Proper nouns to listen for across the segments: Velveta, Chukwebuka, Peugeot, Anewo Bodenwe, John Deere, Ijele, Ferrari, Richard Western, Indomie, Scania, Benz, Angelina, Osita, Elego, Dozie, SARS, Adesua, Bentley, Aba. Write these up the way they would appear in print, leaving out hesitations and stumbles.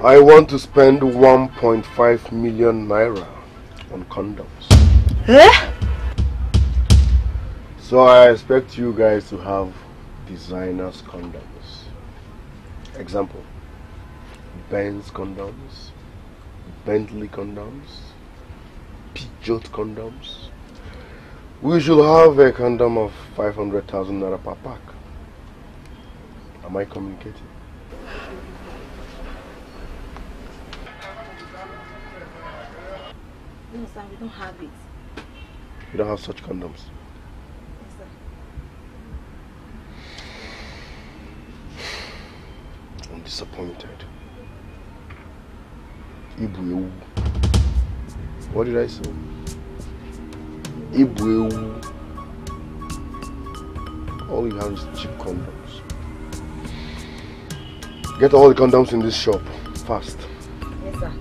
I want to spend 1.5 million naira on condoms. Eh? So I expect you guys to have designers condoms. Example, Benz condoms, Bentley condoms, Peugeot condoms. We should have a condom of 500,000 naira per pack. Am I communicating? No, sir, we don't have it. You don't have such condoms? Yes, sir. I'm disappointed. Ibu. What did I say? Ibu. All you have is cheap condoms. Get all the condoms in this shop. Fast. Yes, sir.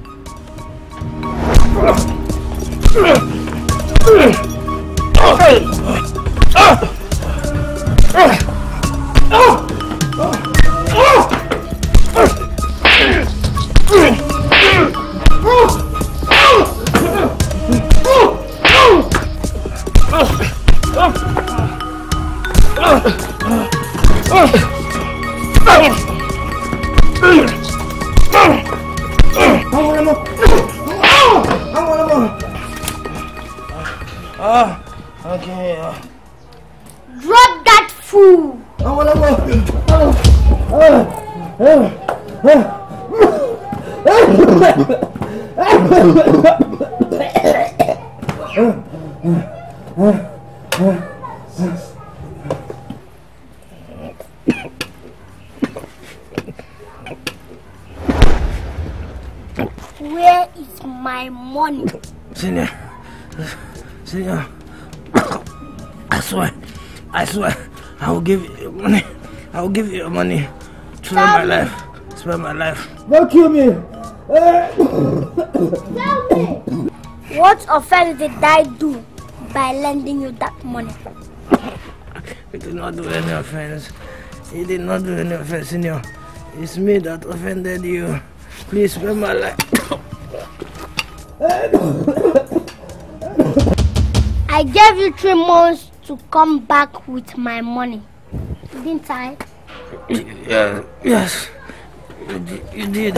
Money to my life. Spare my life. Don't kill me. Tell me. What offense did I do by lending you that money? You did not do any offense. You did not do any offense, Senor. It's me that offended you. Please spare my life. I gave you 3 months to come back with my money, didn't I? Yes, you did.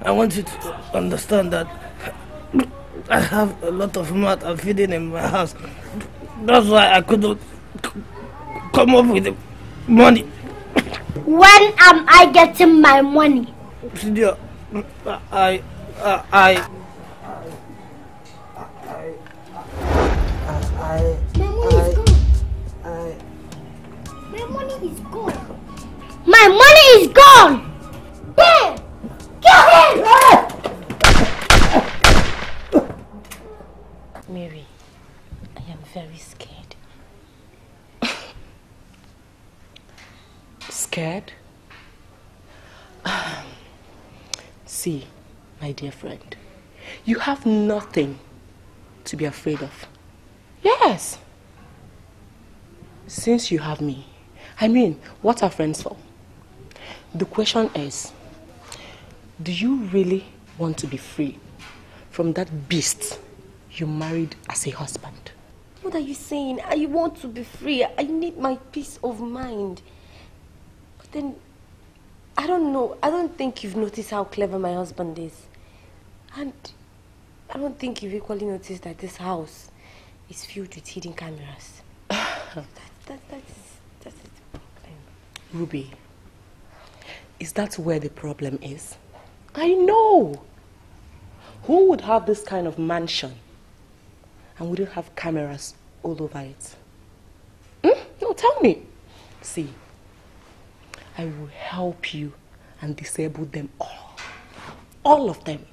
I want you to understand that I have a lot of mouth and feeding in my house. That's why I couldn't come up with the money. When am I getting my money? My money is gone! Ben! Kill him! Mary, I am very scared. Scared? See, My dear friend, you have nothing to be afraid of. Yes. Since you have me, I mean, what are friends for? The question is, do you really want to be free from that beast you married as a husband? What are you saying? I want to be free. I need my peace of mind. But then, I don't know. I don't think you've noticed how clever my husband is. And I don't think you've equally noticed that this house is filled with hidden cameras. That's the problem. Ruby, is that where the problem is? I know! Who would have this kind of mansion and wouldn't have cameras all over it? No, tell me. See, I will help you and disable them all. All of them.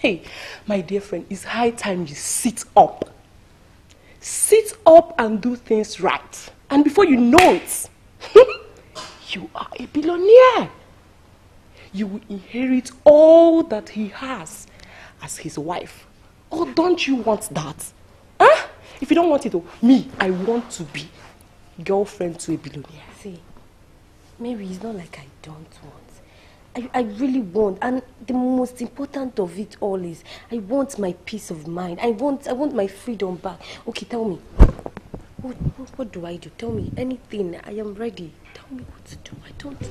Hey, my dear friend, it's high time you sit up. Sit up and do things right. And before you know it, you are a billionaire. You will inherit all that he has as his wife. Oh, don't you want that? Huh? If you don't want it, oh, me, I want to be girlfriend to a billionaire. See, Mary, it's not like I don't want. I really want, and the most important of it all is, I want my peace of mind. I want my freedom back. Okay, tell me. What do I do? Tell me anything. I am ready. Tell me what to do. I don't know.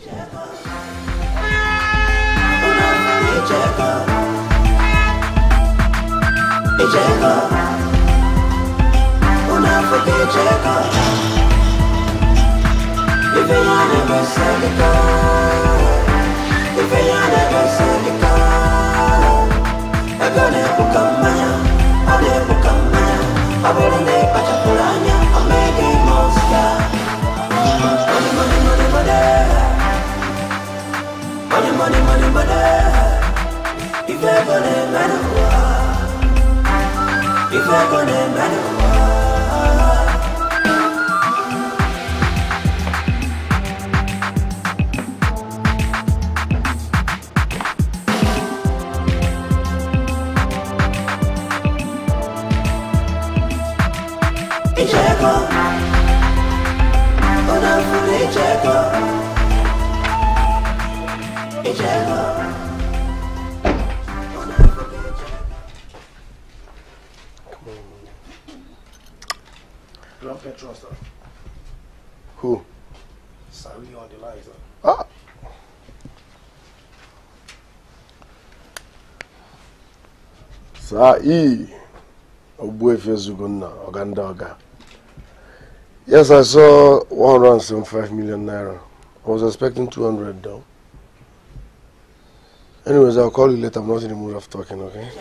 If I never said it, I got it for come on. I did for come on. I will make a chapulanya. I made a monster. Money, money, money, money. Money, money, money, money. If I got it, man of war. If I got it, man of war. Ijele, Grand Petrol, sir. Who? Sorry, on the line, sir. Ah. Sai, Obuefezugonna, Ogandaga. Yes, I saw 175 million naira. I was expecting 200 though. Anyways, I'll call you later. I'm not in the mood of talking, okay? What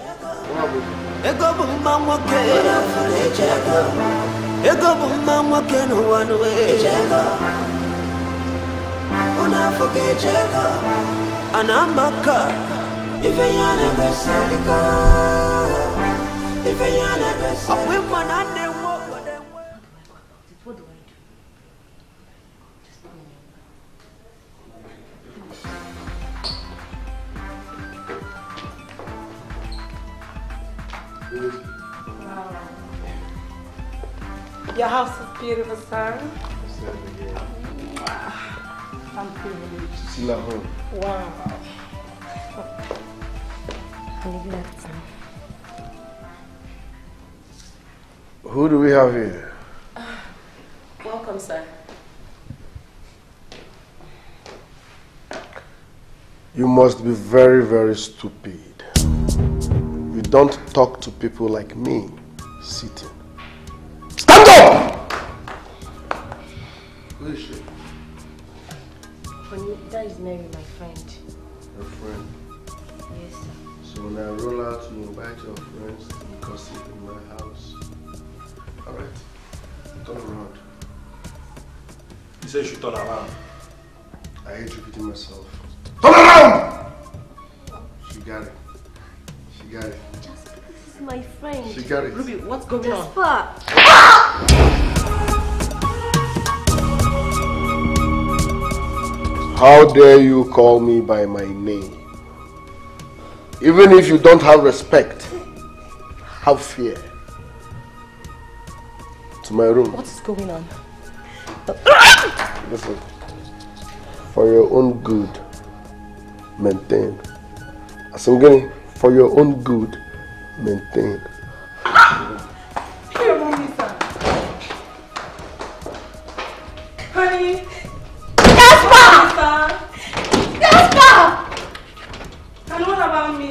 do I do? Just come in. Wow. Your house is beautiful, sir. Wow. I'm privileged. Still at home. Wow. I'm leaving that time. Who do we have here? Welcome, sir. You must be very, very stupid. You don't talk to people like me sitting. Stand up! Who is she? That is Mary, my friend. Your friend? Yes, sir. So when I roll out, you invite your friends to be gossip in my house. Alright, turn around. You say you should turn around. I hate repeating myself. Turn around! She got it. She got it. Jasper, this is my friend. She got it. Ruby, what's going on? Jasper! How dare you call me by my name? Even if you don't have respect, have fear. To my room. What is going on? Listen. For your own good, maintain. Asangani, for your own good, maintain. Here, mommy, sir. Honey. Gaspar! Gaspar! And what about me?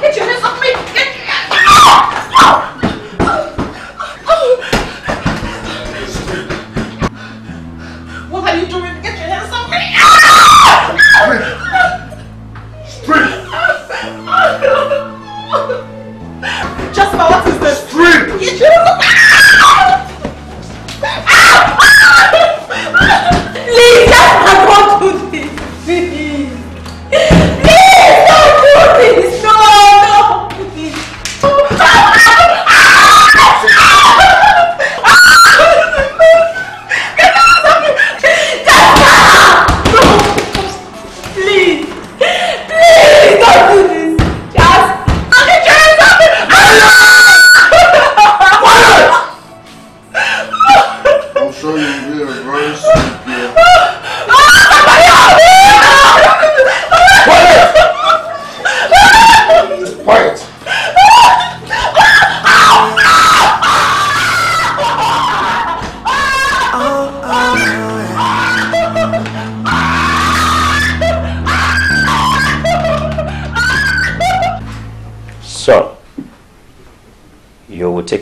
Get your hands off me! Get your hands off me! What are you doing? Get your hands off me! Strip! Jasper, what is this? Strip! Get your hands off me!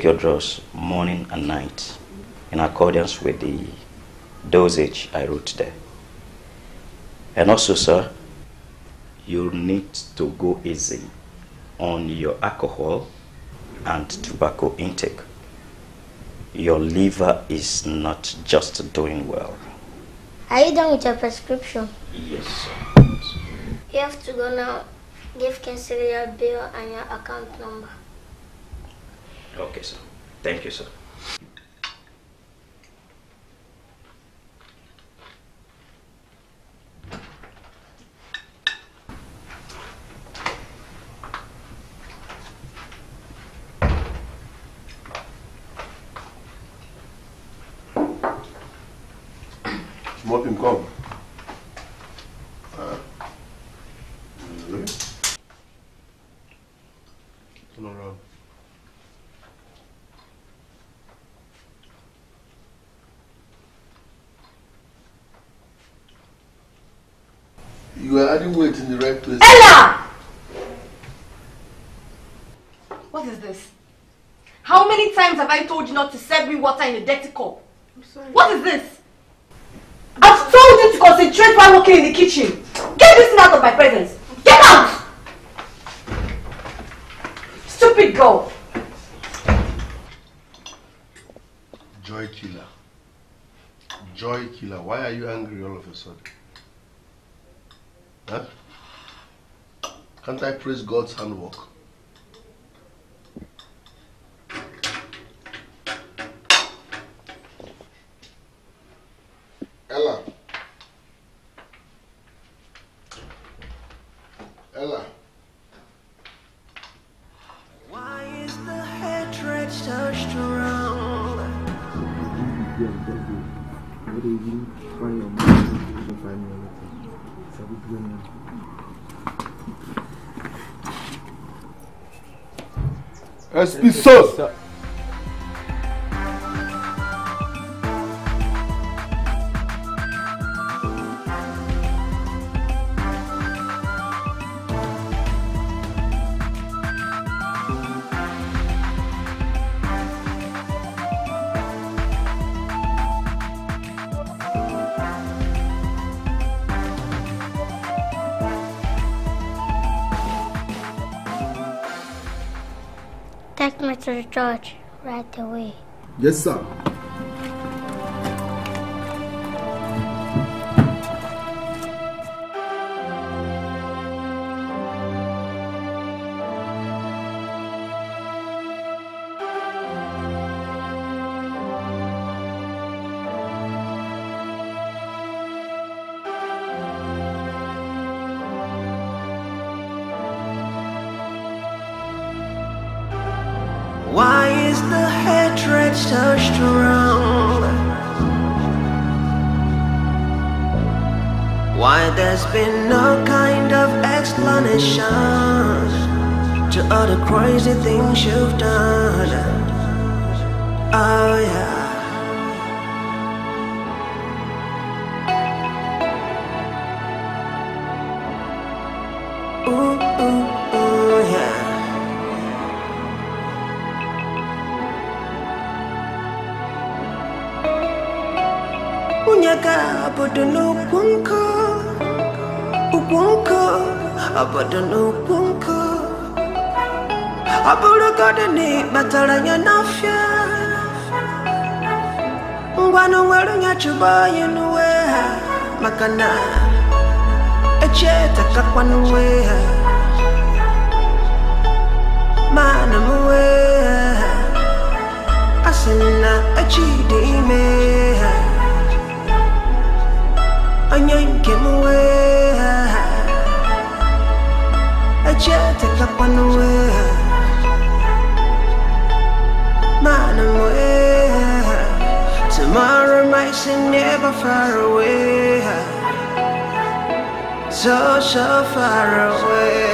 Your drugs morning and night in accordance with the dosage I wrote there. And also, sir, you need to go easy on your alcohol and tobacco intake. Your liver is not just doing well. Are you done with your prescription? Yes, sir. You have to go now. Give Kinsley your bill and your account number. Okay, sir. Thank you, sir. Smoking, come. I didn't wait in the right place. Ella! What is this? How many times have I told you not to serve me water in a dirty cup? I'm sorry. What is this? I've told you to concentrate while working in the kitchen. Get this thing out of my presence. Get out! Stupid girl. Joy killer. Joy killer. Why are you angry all of a sudden? Huh? Can't I praise God's handwork? Ella. Ella. Why is the hatred so strong? Espiso! Take me to the church right away. Yes, sir. so strong. Why there's been no kind of explanation to all the crazy things you've done. Oh yeah. Tomorrow might seem never far away, so, so far away.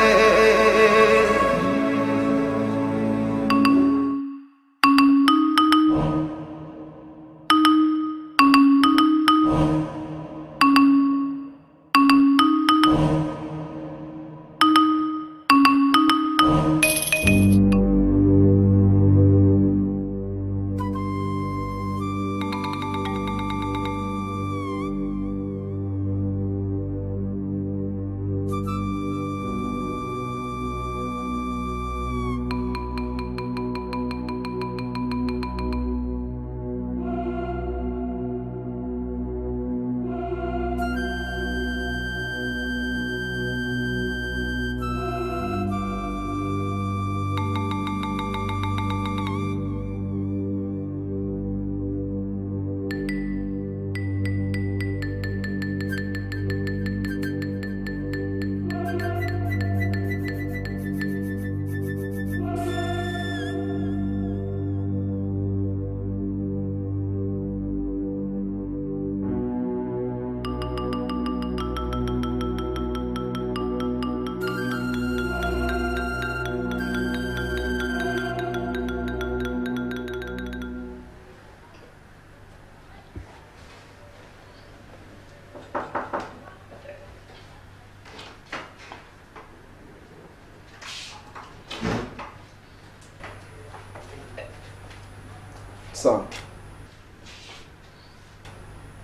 Son,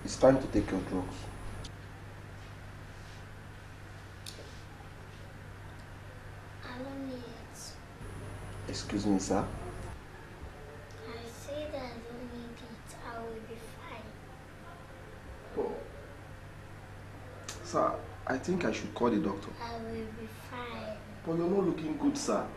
it's time to take your drugs. I don't need it. Excuse me, sir? I said I don't need it. I will be fine. Oh. Sir, I think I should call the doctor. I will be fine. But you're not looking good, sir.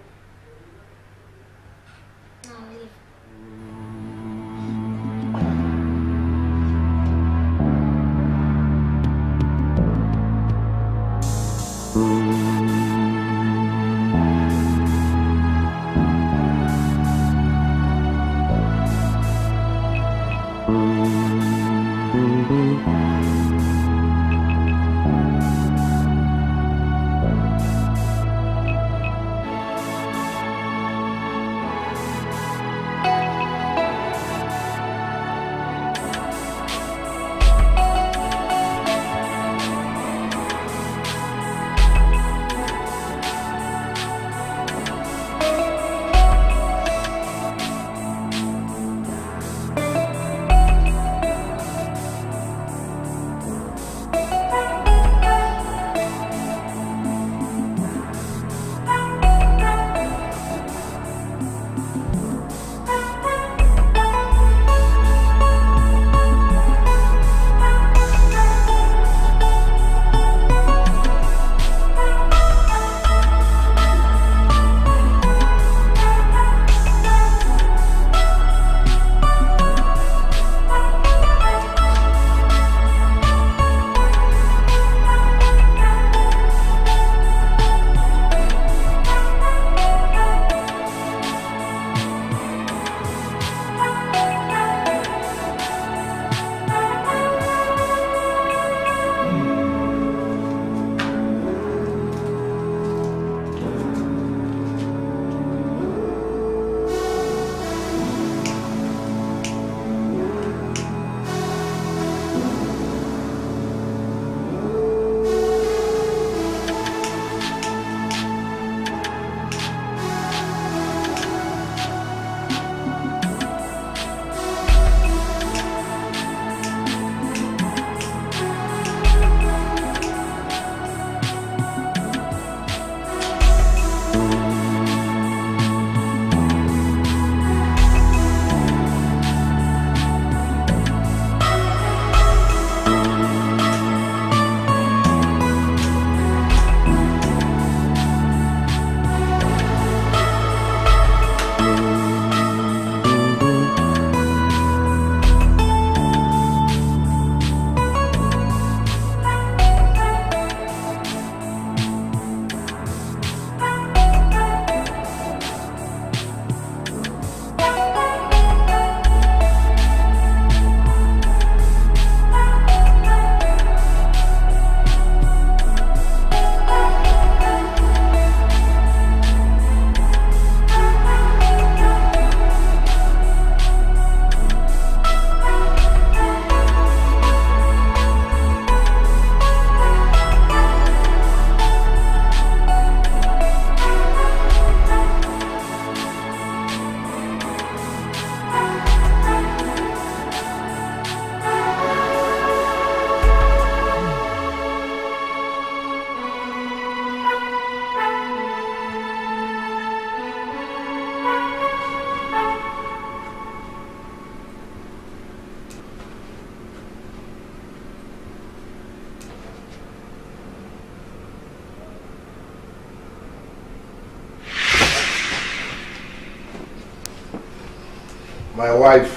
My wife.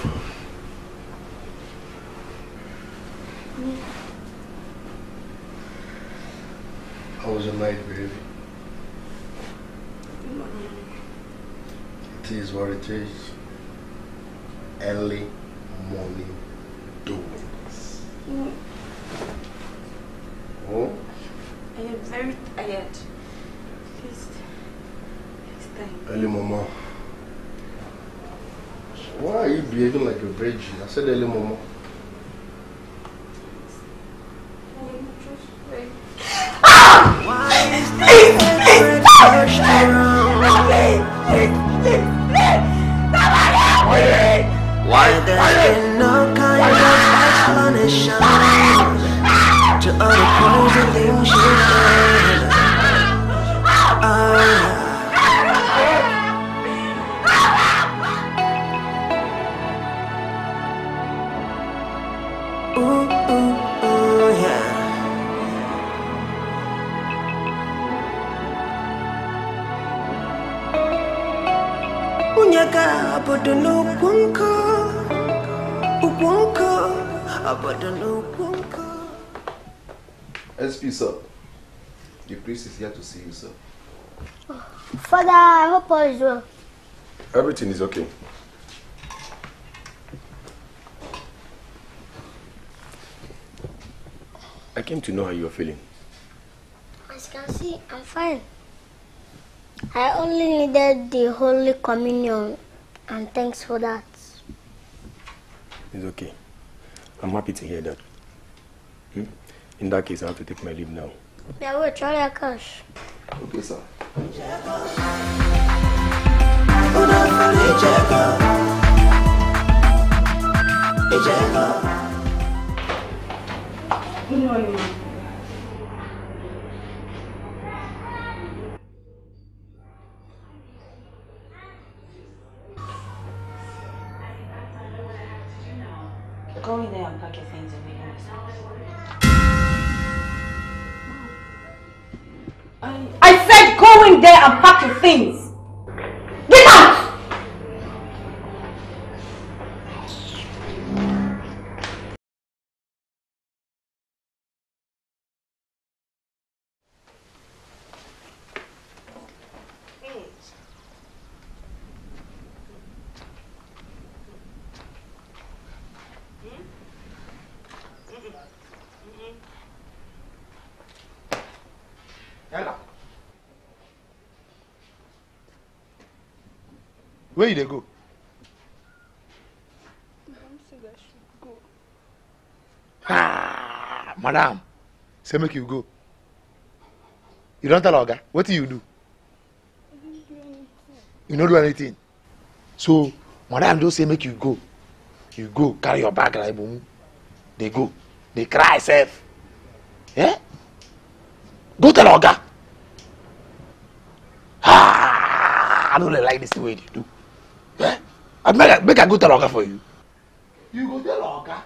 How was your night, baby? It is what it is. Early morning doings. Oh? I am very tired. Early mama. Why are you behaving like a virgin? I said early mama. Father, I hope all is well. Everything is okay. I came to know how you are feeling. As you can see, I'm fine. I only needed the Holy Communion, and thanks for that. It's okay. I'm happy to hear that. In that case, I have to take my leave now. Yeah, we'll try that cash. Okay, sir. Good morning. Go in there and pack your things and make a mess. I said go in there and pack your things! Get out! Where did they go? Madam said I should go. Ah, madam, say make you go. You don't tell Oga. What do you do? I didn't do anything. You don't do anything. So, madam don't say make you go. You go, carry your bag like boom. They go. They cry self. Eh? Go tell Oga. Ah, I don't really like this the way they do. I make a good talker for you. You go tell Oga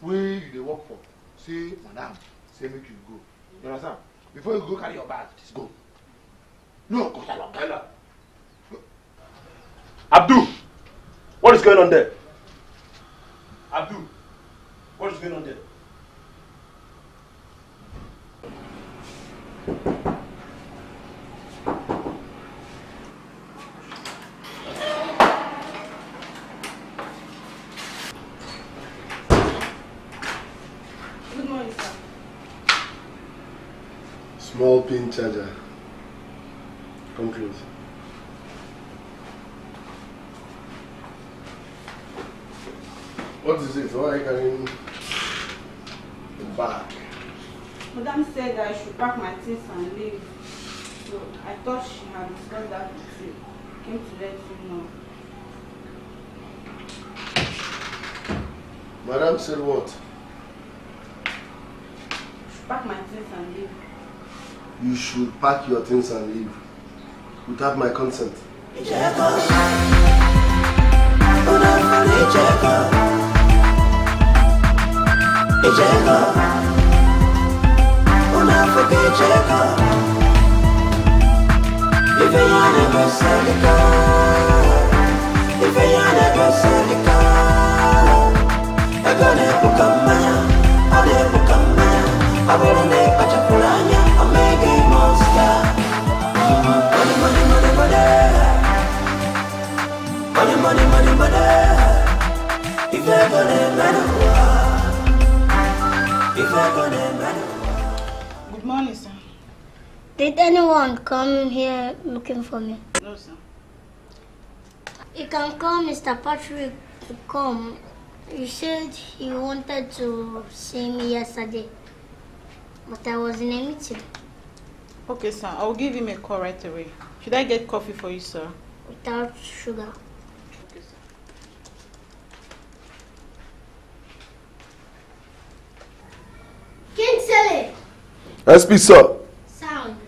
where you dey work for. Say, madam, say make you go. You understand? Before you go, carry your bag. Just go. No, go tell Oga. Abdul, what is going on there? Abdul, what is going on there? Small pin charger. Come close. What is it? Why are you carrying the bag? Madam said that I should pack my things and leave. So I thought she had discussed that with you. Came to let you know. Madam said what? I should pack my things and leave. You should pack your things and leave without my consent. Did anyone come here looking for me? No, sir. You can call Mr. Patrick to come. You said he wanted to see me yesterday, but I was in a meeting. Okay, sir. I'll give him a call right away. Should I get coffee for you, sir? Without sugar. Okay, sir. Kingsley! SP, sir. Sound.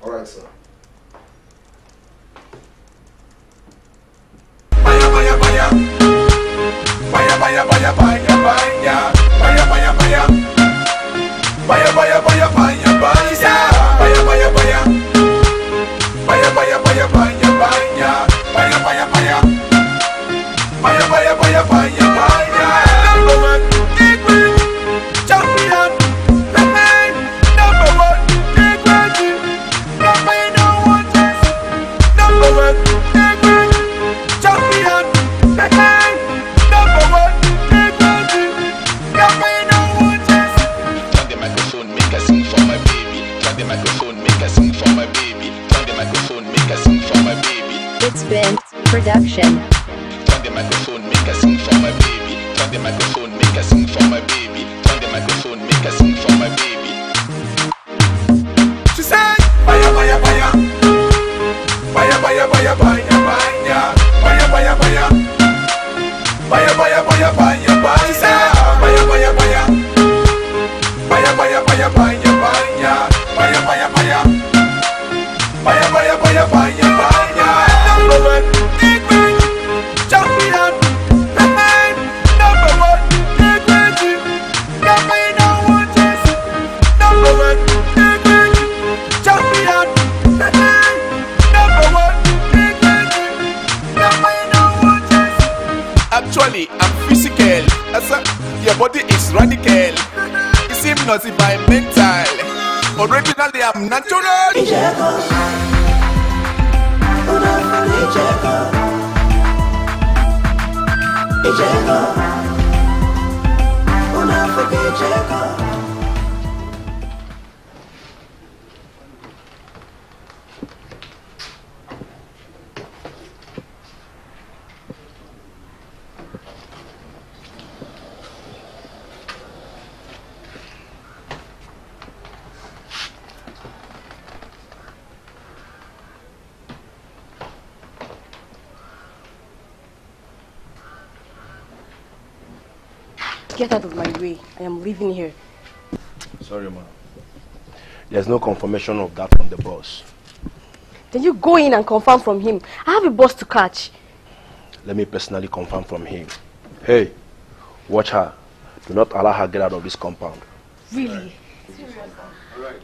All right, sir. Baya, baya, baya. Baya, baya, baya, baya, baya. Baya, baya, baya. Baya, baya, baya, baya, baya. Baya, baya, baya. Baya, baya, baya, baya, baya. Baya, baya, baya. Baya, baya, baya, baya, baya. Number one, big win, champion. Number one, big win, nobody know what this. Number one, big win, champion. Number one, big win, nobody know what this. Turn the microphone, make a sing for my baby. Turn the microphone, make a sing for my baby. Turn the microphone, make a sing for my baby. It's Benz production. Turn the microphone, make a sing for my baby. Turn the microphone, make a sing for my baby. Turn the microphone, make a sing for my baby. She said, baya baya baya, baya baya baya baya baya, baya baya baya, baya baya baya baya baya. She said, baya baya baya, baya baya baya baya baya, baya baya baya, baya baya baya baya baya. Number one, big man, champion. Number one, big man, nobody know what this. Number one, big man, champion. Number one, big man, nobody know what this. Actually, I'm physical. Your body is radical. It seems not in my mental. Originally, I'm natural. Get out of my way. I am leaving here. Sorry, ma'am. There's no confirmation of that from the boss. Then you go in and confirm from him. I have a boss to catch. Let me personally confirm from him. Hey, watch her. Do not allow her get out of this compound. Really? All right.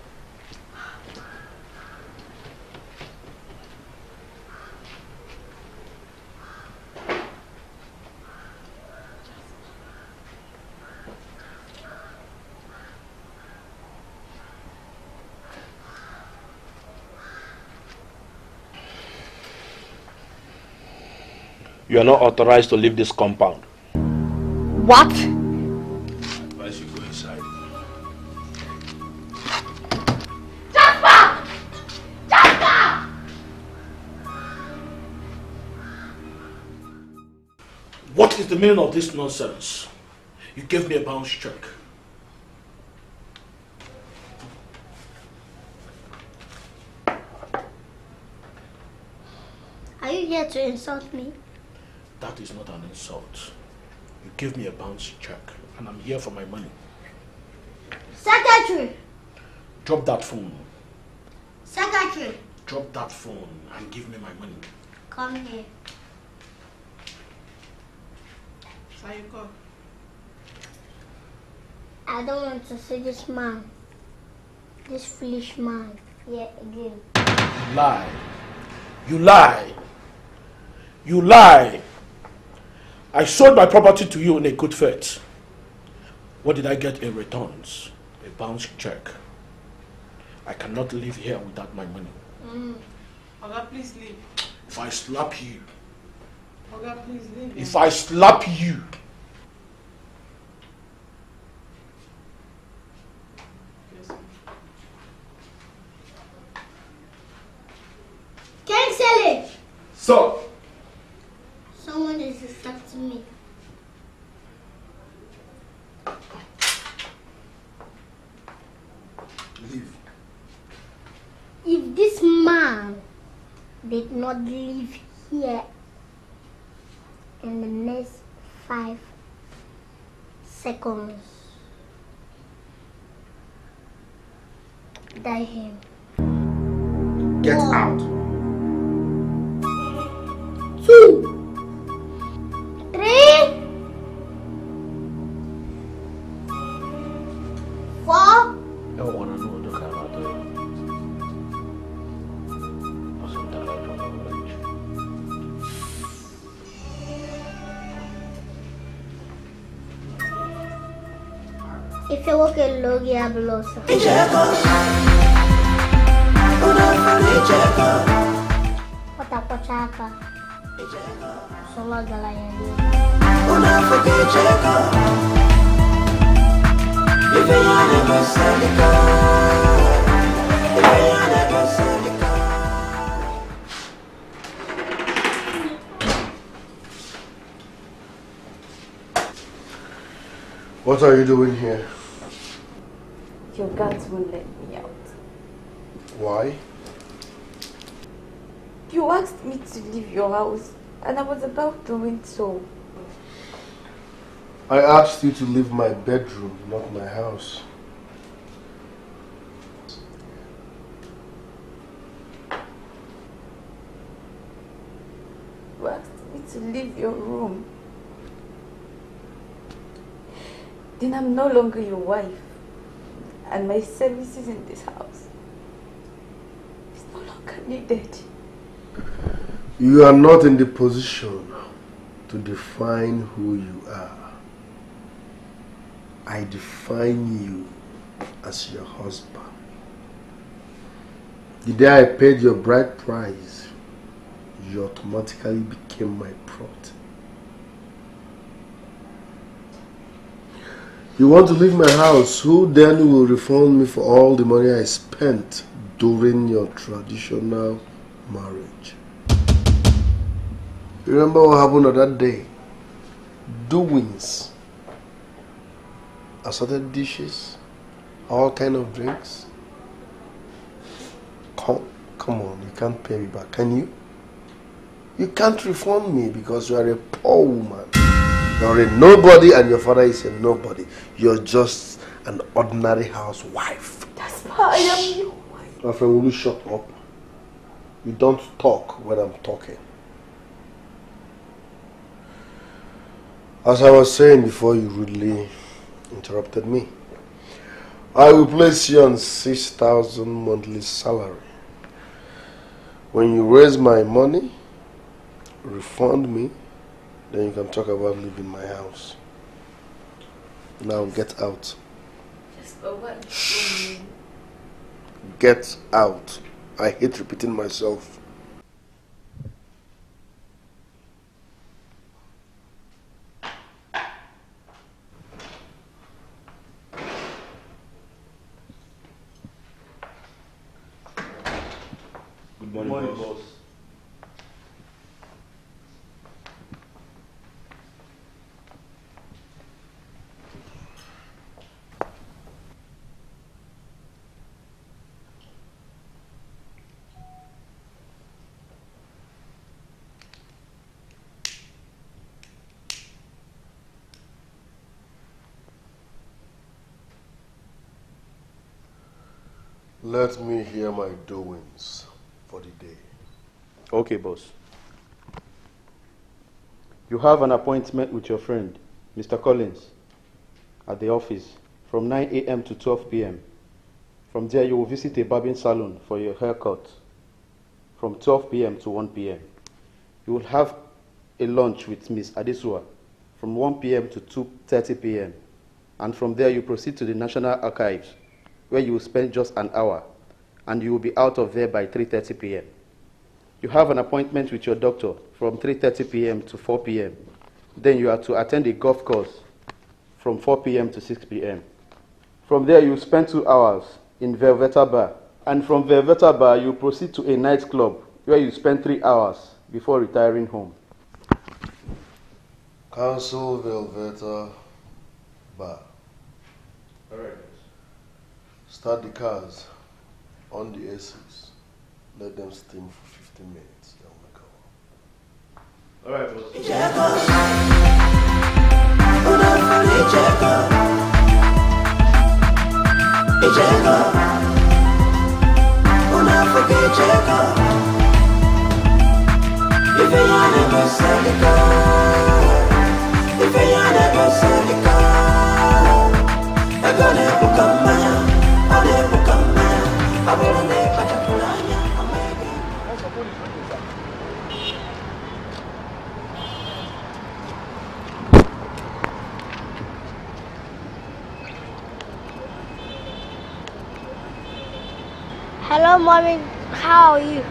You are not authorized to leave this compound. What? I advise you go inside. Jasper! Jasper! What is the meaning of this nonsense? You gave me a bounce check. Are you here to insult me? That is not an insult. You give me a bounce check, and I'm here for my money. Secretary! Drop that phone. Secretary! Drop that phone and give me my money. Come here. Shall you go? I don't want to see this man. This foolish man. Yeah, again. You lie. You lie. You lie. I sold my property to you in a good faith. What did I get in returns? A bounce check. I cannot live here without my money. Oga, please leave. If I slap you. Oga, please leave. If I slap you. Yes. So. Someone is distracting me. Leave. If this man did not leave here in the next 5 seconds, die him. Get out. 2, 3, 4. I don't want to know the kind of thing. Or something I don't know. If you walk a logia blows. What a pochaka. So long, the lion. What are you doing here? Your guards won't let me out. Why? You asked me to leave your house, and I was about doing so. I asked you to leave my bedroom, not my house. You asked me to leave your room. Then I'm no longer your wife, and my services in this house is no longer needed. You are not in the position to define who you are. I define you as your husband. The day I paid your bride price, you automatically became my prot. You want to leave my house, who then will refund me for all the money I spent during your traditional marriage? You remember what happened on that day? Doings, assorted dishes, all kind of drinks. Come on, you can't pay me back, can you? You can't reform me because you are a poor woman. You are a nobody and your father is a nobody. You're just an ordinary housewife. That's why I am your wife. My friend, will you shut up? You don't talk when I'm talking. As I was saying before you rudely interrupted me, I will place you on 6,000 monthly salary. When you raise my money, refund me, then you can talk about leaving my house. Now get out. Yes, but what? Shh. Get out. I hate repeating myself. Good morning, boss. Let me hear my doings for the day. Okay, boss. You have an appointment with your friend, Mr. Collins, at the office from 9 a.m. to 12 p.m. From there, you will visit a barbering salon for your haircut from 12 p.m. to 1 p.m. You will have a lunch with Ms. Adesua from 1 p.m. to 2:30 p.m. And from there, you proceed to the National Archives, where you will spend just an hour, and you will be out of there by 3:30 p.m. You have an appointment with your doctor from 3:30 p.m. to 4 p.m. Then you are to attend a golf course from 4 p.m. to 6 p.m. From there, you spend 2 hours in Velveta Bar. And from Velveta Bar, you proceed to a nightclub where you spend 3 hours before retiring home. Council Velveta Bar. All right. Start the cars on the ACs. Let them steam for 15 minutes. Then we'll make a walk. Hello, mommy. How are you?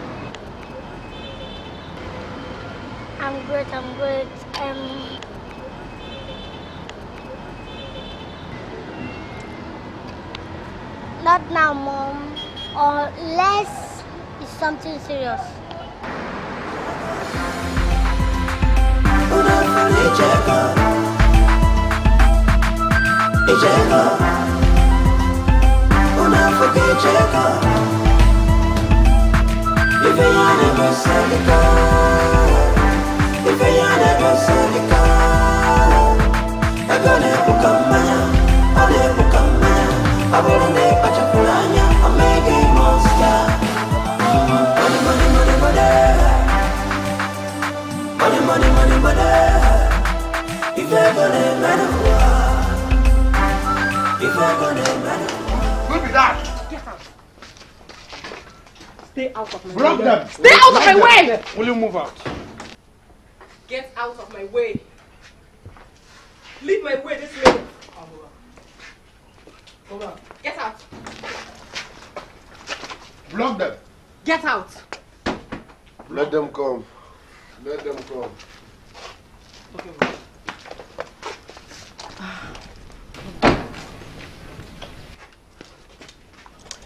I'm great. I'm great. Not now, mom. Unless it's something serious. Stay out of my way. Them. Stay out of my way! Will you move out? Get out of my way. Leave my way this way. Go on. Get out. Block them. Get out. Let them come. Let them come. Okay,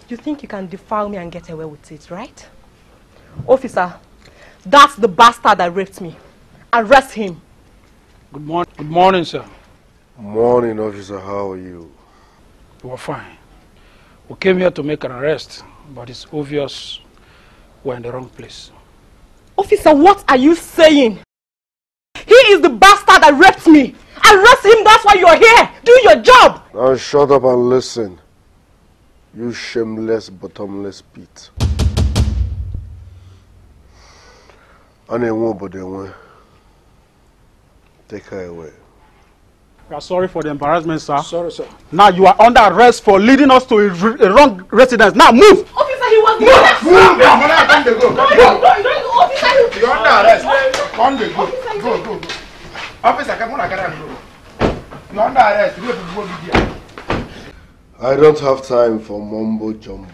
you think you can defile me and get away with it, right? Officer, that's the bastard that raped me. Arrest him. Good morning. Good morning, sir. Morning, officer. How are you? We're fine. We came here to make an arrest, but it's obvious we're in the wrong place. Officer, what are you saying? He is the bastard that raped me. Arrest him. That's why you're here. Do your job. Now shut up and listen. You shameless, bottomless pit. Take her away. We are sorry for the embarrassment, sir. Sorry, sir. Now you are under arrest for leading us to a wrong residence. Now move! Officer, he was move! You're under arrest. Come to go. Go. Officer, come on, I can't go. You're under arrest. Go. I don't have time for mumbo jumbo.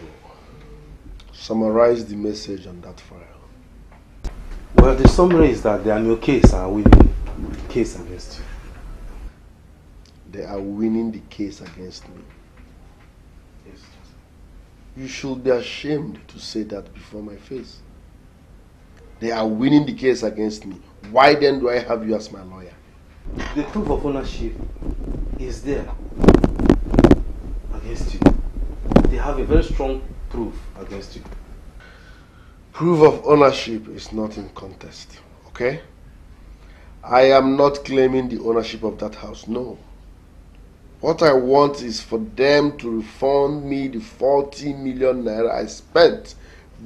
Summarize the message on that file. Well, the summary is that they are no case and winning the case against you. They are winning the case against me. Yes. You should be ashamed to say that before my face. They are winning the case against me. Why then do I have you as my lawyer? The proof of ownership is there. Against you. They have a very strong proof against you. Proof of ownership is not in contest, okay? I am not claiming the ownership of that house, no. What I want is for them to refund me the 40 million naira I spent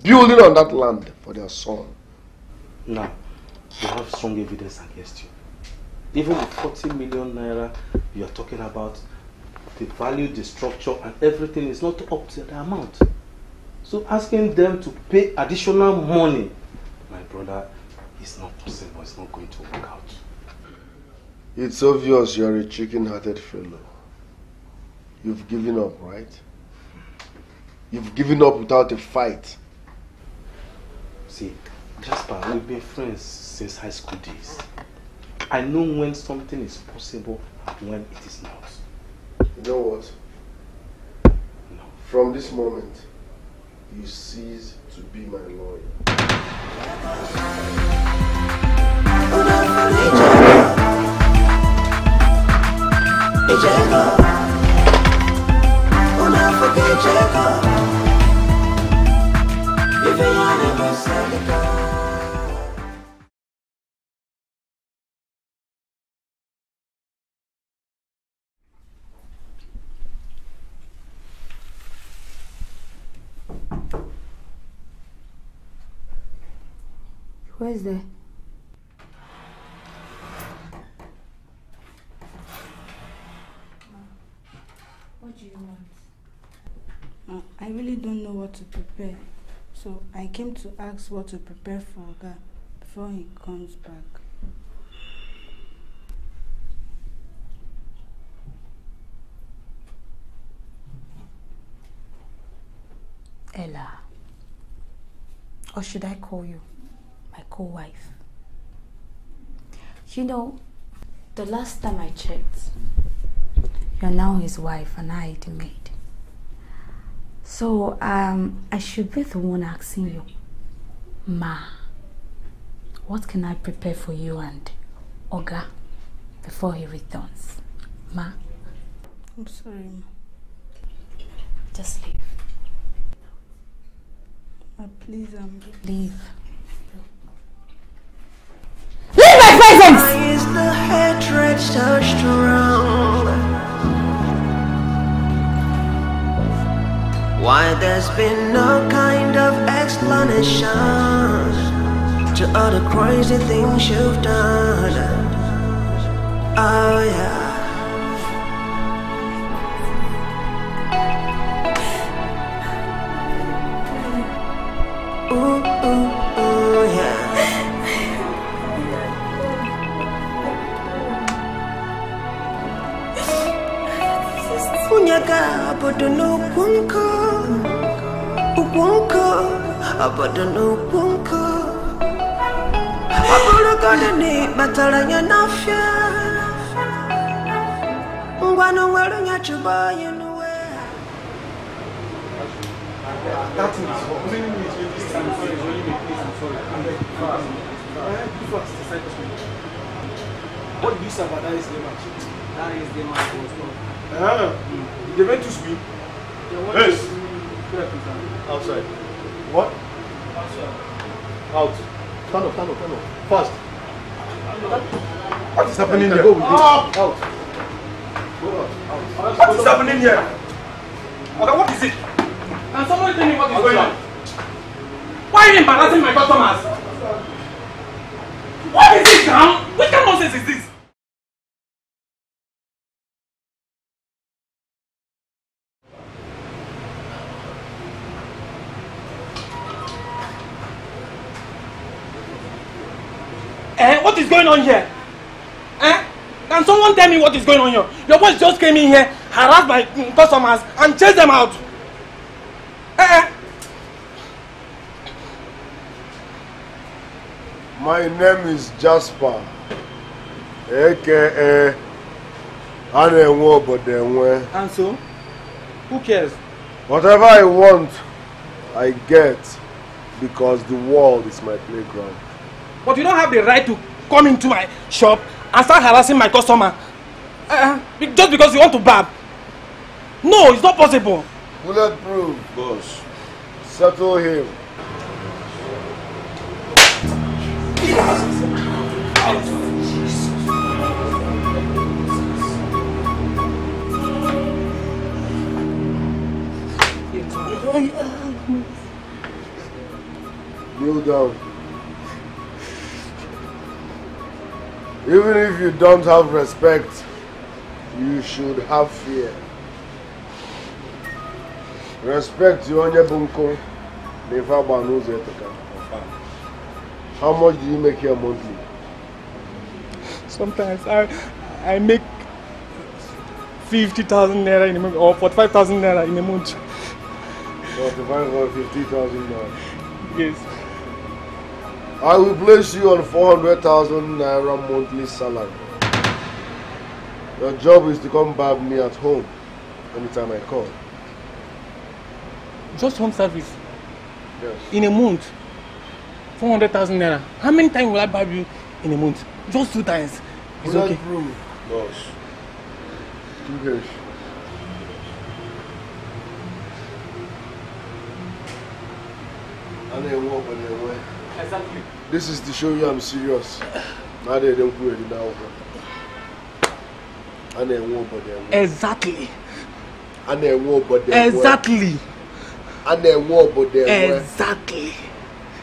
building on that land for their son. Now, they have strong evidence against you. Even with 40 million naira you are talking about, the value, the structure, and everything is not up to the amount. So asking them to pay additional money, my brother, is not possible. It's not going to work out. It's obvious you're a chicken-hearted fellow. You've given up, right? You've given up without a fight. See, Jasper, we've been friends since high school days. I know when something is possible and when it is not. You know what? No. From this moment, you cease to be my lawyer. Where is there? What do you want? I really don't know what to prepare. So I came to ask what to prepare for Oga before he comes back. Ella. Or should I call you? My co-wife. You know, the last time I checked, you're now his wife and I the maid. So, I should be the one asking you, Ma, what can I prepare for you and Oga before he returns? Ma? I'm sorry, Ma. Just leave. Ma, please, leave. Why is the hatred so strong? Why there's been no kind of explanation to all the crazy things you've done? Oh yeah. Ooh, ooh. What do you say about that is the match? That is the match. They went to speak. Yes. Outside. What? Outside. Out. Stand up. Fast. What is happening here? Go with this. Out. Go out. What is happening here? Okay, what is it? Can somebody tell me what is going on? Why are you embarrassing my customers? What is this now? Which kind of nonsense is this? What is going on here? Eh? Can someone tell me what is going on here? Your boys just came in here, harassed my customers, and chased them out. Eh? My name is Jasper, aka Anewo Bodenwe. And so? Who cares? Whatever I want, I get, because the world is my playground. But you don't have the right to come into my shop and start harassing my customer just because you want to barb. No, it's not possible. Bulletproof, boss. Settle him. Kneel down. Even if you don't have respect, you should have fear. Respect your Onyebunko, never knows it. How much do you make here monthly? Sometimes I make 50,000 naira in a month, or 45,000 naira in a month. 45 or 50,000 naira? Yes. I will place you on 400,000 naira monthly salary. Your job is to come back me at home anytime I call. Just home service? Yes. In a month, 400,000 naira. How many times will I buy you in a month? Just 2 times. It's okay. Boss. You guys. And they walk on their way. Exactly. This is to show you I'm serious. Now they don't do it now. And they walk on their way. Exactly. And they walk on their way. Exactly. And they walk on their way. Exactly.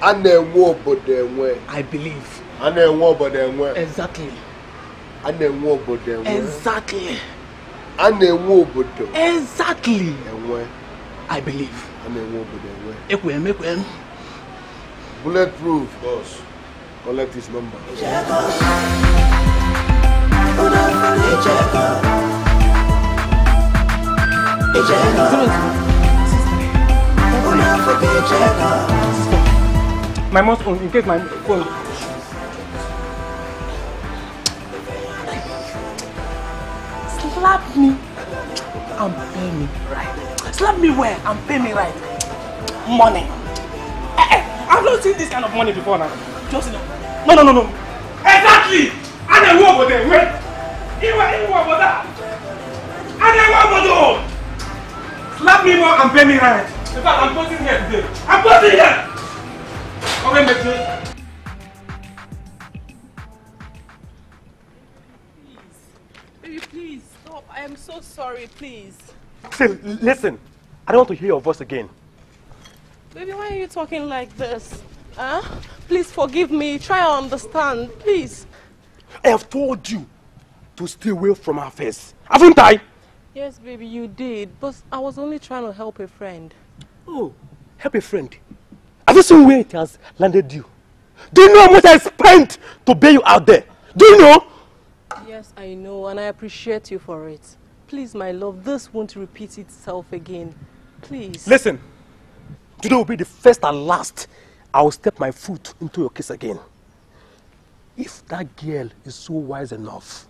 And they walk on their way. I believe. And they walk on their way. Exactly. And they walk on their way. Exactly. And they walk on their way. Exactly. I believe. And they walk on their way. Bulletproof, boss. Collect his number. My mom's phone, in case my phone. Slap me and pay me right. Slap me where and pay me right. Money. I've not seen this kind of money before now. Just no. Exactly! And then what about them? Wait! Even what about that? And then what about them? Slap me more and pay me right. In fact, I'm posting here today. I'm posting here! Okay, make sure. Baby, please stop. I am so sorry, please. See, listen. I don't want to hear your voice again. Baby, why are you talking like this? Huh? Please forgive me. Try to understand, please. I have told you to stay away from her face. Haven't I? Yes, baby, you did. But I was only trying to help a friend. Oh, help a friend? Have you seen where it has landed you? Do you know how much I spent to bail you out there? Do you know? Yes, I know, and I appreciate you for it. Please, my love, this won't repeat itself again. Please. Listen. Today will be the first and last I will step my foot into your kiss again. If that girl is so wise enough,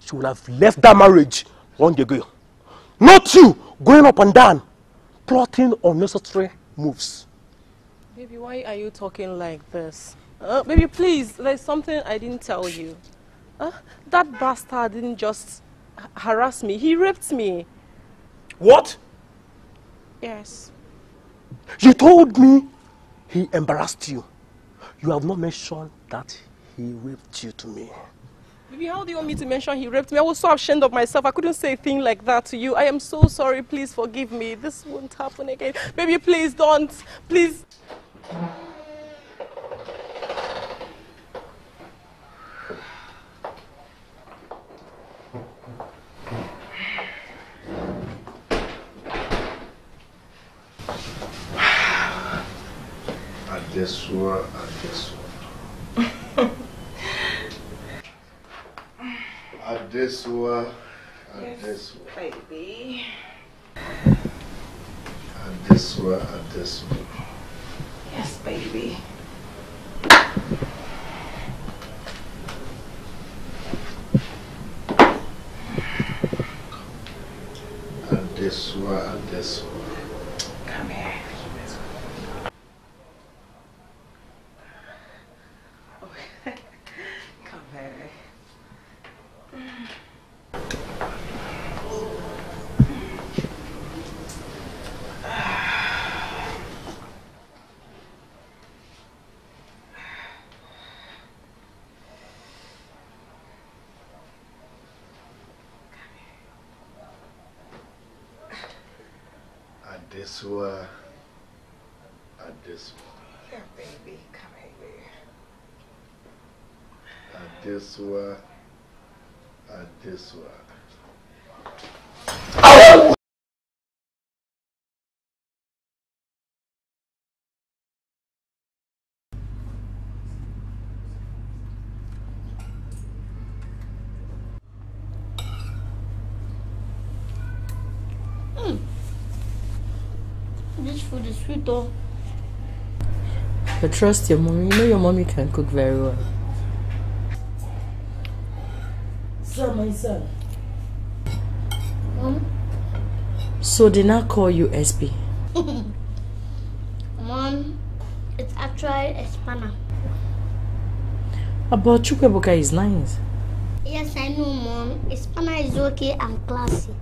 she would have left that marriage long ago. Not you going up and down, plotting unnecessary moves. Baby, why are you talking like this? Baby, please, there's something I didn't tell you. That bastard didn't just harass me, he raped me. What? Yes. You told me he embarrassed you. You have not mentioned that he raped you to me. Baby, how do you want me to mention he raped me? I was so ashamed of myself. I couldn't say a thing like that to you. I am so sorry. Please forgive me. This won't happen again. Baby, please don't. Please. At this one. Baby. At this one. Yes, baby. At this one. Come here. At this one. Yeah, baby, come here. At this one. Oh! Food is sweet though. But trust your mommy. You know your mommy can cook very well. Sir, my son. So did not call you SP. Mom. It's actually a spanner. But Chukwebuka is nice. Yes, I know, Mom. A spanner is okay and classy.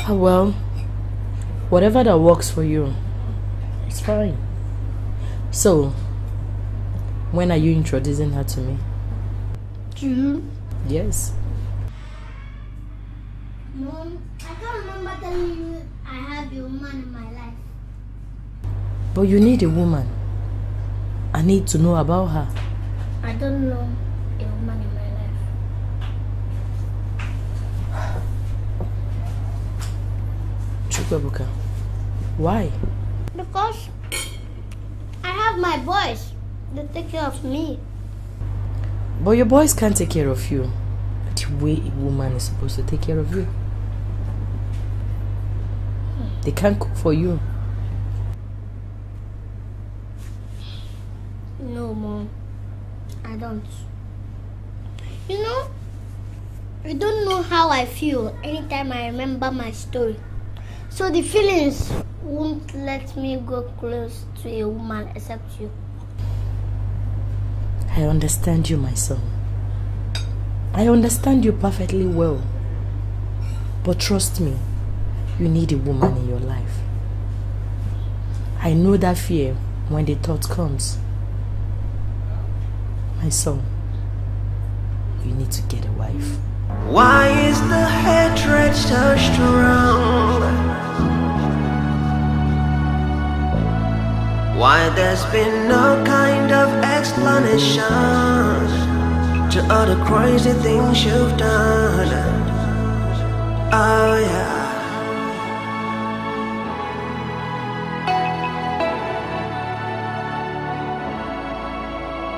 Ah, well, whatever that works for you, it's fine. So, when are you introducing her to me? To you? Yes. Mom, I can't remember telling you I have a woman in my life. But you need a woman. I need to know about her. I don't know a woman in my life. Chukwebuka, why? Because I have my boys. They take care of me. But your boys can't take care of you the way a woman is supposed to take care of you. They can't cook for you. No, Mom. I don't. You know, I don't know how I feel anytime I remember my story. So the feelings won't let me go close to a woman except you. I understand you, my son. I understand you perfectly well. But trust me, you need a woman in your life. I know that fear when the thought comes. My son, you need to get a wife. Why is the hatred touched around? Why there's been no kind of explanation to all the crazy things you've done. Oh yeah.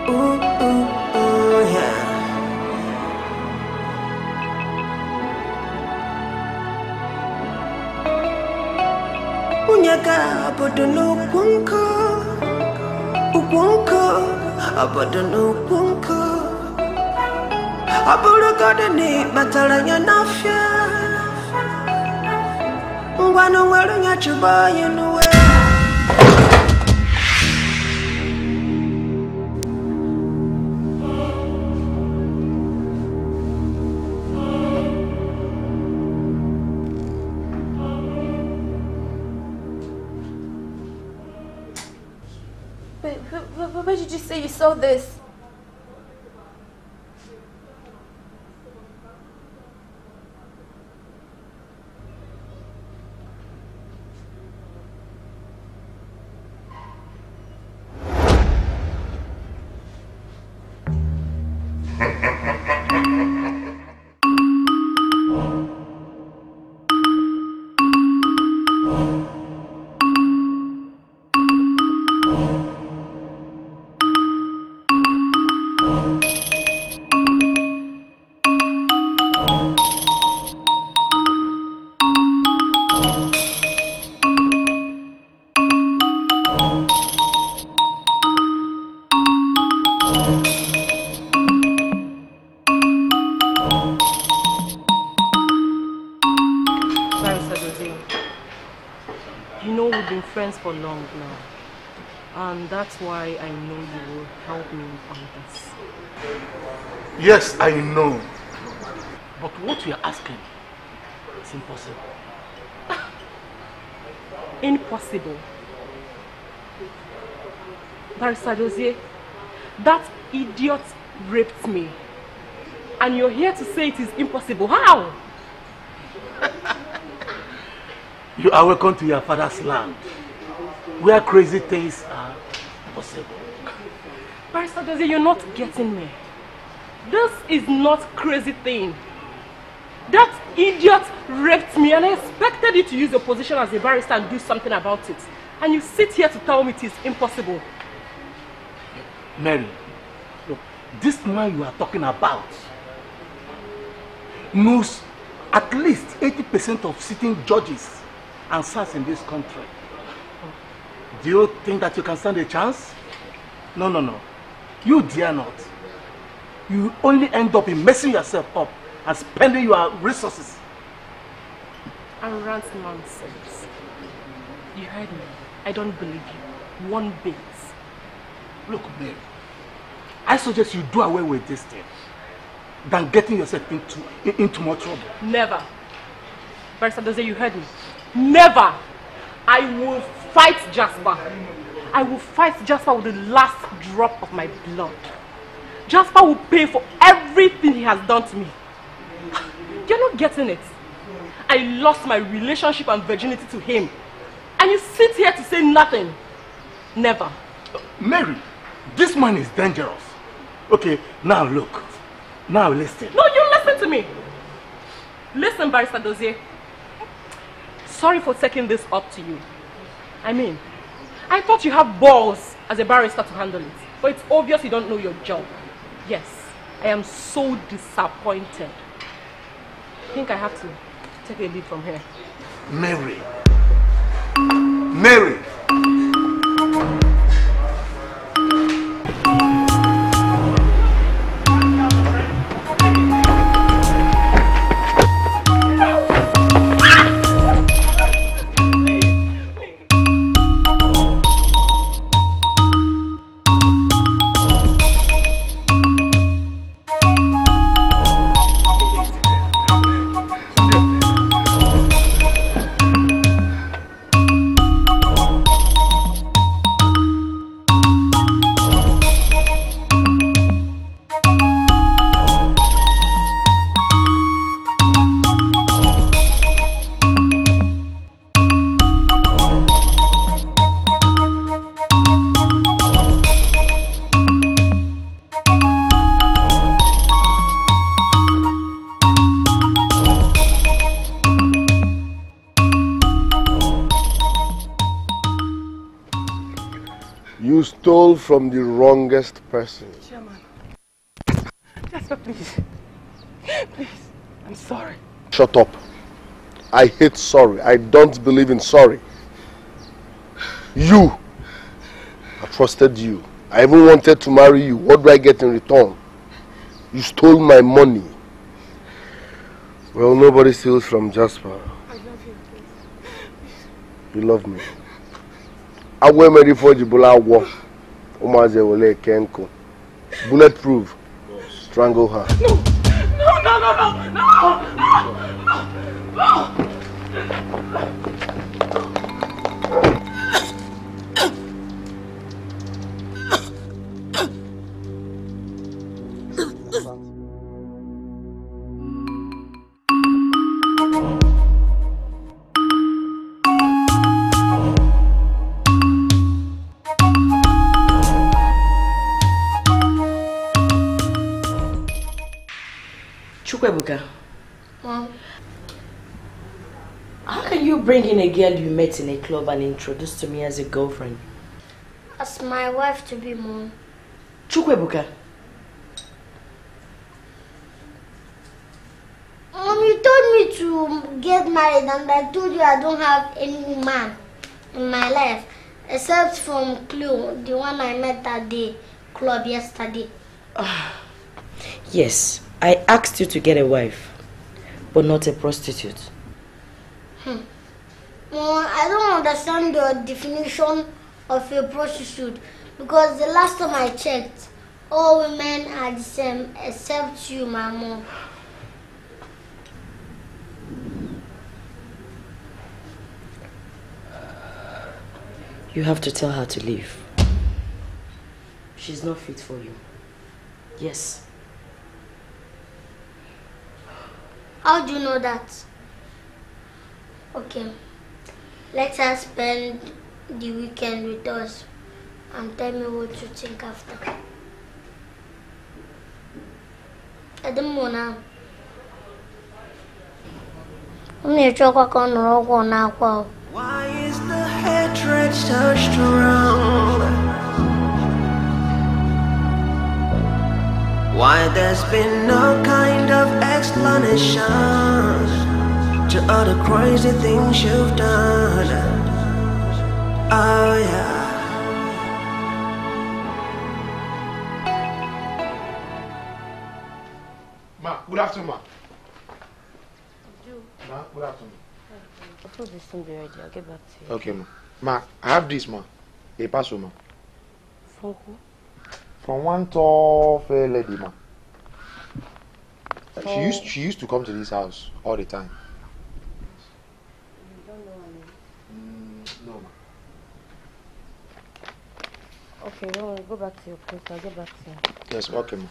Ooh, ooh, ooh, yeah. Unyaka abodonu kunko, ukunko abodonu kunko. Abura godeni batalanya nafya ngwanu ngwarunya chuba yenuwe. But where did you say you saw this? For long now, and that's why I know you will help me on this. Yes, I know, but what you are asking is impossible. Impossible? Barrister Dozie, that idiot raped me, and you're here to say it is impossible. How? You are welcome to your father's land, where crazy things are possible. Barrister Dozie, you're not getting me. This is not crazy thing. That idiot raped me and I expected you to use your position as a barrister and do something about it. And you sit here to tell me it is impossible. Mary, look, this man you are talking about knows at least 80% of sitting judges and SARS in this country. Do you think that you can stand a chance? No, no, no. You dare not. You only end up in messing yourself up and spending your resources. Arrant nonsense. You heard me. I don't believe you. one bit. Look, Mary, I suggest you do away with this thing than getting yourself into more trouble. Never. Barrister Dozie, you heard me. Never. I will fight Jasper. I will fight Jasper with the last drop of my blood. Jasper will pay for everything he has done to me. You're not getting it. I lost my relationship and virginity to him. And you sit here to say nothing. Never. Mary, this man is dangerous. Okay, now look. Now listen. No, you listen to me. Listen, Barrister Dozie. Sorry for taking this up to you. I mean, I thought you have balls as a barrister to handle it. But it's obvious you don't know your job. Yes, I am so disappointed. I think I have to take a lead from here. Mary. Mary. Stole from the wrongest person. Chairman, Jasper, please. Please, I'm sorry. Shut up. I hate sorry. I don't believe in sorry. You. I trusted you. I even wanted to marry you. What do I get in return? You stole my money. Well, nobody steals from Jasper. I love you, please. You love me. I will marry for the Bula War. Umazewole Kenko. Bulletproof. Strangle her. No! No, no, no, no! No! No! No! Chukwebuka, Mom. How can you bring in a girl you met in a club and introduce to me as a girlfriend? As my wife to be, Mom. Chukwebuka. Mom, you told me to get married and I told you I don't have any man in my life. Except from Cleo, the one I met at the club yesterday. Yes. I asked you to get a wife, but not a prostitute. Well, I don't understand the definition of a prostitute because the last time I checked, all women are the same except you, my mom. You have to tell her to leave. She's not fit for you. Yes. How do you know that? Okay, let her spend the weekend with us and tell me what you think after. I don't know now. Why is the hatred touched around? Why there's been no kind of explanations to all the crazy things you've done. Oh yeah. Ma, good afternoon, ma. Ma, good afternoon. I'll put this thing already. I'll get back to you. Okay, ma. Ma, I have this, ma. A parcel, ma. For who? From one tall fair lady, ma. For... She used to come to this house all the time. You don't know her name? No, ma. Okay, don't worry. Go back to your place. I'll get back to you. Yes, okay, ma.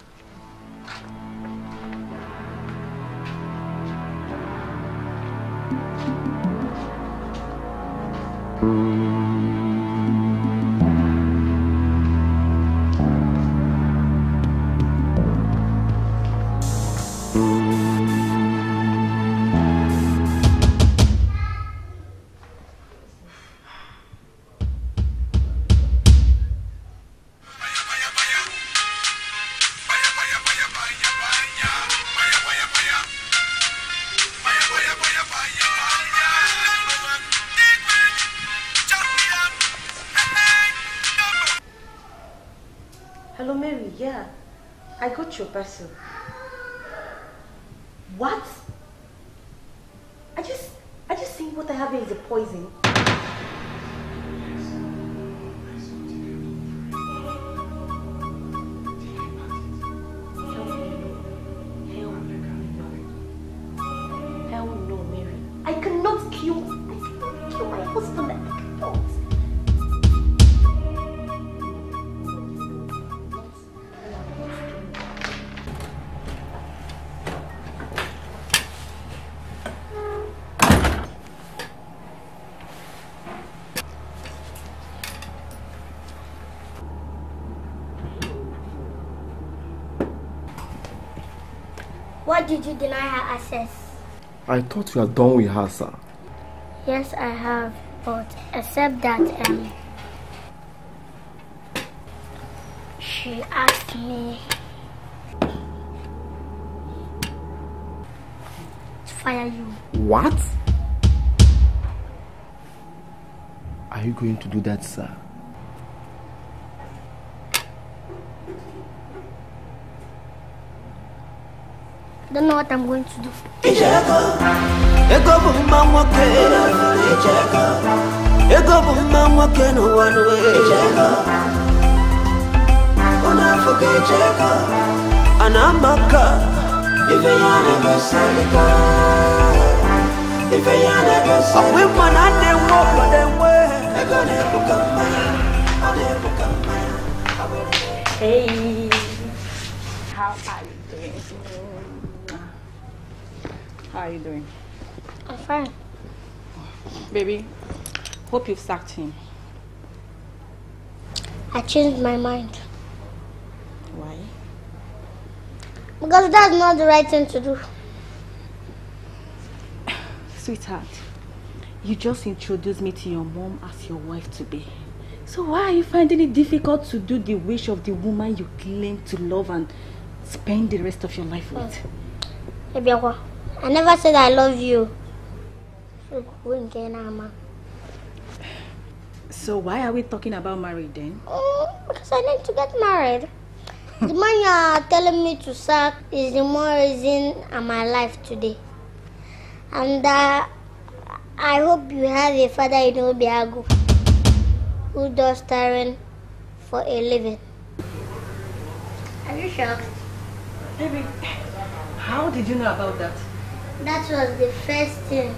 Your parcel. What? I just think what I have here is a poison. Why did you deny her access? I thought you had done with her, sir. Yes, I have, but except that she asked me to fire you. What? Are you going to do that, sir? I don't know what I'm going to do. Hey, how are you doing? How are you doing? I'm fine. Baby, hope you've sacked him. I changed my mind. Why? Because that's not the right thing to do. Sweetheart, you just introduced me to your mom as your wife to be. So why are you finding it difficult to do the wish of the woman you claim to love and spend the rest of your life with? Oh. I never said I love you. So why are we talking about marriage then? Because I need to get married. The man you are telling me to sack is the more reason in my life today. And I hope you have a father in Obiago who does steering for a living. Are you shocked? Baby, how did you know about that? That was the first thing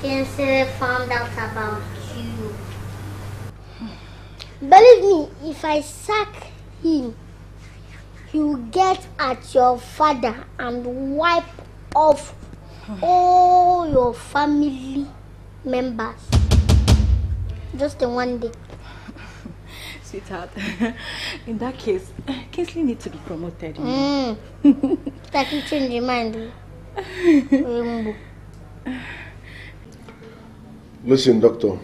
Kenzie found out about you. Believe me, if I sack him, he will get at your father and wipe off all your family members. Just in one day. Sweetheart, in that case, Kinsley needs to be promoted. That you change your mind. Listen, Doctor,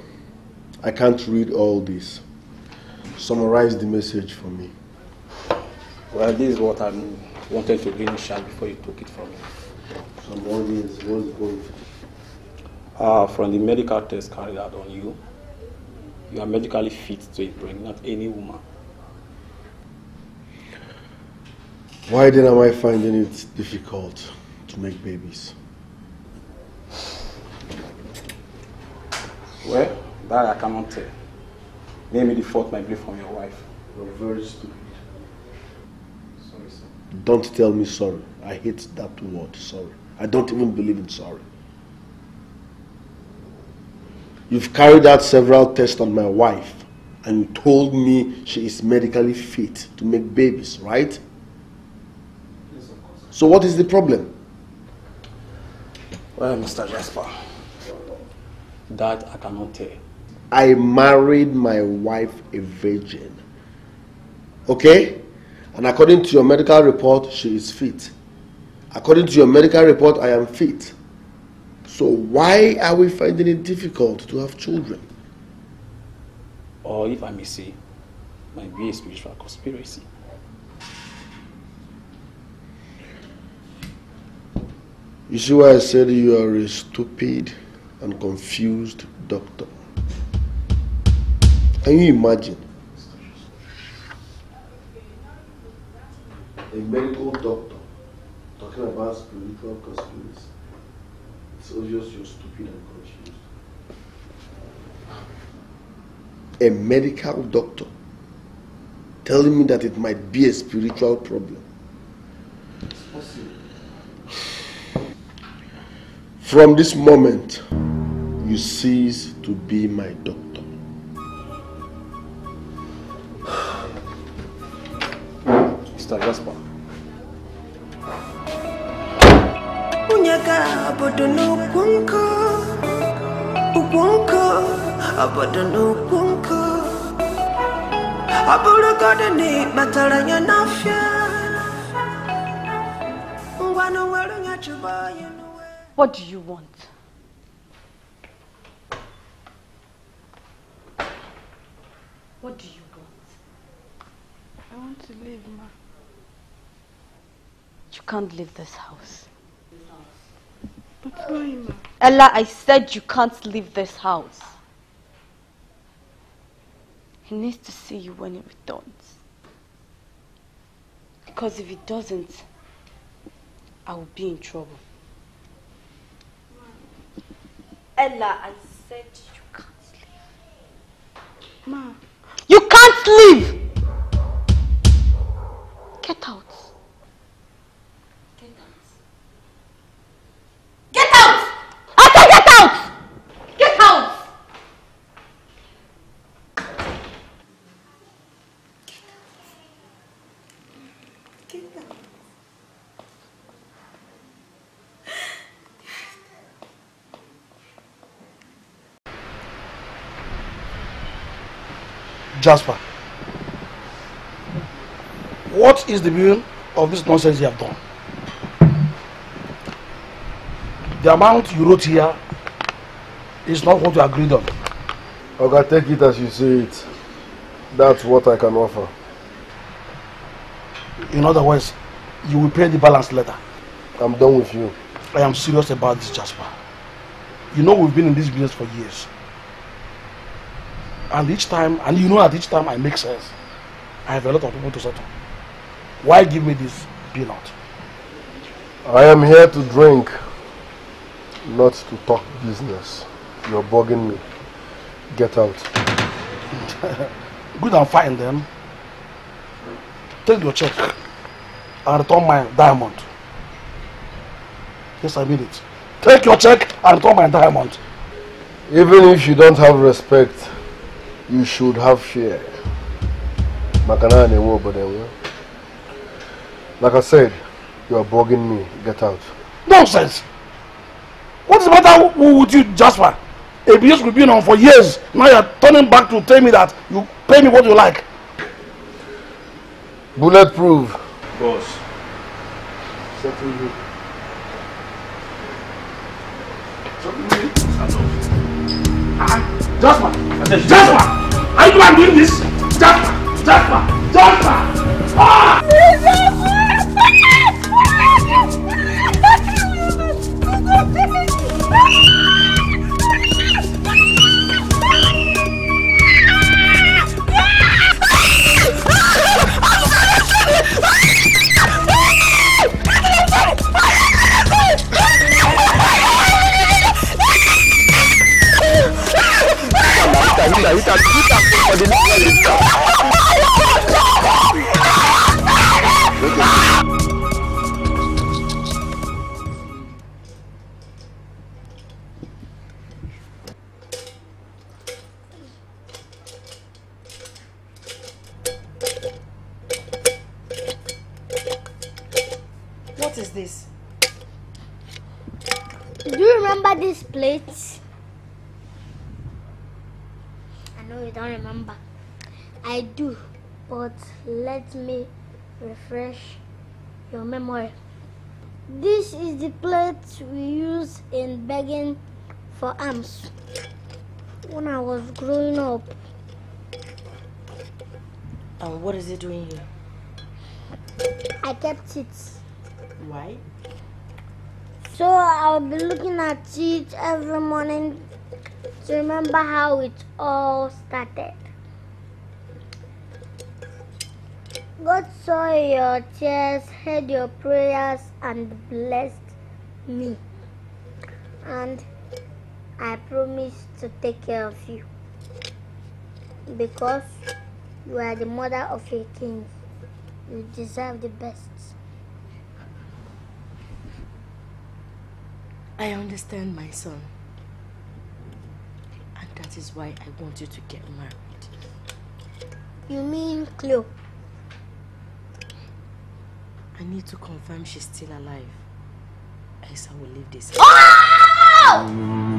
I can't read all this. Summarize the message for me. Well, this is what I wanted to bring, Sha, before you took it from me. Some audience was going from the medical test carried out on you, you are medically fit to impregnate any woman. Why then am I finding it difficult to make babies? Well, that I cannot tell. Let me default my brief from your wife. You're very stupid. Sorry, sir. Don't tell me sorry. I hate that word, sorry. I don't even believe in sorry. You've carried out several tests on my wife and you told me she is medically fit to make babies, right? Yes, of course. So what is the problem? Well, Mr. Jasper, that I cannot tell. I married my wife a virgin, okay? And according to your medical report, she is fit. According to your medical report, I am fit. So why are we finding it difficult to have children? Or if I may say, might be a spiritual conspiracy. You see why I said you are a stupid and confused doctor? Can you imagine? A medical doctor talking about spiritual conspiracy. It's obvious you're stupid and confused. A medical doctor telling me that it might be a spiritual problem. It's possible. From this moment, you cease to be my doctor. Mr. Jasper. What do you want? What do you want? I want to leave, ma. You can't leave this house. But why, ma? Ella, I said you can't leave this house. He needs to see you when he returns. Because if he doesn't, I will be in trouble. Ella, I said you can't leave. Ma. You can't leave! Get out. Get out. Get out! I said get out! Get out! Get out. Get out. Jasper, what is the meaning of this nonsense you have done? The amount you wrote here is not what you agreed on. Okay, take it as you say it. That's what I can offer. In other words, you will pay the balance later. I'm done with you. I am serious about this, Jasper. You know we've been in this business for years. And each time, and you know that each time I make sense, I have a lot of people to settle. Why give me this peanut? I am here to drink, not to talk business. You're bugging me. Get out. Good and fine then. Take your check and return my diamond. Yes, I mean it. Take your check and return my diamond. Even if you don't have respect, you should have fear. Like I said, you are bugging me. Get out. Nonsense! What is the matter with you, Jasper? ABS will be on for years. Now you are turning back to tell me that you pay me what you like. Bulletproof. Boss. Settle you. Jasper! Jasper! Are you not doing this? Jasper! Jasper! Jasper! Ah! I What is this? Do you remember this plate? I know you don't remember. I do, but let me refresh your memory. This is the plate we use in begging for alms when I was growing up. And what is it doing here? I kept it. Why? So I'll be looking at it every morning to remember how it all started. God saw your tears, heard your prayers, and blessed me. And I promise to take care of you, because you are the mother of a king. You deserve the best. I understand, my son. And that is why I want you to get married. You mean Chloe? I need to confirm she's still alive. Else I will leave this. Oh!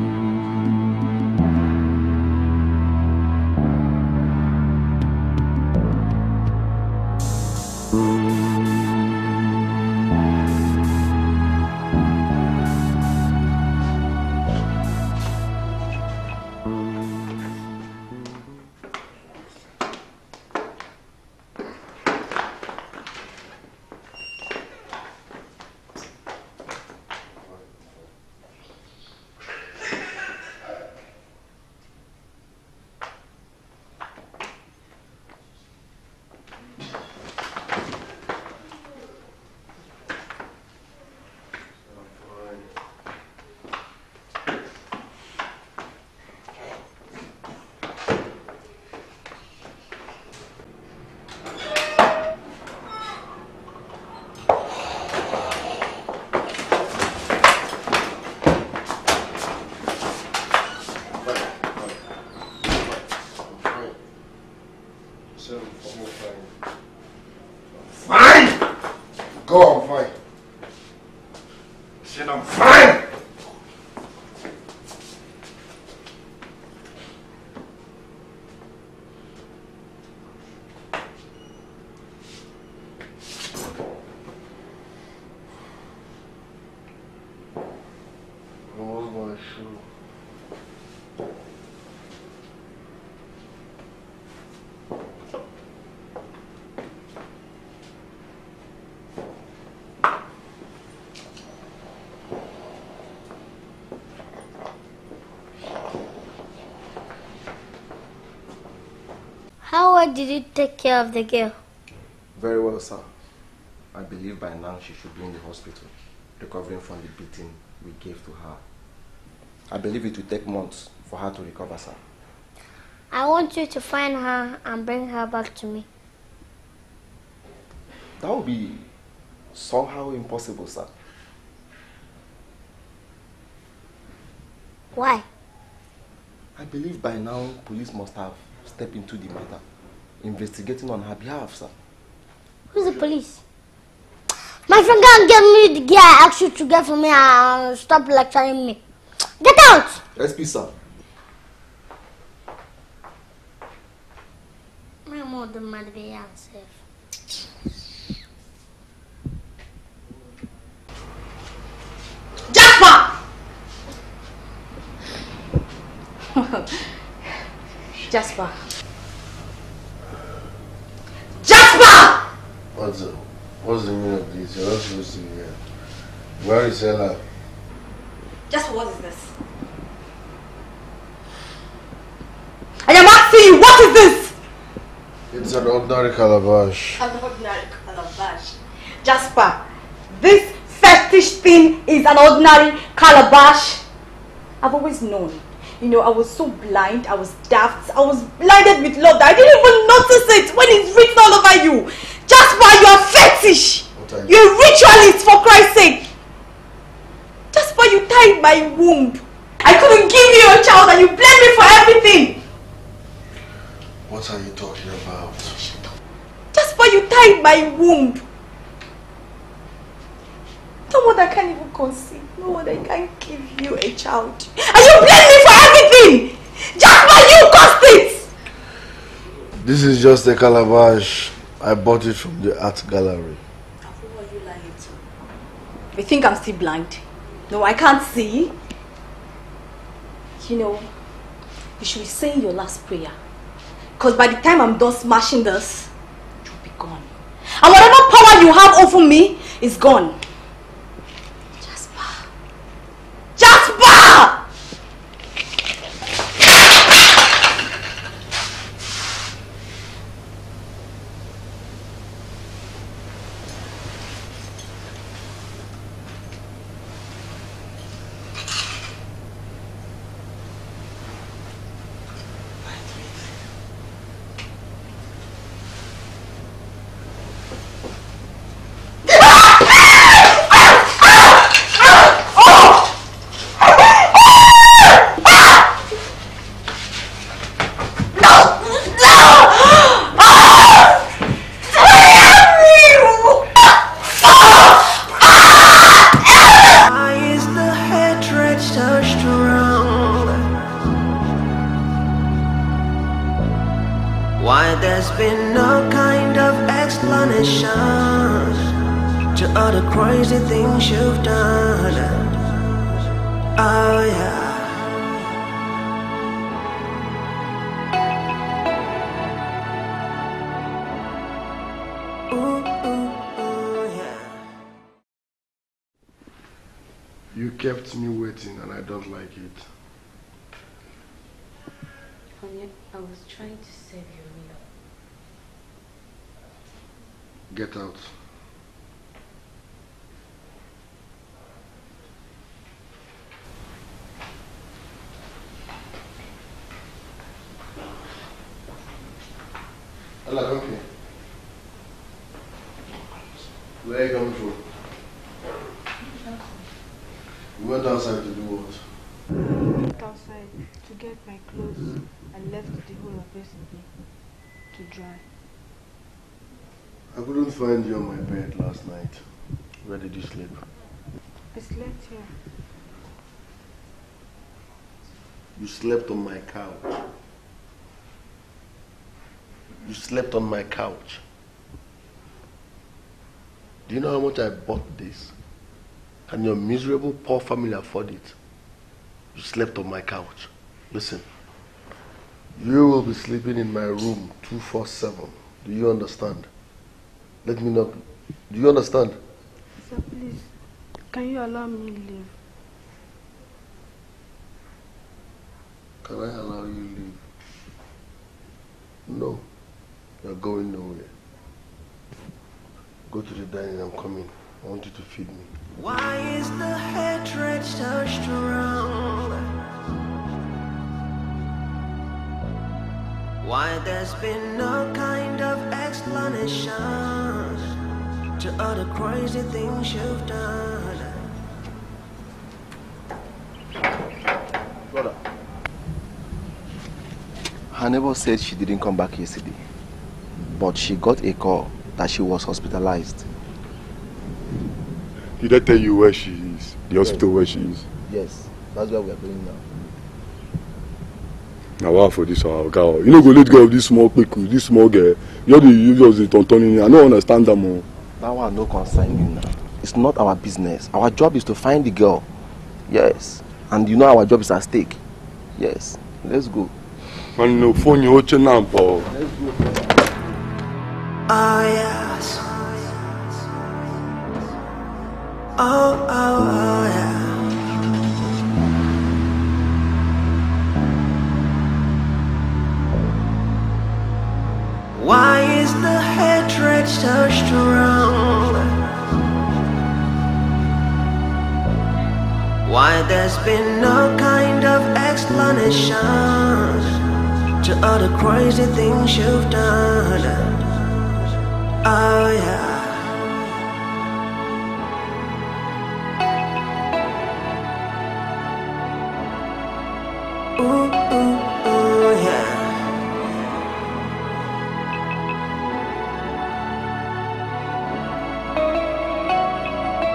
How did you take care of the girl? Very well, sir. I believe by now she should be in the hospital, recovering from the beating we gave to her. I believe it will take months for her to recover, sir. I want you to find her and bring her back to me. That would be somehow impossible, sir. Why? I believe by now police must have stepped into the matter, investigating on her behalf, sir. Who's the police? My friend, go and get me the gear I asked you to get for me and stop lecturing me. Get out! SP, sir. My mother might be unsafe. Jasper! Jasper! Jasper! What's the meaning of this? You're not supposed to be here. Where is Ella? Jasper, what is this? I am asking you, what is this? It's an ordinary calabash. An ordinary calabash. Jasper, this fetish thing is an ordinary calabash. I've always known. You know, I was so blind, I was daft, I was blinded with love that I didn't even notice it when it's written all over you. Jasper, you're fetish. You're a ritualist, for Christ's sake. Jasper, you tied my womb. I couldn't give you a child and you blame me for everything. What are you talking about? Jasper, you tied my womb. No mother can even conceive. No mother can give you a child. And you blame me for everything! Just by you caused it! This is just a calabash. I bought it from the art gallery. Who are you lying to? You think I'm still blind? No, I can't see. You know, you should be saying your last prayer. Because by the time I'm done smashing this, you'll be gone. And whatever power you have over me is gone. Jasper. Jasper! Slept on my couch. You slept on my couch. Do you know how much I bought this? Can your miserable poor family afford it? You slept on my couch. Listen, you will be sleeping in my room 247. Do you understand? Let me know. Do you understand? Sir, please, can you allow me to leave? Can I allow you to leave? No, you're going nowhere. Go to the dining, I'm coming. I want you to feed me. Why is the hatred so strong? Why there's been no kind of explanation to all the crazy things you've done? Brother. Her neighbor said she didn't come back yesterday, but she got a call that she was hospitalized. Did I tell you where she is? The hospital where she is? Yes, that's where we are going now. Now, what for this girl? You know, go let go of this small pickle, this small girl. You're the usual tontoning. I don't understand them all. That one no concern you now. It's not our business. Our job is to find the girl. Yes, and you know our job is at stake. Yes, let's go. Man, no phone, you hold your number. Oh, yes. Oh, yeah. Why is the hatred so strong? Why there's been no kind of explanation to all the crazy things you've done. Oh yeah. Ooh, ooh, ooh, yeah.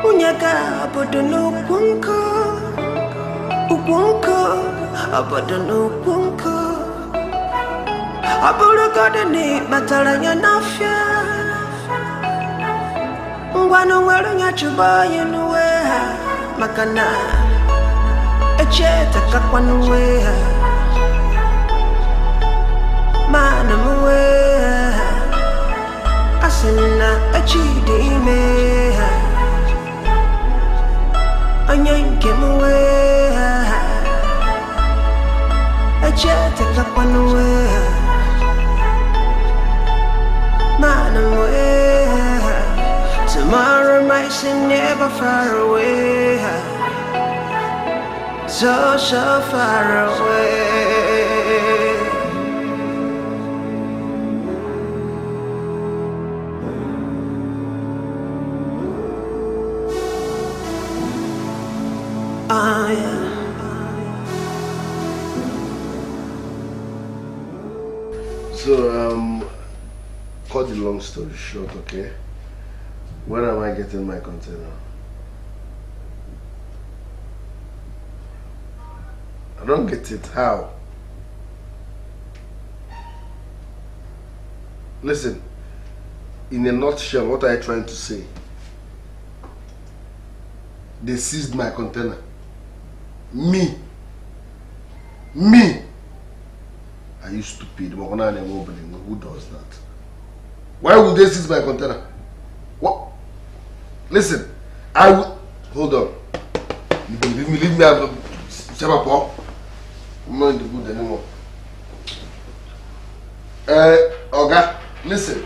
Unyaga abodono kunko, ukunko abodono kunko. Aborogoda ni matalanya nafya. Ngwano ngwarunya chuba yenuwe makana. Echeta kakwanuwe manamuwe. Asina echidime. I just take up one way, man away. Tomorrow might seem never far away, so so far away. So, cut the long story short, okay? When am I getting my container? I don't get it, how? Listen, in a nutshell, what are you trying to say? They seized my container. Me! Are you stupid? Who does that? Why would they seize my container? What? Listen, I will... Hold on. You can leave me out of the... I'm not in the good anymore. Oga, listen.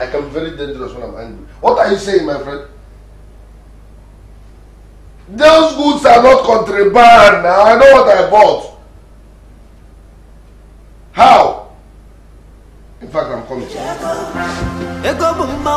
I can be very dangerous when I'm angry. What are you saying, my friend? Those goods are not contraband. I know what I bought. How? In fact, I'm coming. If I my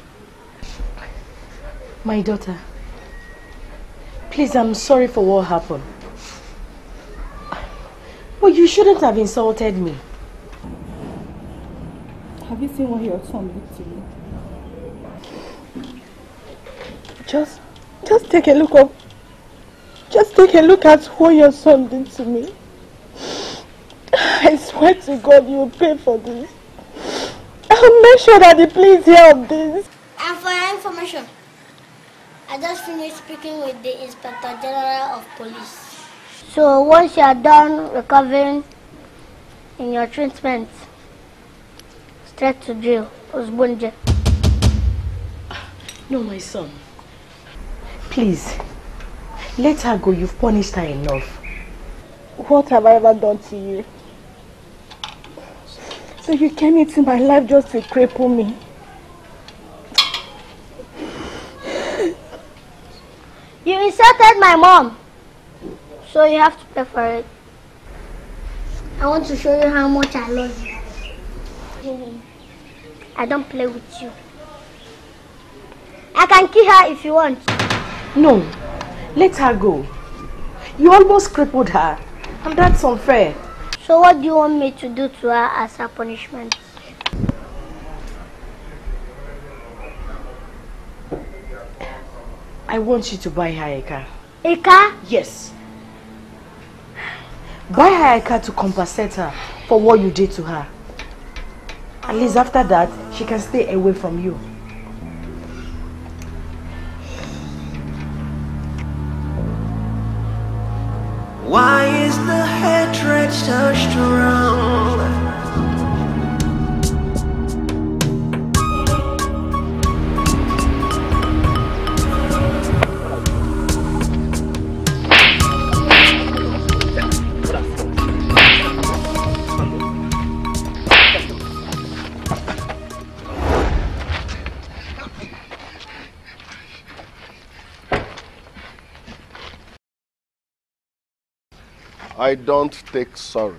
My daughter, please, I'm sorry for what happened. But you shouldn't have insulted me. Have you seen what your son did to you? Just take a look up. Just take a look at what your son did to me. I swear to God, you will pay for this. I'll make sure that the police hear of this. And for your information, I just finished speaking with the Inspector General of Police. So once you are done recovering in your treatment, straight to jail, Osbonje. No, my son. Please, let her go. You've punished her enough. What have I ever done to you? So you came into my life just to cripple me. You insulted my mom. So you have to pay for it. I want to show you how much I love you. I don't play with you. I can kill her if you want. No. Let her go. You almost crippled her, and that's unfair. So what do you want me to do to her as her punishment? I want you to buy her a car. A car? Yes. Buy her a car to compensate her for what you did to her. At least after that, she can stay away from you. Why is the hatred so strong? I don't take sorry.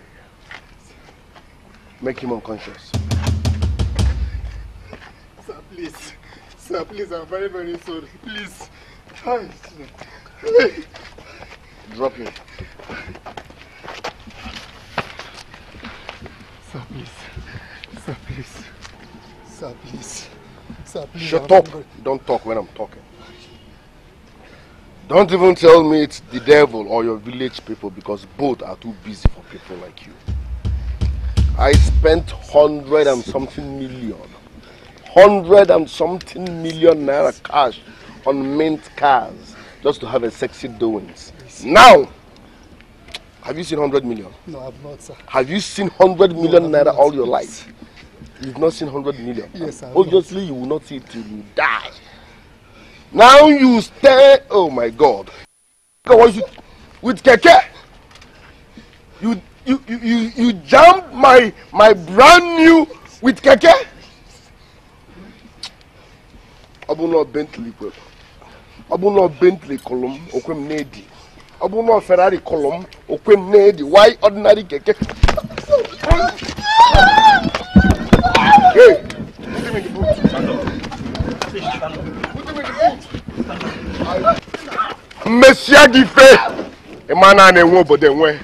Make him unconscious. Sir, please. Sir, please, I'm very, very sorry. Please. Drop him. Sir, please. Sir, please. Sir, please. Sir, please. Shut up. Don't talk when I'm talking. Don't even tell me it's the devil or your village people, because both are too busy for people like you. I spent 100 and something million naira cash on mint cars just to have a sexy doings. Now, have you seen 100 million? No, I have not, sir. Have you seen 100 million naira all your life? You've not seen 100 million? Yes, I obviously, you will not see it till you die. Now you stay. Oh my God! With keke, you jumped my brand new with keke. Abuno Bentley kwe, abuno Bentley column okwem nedi, abuno Ferrari column okwem nedi. Why ordinary keke? Hey, put him in the boot. Messia Gife, a man and a woman, but then way.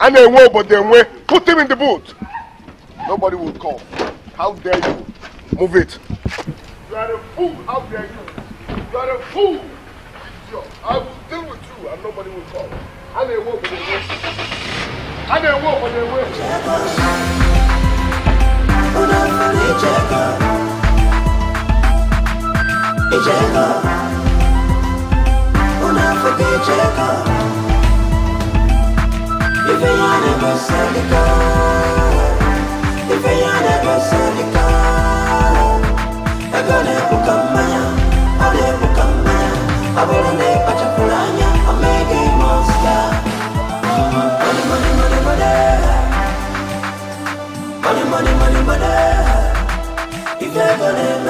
And a woman, but then way. Put him in the boot. Nobody will call. How dare you? Move it. You are a fool. How dare you? You are a fool. I will deal with you and nobody will call. And a woman, but then way. And a woman, but then way. Ijele. If I gonna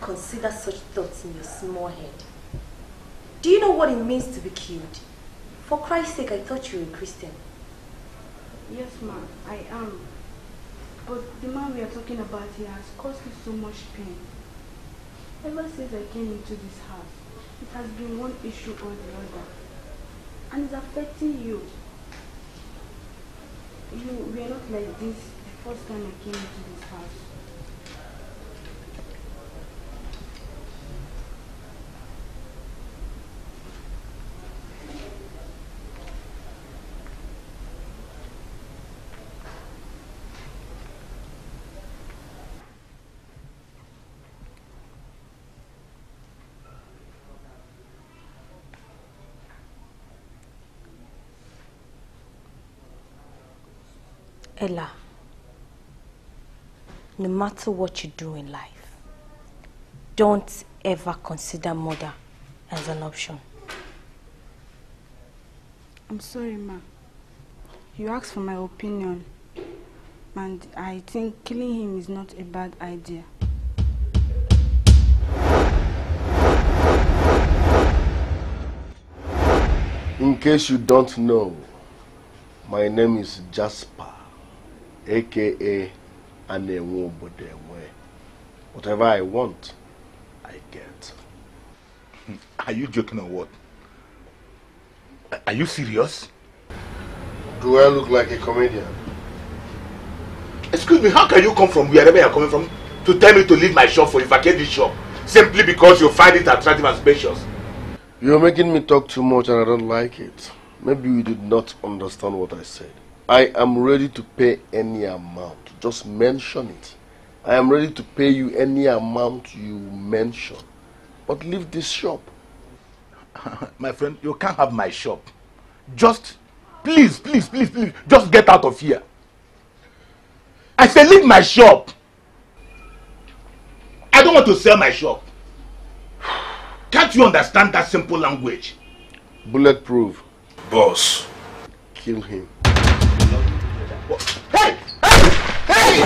consider such thoughts in your small head. Do you know what it means to be killed? For Christ's sake, I thought you were a Christian. Yes, ma'am, I am. But the man we are talking about here has caused me so much pain. Ever since I came into this house, it has been one issue or the other. And it's affecting you. You were not like this the first time I came into this house. Ella, no matter what you do in life, don't ever consider murder as an option. I'm sorry, ma. You asked for my opinion, and I think killing him is not a bad idea. In case you don't know, my name is Jasper. AKA Anewo Bodewe. Whatever I want, I get. Are you joking or what? Are you serious? Do I look like a comedian? Excuse me, how can you come from wherever you are coming from to tell me to leave my shop for you? Vacate this shop? simply because you find it attractive and spacious. You're making me talk too much and I don't like it. Maybe you did not understand what I said. I am ready to pay any amount. Just mention it. I am ready to pay you any amount you mention. But leave this shop. My friend, you can't have my shop. Just, please, please, please, please, just get out of here. I said leave my shop. I don't want to sell my shop. Can't you understand that simple language? Bulletproof. Boss. Kill him. Hey! Hey! Hey!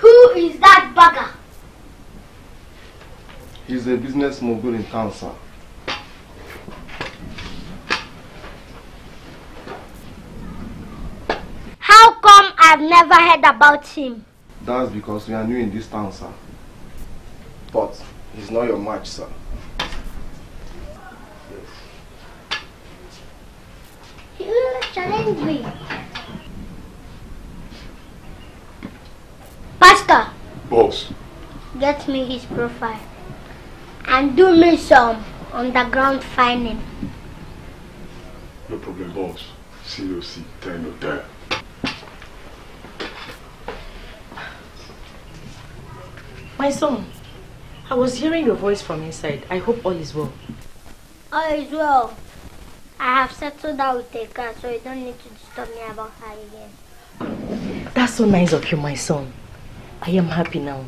Who is that bugger? He's a business mogul in town, sir. How come I've never heard about him? That's because we are new in this town, sir. But he's not your match, sir. Yes. He will challenge me. Pastor. Boss. Get me his profile. And do me some underground finding. No problem, boss. Seriously, time or die. My son, I was hearing your voice from inside. I hope all is well. All is well. I have settled down with Eka, so you don't need to disturb me about her again. That's so nice of you, my son. I am happy now.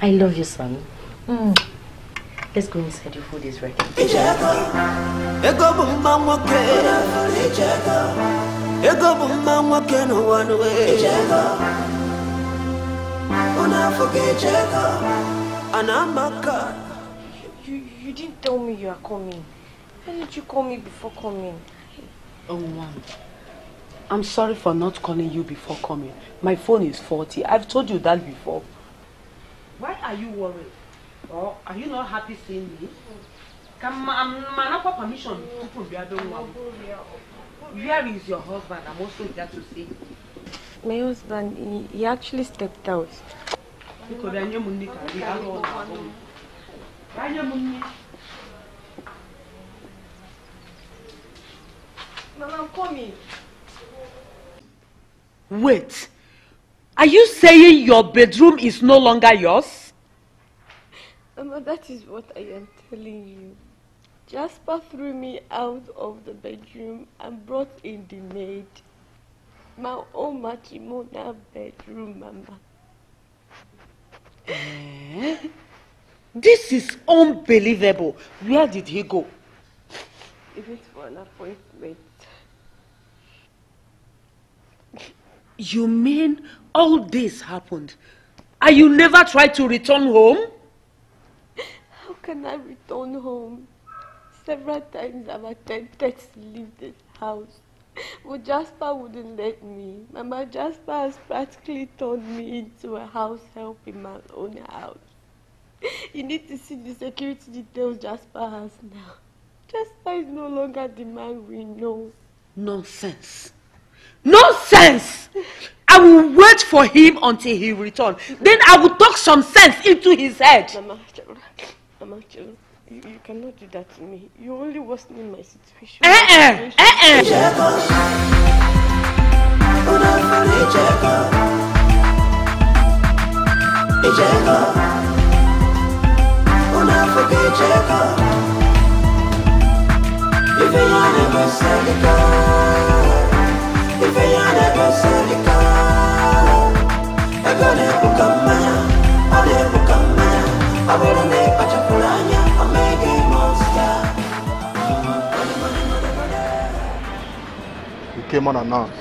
I love you, son. Let's go inside. Your food is ready. You didn't tell me you are coming. Why did you call me before coming? Oh, Mom. I'm sorry for not calling you before coming. My phone is faulty. I've told you that before. Why are you worried? Or are you not happy seeing me? I'm not permission. Where is your husband? I'm also here to see. My husband, he actually stepped out. Mama, I'm coming. Wait. Are you saying your bedroom is no longer yours? Mama, that is what I am telling you. Jasper threw me out of the bedroom and brought in the maid. My own matrimonial bedroom, Mama. This is unbelievable. Where did he go? He went for an appointment. You mean all this happened? And you never tried to return home? How can I return home? Several times I've attempted to leave this house. But Jasper wouldn't let me. Mama, Jasper has practically turned me into a house help in my own house. You need to see the security details Jasper has now. Jasper is no longer the man we know. Nonsense. Nonsense! I will wait for him until he returns. Then I will talk some sense into his head. Mama, children. You cannot do that to me. You're only worsening my situation. Came unannounced.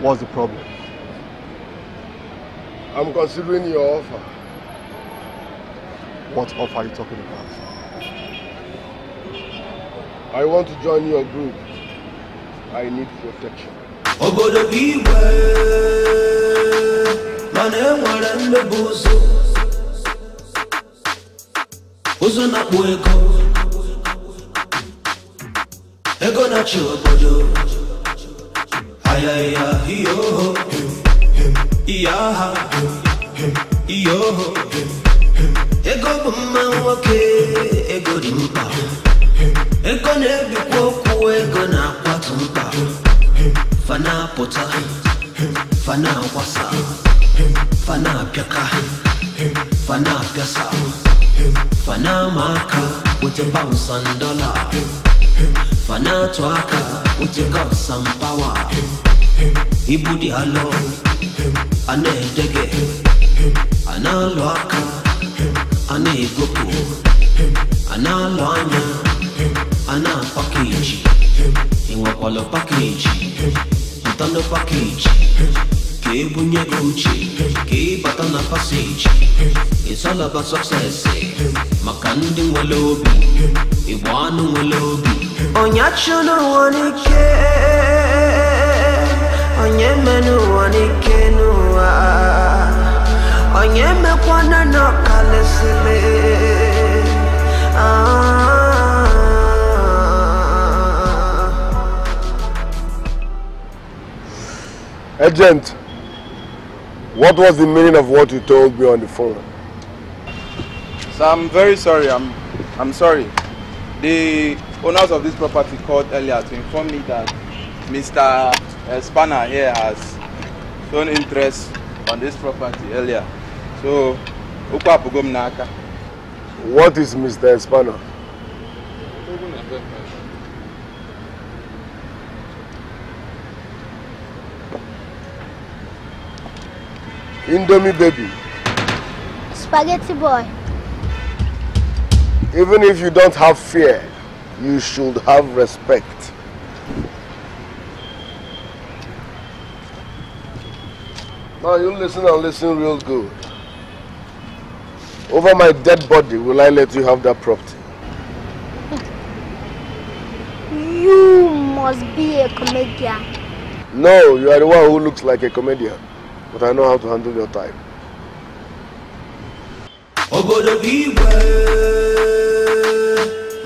What's the problem? I'm considering your offer. What offer are you talking about? I want to join your group. I need protection. Ego na chobodo. Aya ya yo. Iyaha yo. Ego mama wake. Ego dimpa. Ego nebi kwoku. Ego na kwatumpa. Fana pota. Fana wasa. Fana piaka. Fana piasa. Fana maka. Utemba usandola. Fana twaka. Utenga some power. Ibudi halo. Ane dege. Ana loaka. Ane goku. Ana loanya. Ana package. Inwapalo package. Mutando package. Ke bunye guchi. Ke batana passage. It's all about success. Makandi walobi. Iwanu walobi. Onyachuno wanike. Onyemenu wanike nuwa. Onyeme kwana no kalesile. Agent, what was the meaning of what you told me on the phone? So I'm very sorry. I'm sorry. The owners of this property called earlier to inform me that Mr. Spanner here has shown interest on this property earlier. So, what is Mr. Spanner? Indomie baby. Spaghetti boy. Even if you don't have fear, you should have respect. Now you listen and listen real good. Over my dead body, will I let you have that property? You must be a comedian. No, you are the one who looks like a comedian. But I know how to handle your time.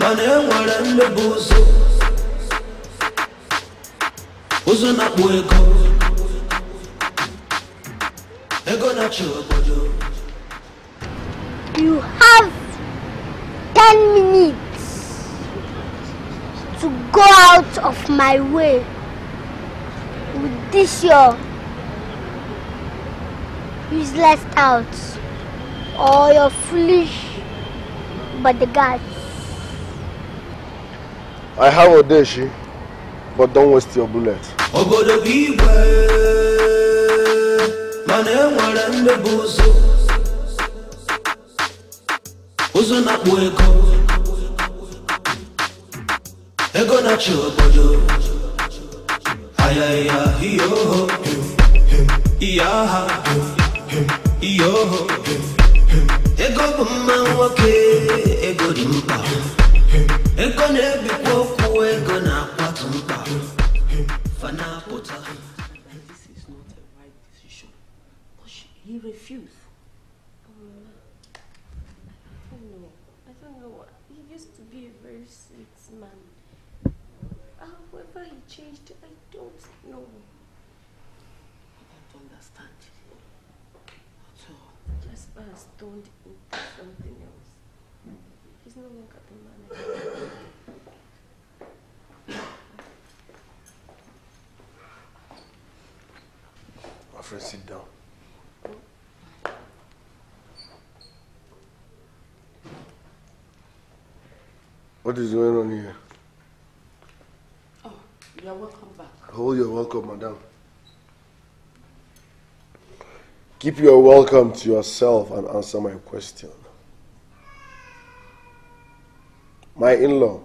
You have 10 minutes to go out of my way with this your useless doubts or your foolish bodyguards. I have a dashi, but don't waste your bullet. Yo, ego mama wake, ego dimpa. Ego nebi kwoku, ego na kwatumpa. Fana pota. This is not a right decision. But he refused. I don't know. He used to be a very sweet man. However he changed, I don't know. I don't understand. Jasper has turned into something else. He's no longer the man. My friend, sit down. What is going on here? Oh, you're welcome back. Oh, you're welcome, madam. Keep your welcome to yourself and answer my question. My in-law,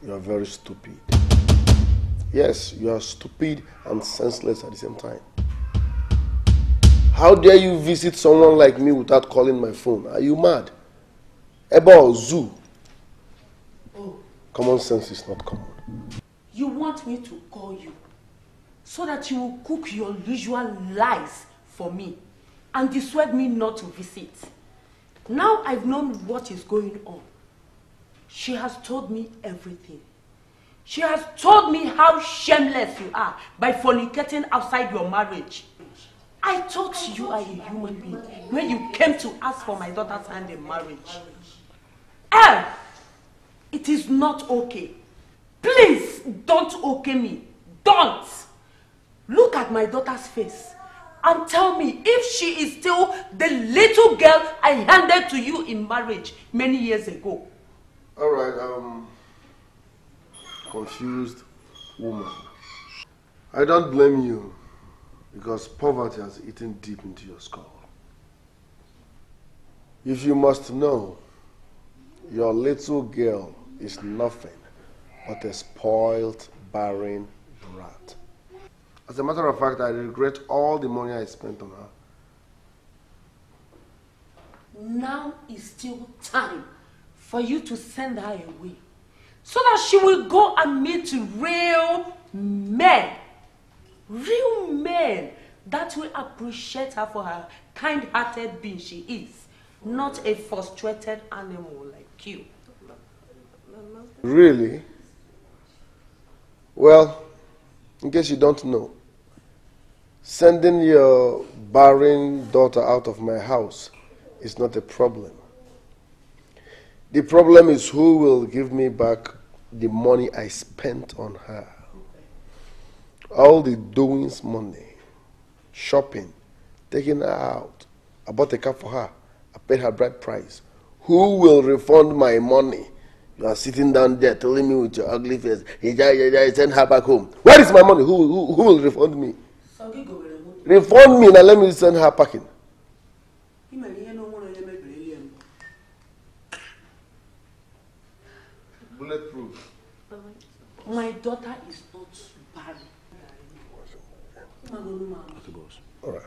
you are very stupid. Yes, you are stupid and senseless at the same time. How dare you visit someone like me without calling my phone? Are you mad? Aba zoo. Oh. Common sense is not common. You want me to call you so that you will cook your usual lies for me and dissuade me not to visit. Now I've known what is going on. She has told me everything. She has told me how shameless you are by fornicating outside your marriage. I thought you are a human being when you came to ask for my daughter's hand in marriage. El, it is not okay. Please don't okay me. Don't. Look at my daughter's face and tell me if she is still the little girl I handed to you in marriage many years ago. All right, confused woman. I don't blame you because poverty has eaten deep into your skull. If you must know, your little girl is nothing but a spoiled, barren brat. As a matter of fact, I regret all the money I spent on her. Now is still time for you to send her away so that she will go and meet real men that will appreciate her for her kind-hearted being she is, not a frustrated animal like you. Really? Well, in case you don't know, sending your barren daughter out of my house is not a problem. The problem is who will give me back the money I spent on her. All the doings money, shopping, taking her out. I bought a car for her. I paid her bride price. Who will refund my money? You are sitting down there telling me with your ugly face, send her back home. Where is my money? Who will refund me? Refund me and let me send her packing. Bulletproof. My daughter is not bad. All right.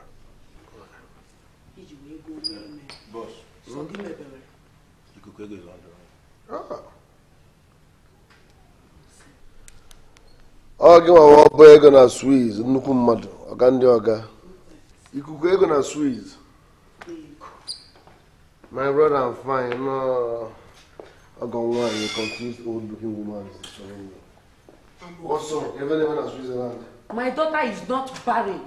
Boss. You could go to London. Oh, give a boy gonna squeeze. Nukumad, Ogandoga. You could go gonna squeeze. My brother, I'm fine. No, I got one. A confused old-looking woman is destroying me. What's up? Everyone has Switzerland. My daughter is not barren.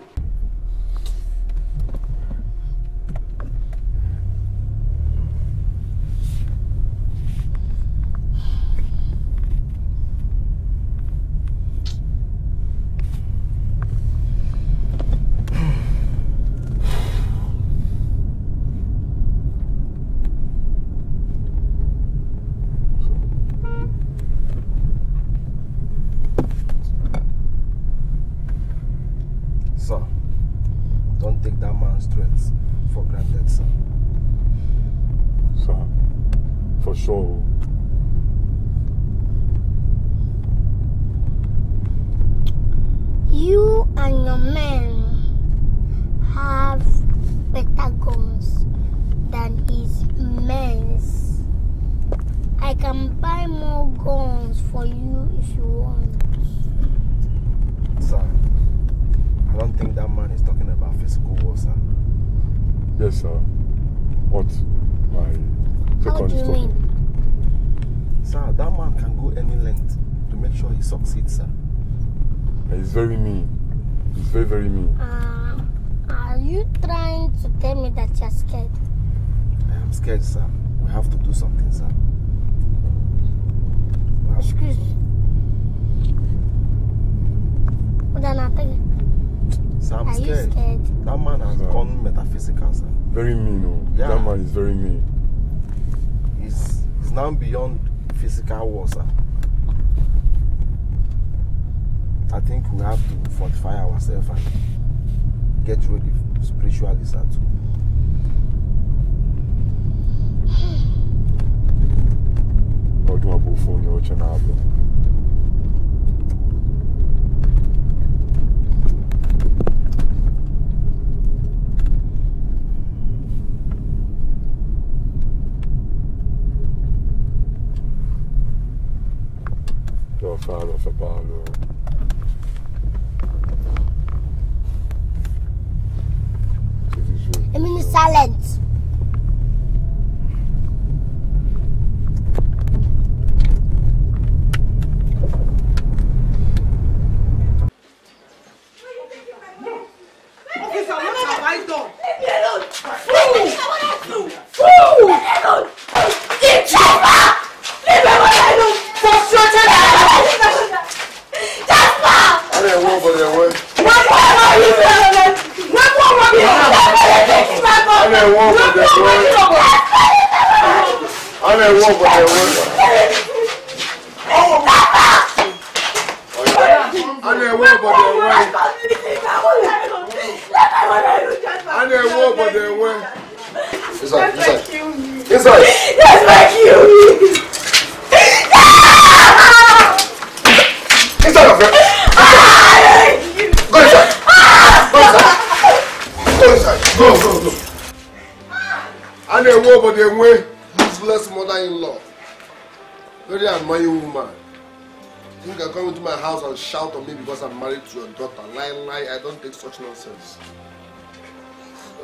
Shout on me because I'm married to your daughter. Lie, I don't take such nonsense.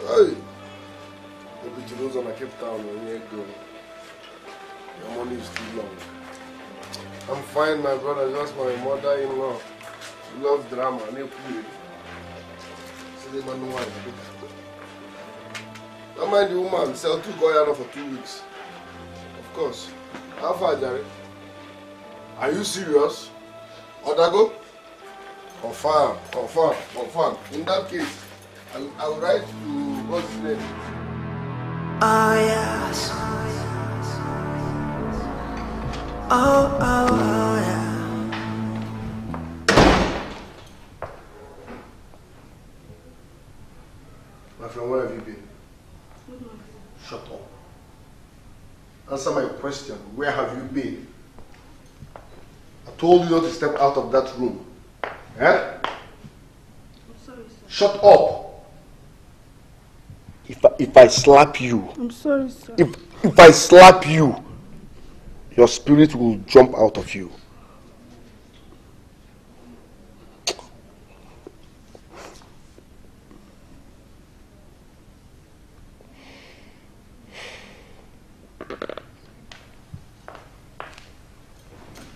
Hey, maybe to those on the Cape Town when you go. Your money is too long. I'm fine, my brother. Just my mother-in-law. Love drama. Don't mind the woman. Sell 2 goyana for 2 weeks. Of course. How far, Jerry? Are you serious? Odago? Confirm. In that case, I'll write to God's name. Oh, yes. Oh, yeah. My friend, where have you been? Shut up. Answer my question. Where have you been? I told you not to step out of that room. Eh? I'm sorry, sir. Shut up. If I slap you, I'm sorry, sir. If I slap you, your spirit will jump out of you.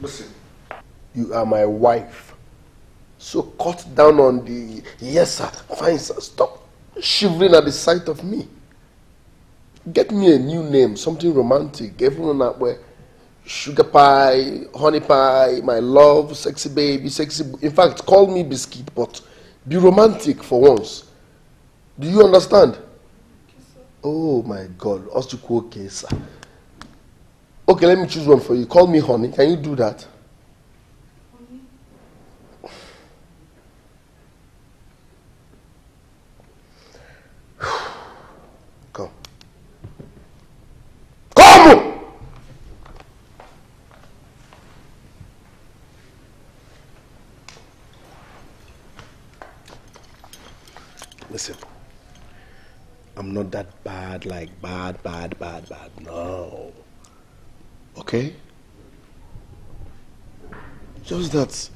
Listen. You are my wife, so cut down on the yes sir, fine sir. Stop shivering at the sight of me. Get me a new name, something romantic. Everyone out where sugar pie, honey pie, my love, sexy baby, sexy. In fact, call me biscuit, but be romantic for once. Do you understand? Okay, sir. Oh my God, okay, sir. Okay, let me choose one for you. Call me honey. Can you do that? Listen, I'm not that bad, like bad, no. Okay? Just that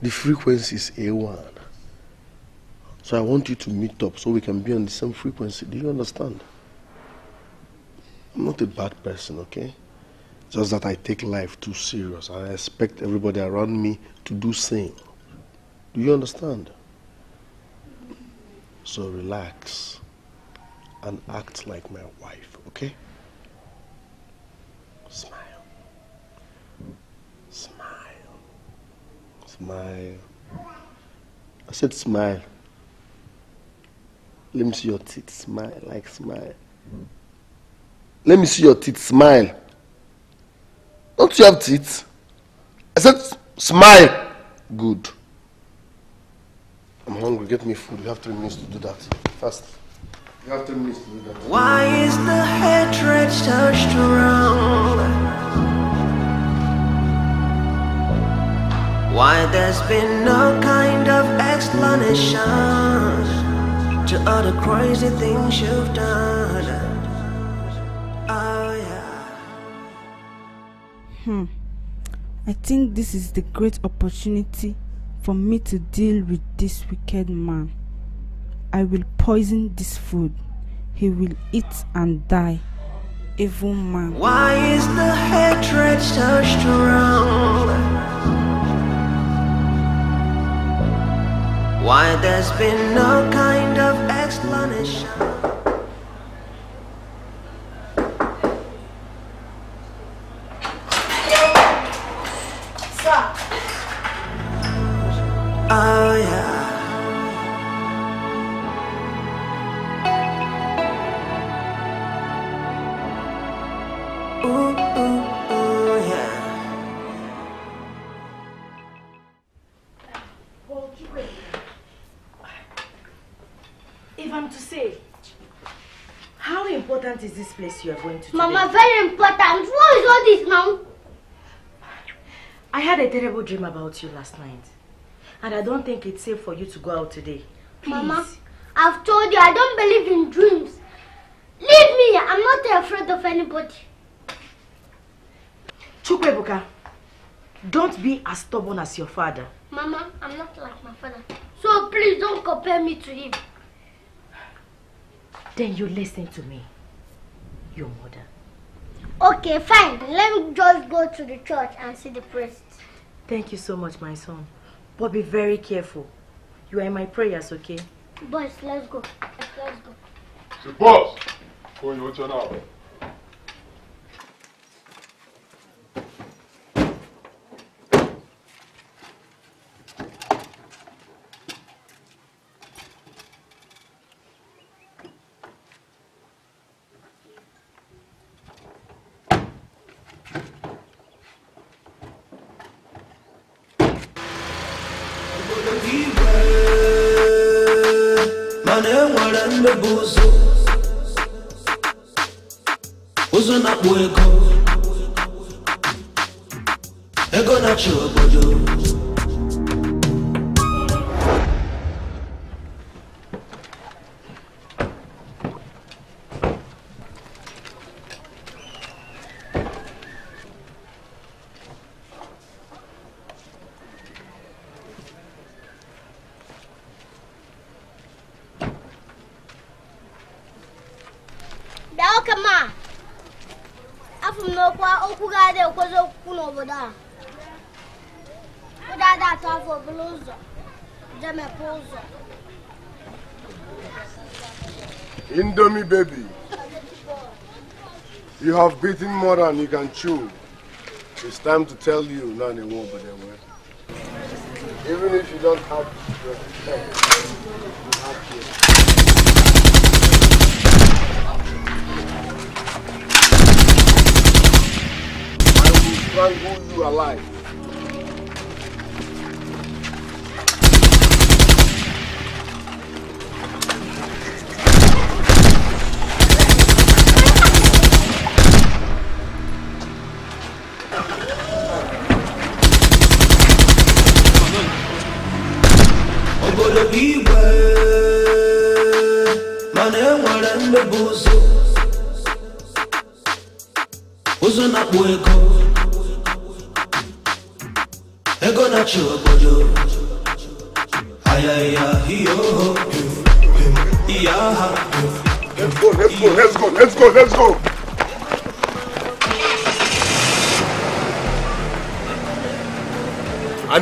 the frequency is A1. So I want you to meet up so we can be on the same frequency. Do you understand? I'm not a bad person, okay? Just that I take life too serious. I expect everybody around me to do same. Do you understand? So relax and act like my wife, okay? Smile. Smile. Smile. I said smile. Let me see your teeth. Smile, like smile. Let me see your teeth. Smile. Don't you have teeth? I said smile. Good. I'm hungry, get me food. You have 3 minutes to do that. Fast. You have 3 minutes to do that. Why is the hatred touched around? Why there's been no kind of explanation to all the crazy things you've done? Oh, yeah. I think this is the great opportunity for me to deal with this wicked man. I will poison this food. He will eat and die. Evil man. Why is the hatred touched around? Why there's been no kind of explanation? Sir. Oh yeah. Ooh, ooh, ooh, yeah. Well, Chukwe, if I'm to say, how important is this place you are going to? Mama, today? Very important. What is all this now? I had a terrible dream about you last night. And I don't think it's safe for you to go out today. Please. Mama, I've told you I don't believe in dreams. Leave me, I'm not afraid of anybody. Chukwebuka, don't be as stubborn as your father. Mama, I'm not like my father. So please don't compare me to him. Then you listen to me, your mother. Okay, fine. Let me just go to the church and see the priest. Thank you so much, my son. But be very careful. You are in my prayers, okay? Boss, let's go. Let's go. So, boss, go in your channel. Indomie baby, you have beaten more than you can chew. It's time to tell you now they won't, but they will. Even if you don't have your respect, you have to. Strangle you alive. I'm gonna be well. My name was the boss. Wasn't that boy called? Gonna chill, but you, let's go. I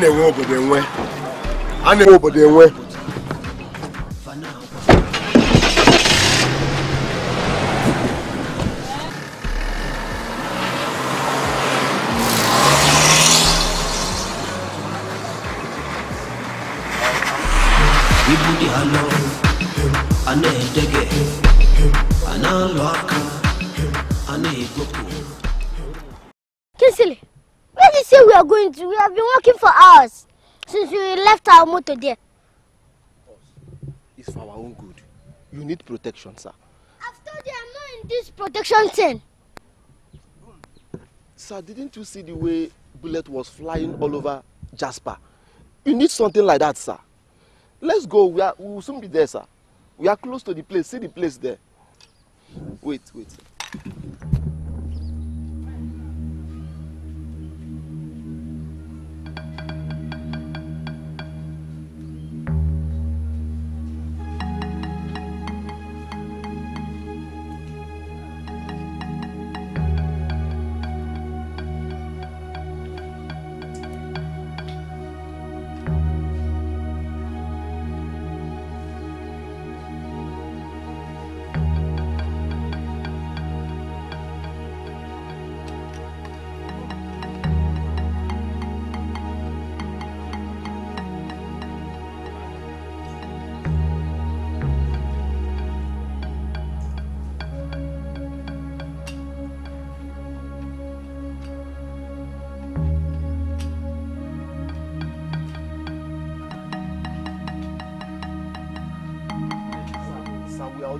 never over there. Our motor there. It's for our own good. You need protection, sir. I've told you I'm not in this protection thing. Sir, didn't you see the way bullet was flying all over Jasper? You need something like that, sir. Let's go. We will soon be there, sir. We are close to the place. See the place there. Wait.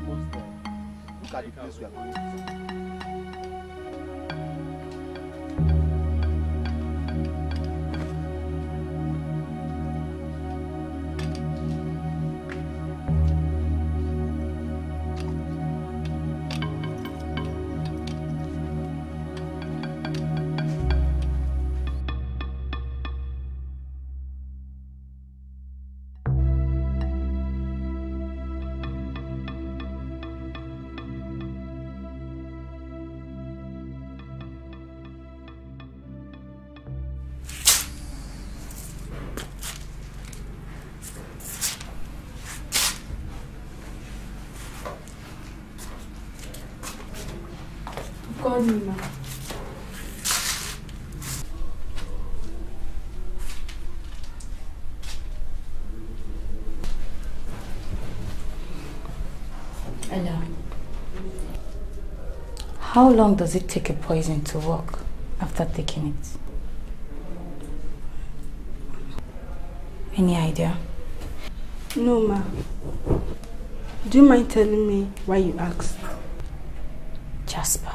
almost there. Look at the place we are going to. Nina. Ella, how long does it take a poison to work after taking it? Any idea? No, ma. Do you mind telling me why you asked? Jasper.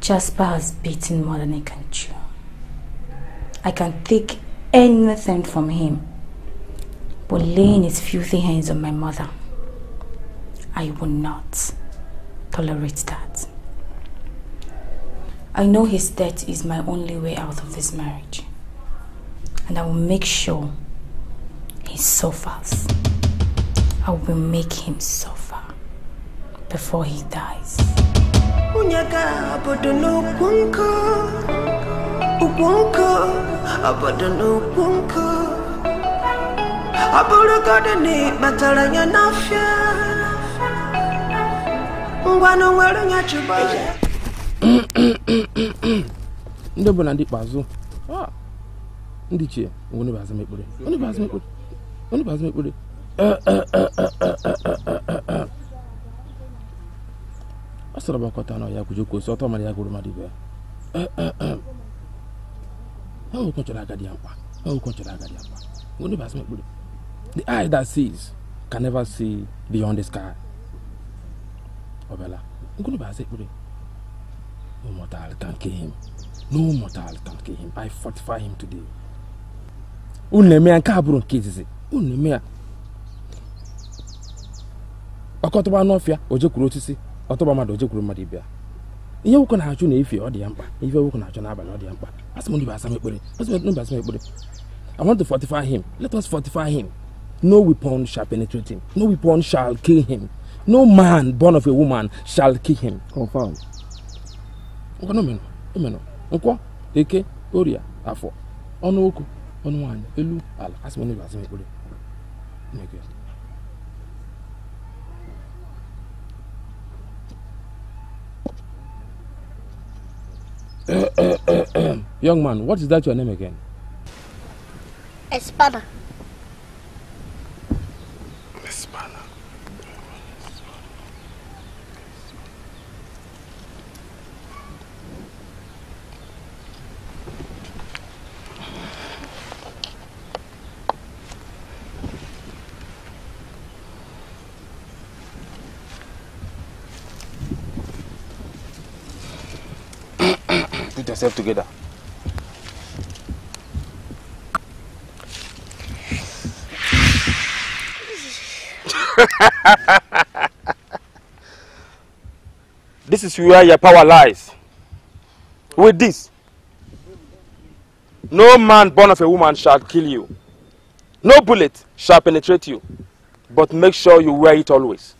Jasper has beaten more than I can chew. I can take anything from him, but laying his filthy hands on my mother, I will not tolerate that. I know his death is my only way out of this marriage, and I will make sure he suffers. I will make him suffer before he dies. Unyaka abodonu kunko, ukunko abodonu kunko. Aboroka deni matalanya nafya. Ngwanu werunya chubaya. Ndebo nandi bazo. Ah, ndiche ngone bazo mekure. Ngone bazo mekure. Ngone bazo mekure. The eye that sees can never see beyond the sky. Obella, no mortal can kill him. No mortal can kill him. I fortify him today. Otobama you can have you if you are the emperor, if you can have an abba, not the emperor. As many as I may. I want to fortify him. Let us fortify him. No weapon shall penetrate him. No weapon shall kill him. No man born of a woman shall kill him. Confirm. Ukonomeno, Emeno, Unqua, Eke, Oria, Afo, Onoku, Onwan, Elu, Al, as many as I may. Young man, what is that your name again? Espana. Espana. Yourself together. This is where your power lies. With this, no man born of a woman shall kill you. No bullet shall penetrate you. But make sure you wear it always.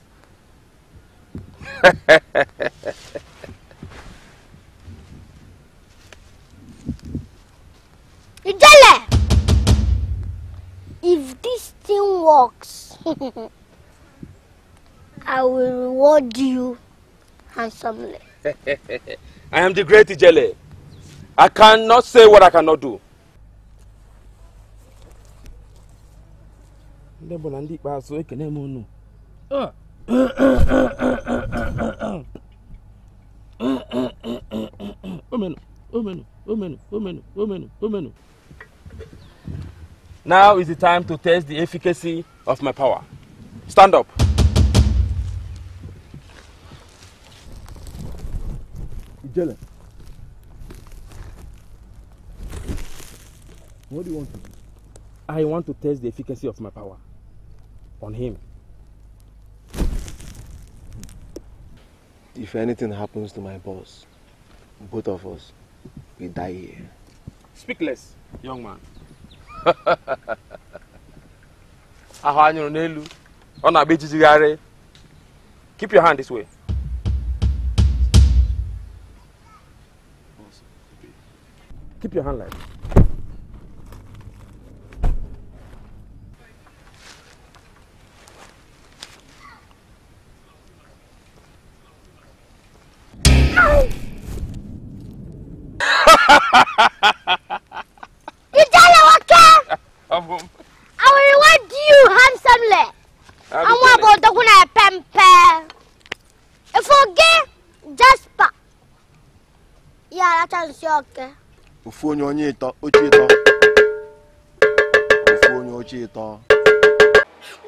Ijele! If this thing works, I will reward you handsomely. I am the great Ijele. I cannot say what I cannot do. Women. Now is the time to test the efficacy of my power. Stand up. Ijele. What do you want to do? I want to test the efficacy of my power on him. If anything happens to my boss, both of us, we die here. Speak less, young man. Keep your hand this way. Keep your hand like this.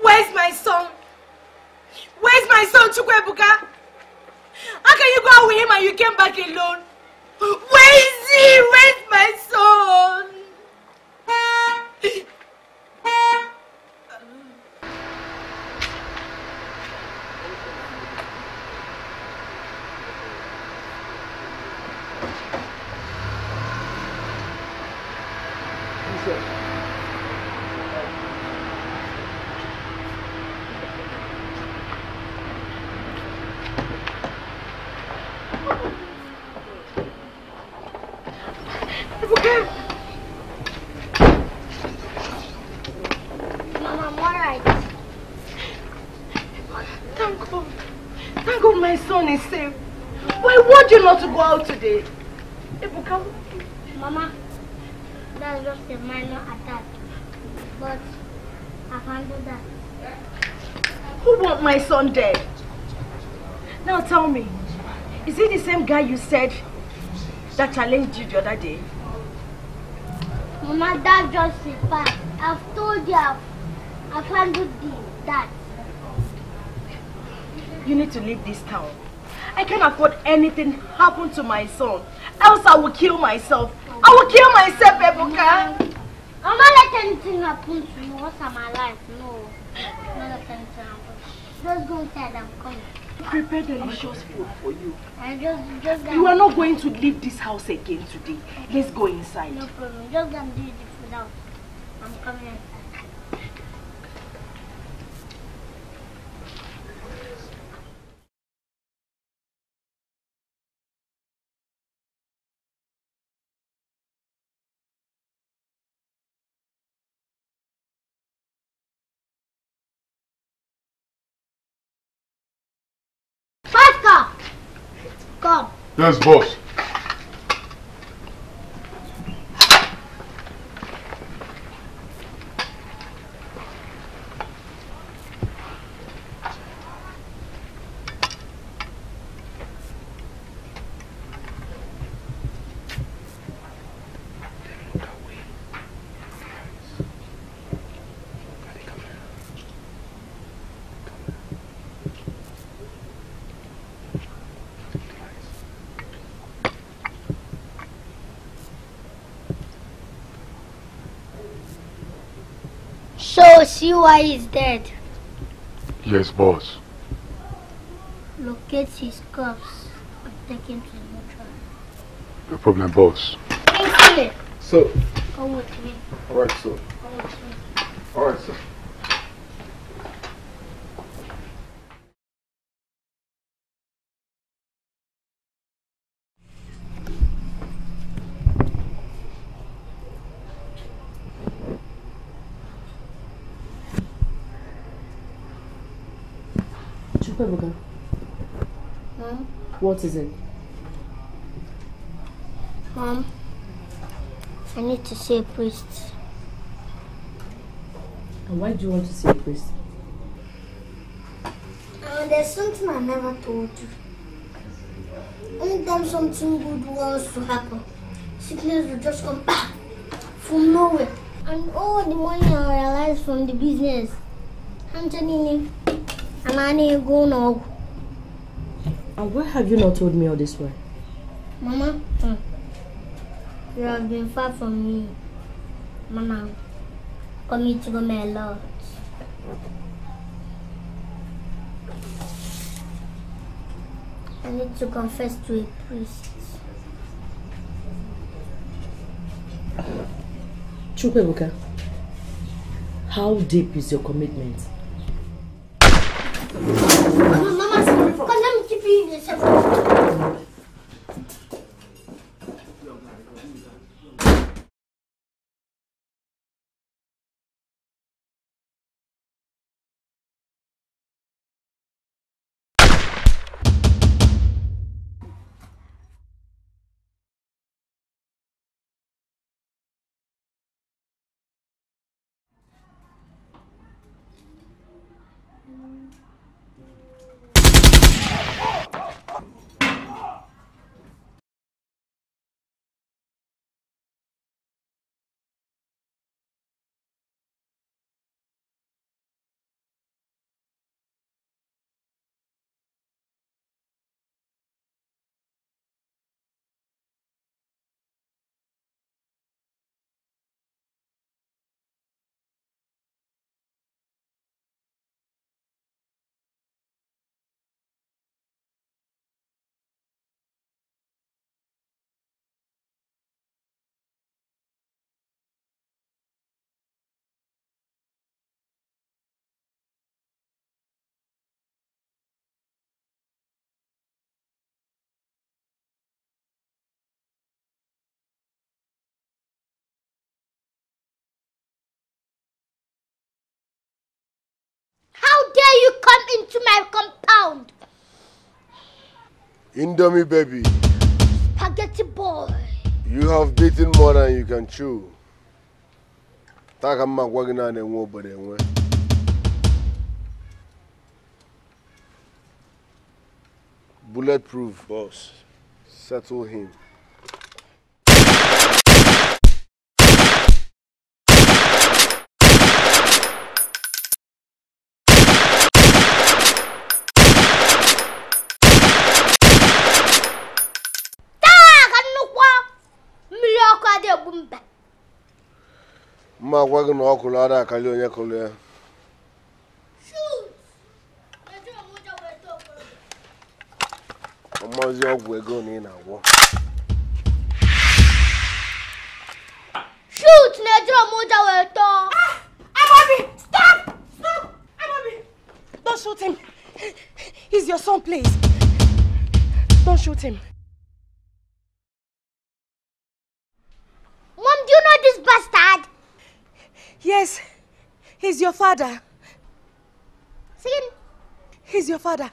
Where's my son? Where's my son, Chukwebuka? How can you go with him and you came back alone? Where is he? Where's my son? Today. Mama, that's just a minor attack, but I've handled that. Who want my son dead? Now tell me, is he the same guy you said that challenged you the other day? Mama, that's just a fact. I've told you I've handled that. You need to leave this town. I can't afford anything happen to my son. Else I will kill myself. I will kill myself, Ebuka. I'm not letting anything happen to you once in my life. No. I'm not letting anything happen. Just go inside, I'm coming. Prepare delicious food for you. I just you are not going to leave this house again today. Let's go inside. No problem. Just go and do the food out. I'm coming inside. Yes, boss. See why he's dead. Yes, boss. Locate his corpse and take him to the mortuary. No problem, boss. Hey, so. Come with me. Alright, so. Come with me. Alright, sir. Mom? What is it? Mom, I need to see a priest. And why do you want to see a priest? There's something I never told you. Anytime something good wants to happen, sickness will just come back from nowhere. And all the money I realized from the business, Angelina, and why have you not told me all this while? Mama, you have been far from me. Mama, come here to go me a lot. I need to confess to a priest. Chukwebuka, how deep is your commitment? Mama, sorry, because let me keep you in the shelter. How dare you come into my compound? Indomie baby. Spaghetti boy. You have beaten more than you can chew. Bulletproof, boss. Settle him. Shoot! Amabi! Stop! Stop! Amabi! Don't shoot him! He's your son, please! Don't shoot him! Mom, do you know this bastard? Yes, he's your father. Sing. He's your father.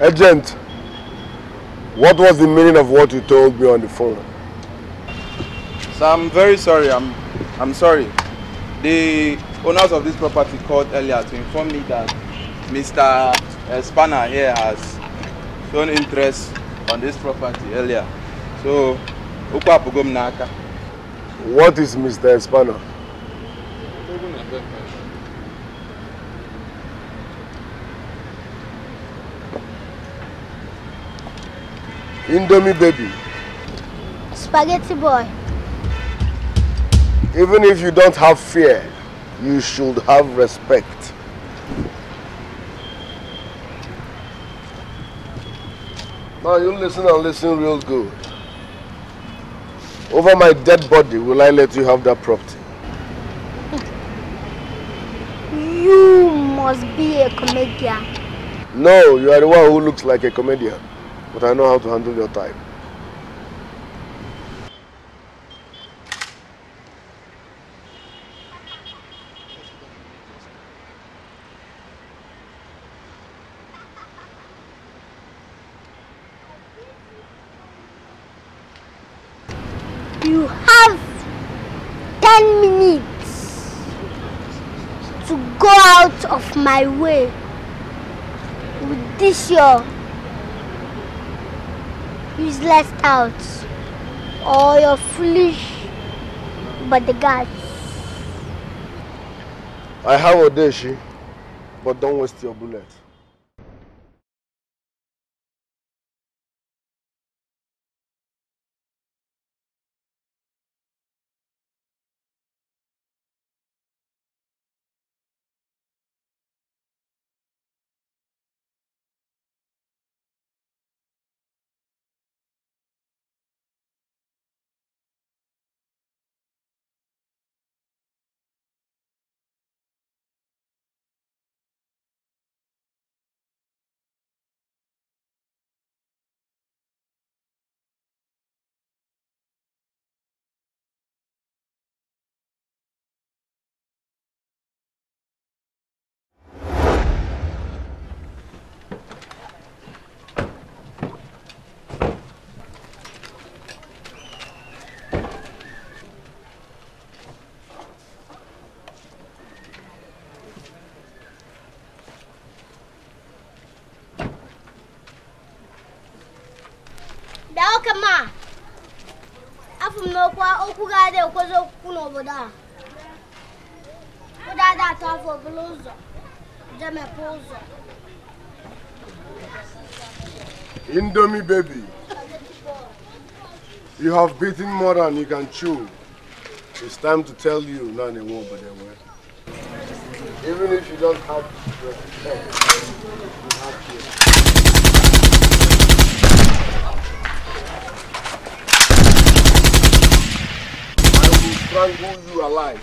Agent, what was the meaning of what you told me on the phone? So I'm very sorry. I'm sorry. The owners of this property called earlier to inform me that Mr. Spanner here has shown interest on this property earlier. So, what is Mr. Spanner? Indomie baby. Spaghetti boy. Even if you don't have fear, you should have respect. Now you listen and listen real good. Over my dead body, will I let you have that property? You must be a comedian. No, you are the one who looks like a comedian. But I know how to handle your time. You have 10 minutes to go out of my way with this your useless thoughts or your foolish bodyguards. I have a dashi, but don't waste your bullet. Indomie baby, you have beaten more than you can chew. It's time to tell you, not a word but a word. Even if you don't have respect, you have to. Strangle you alive.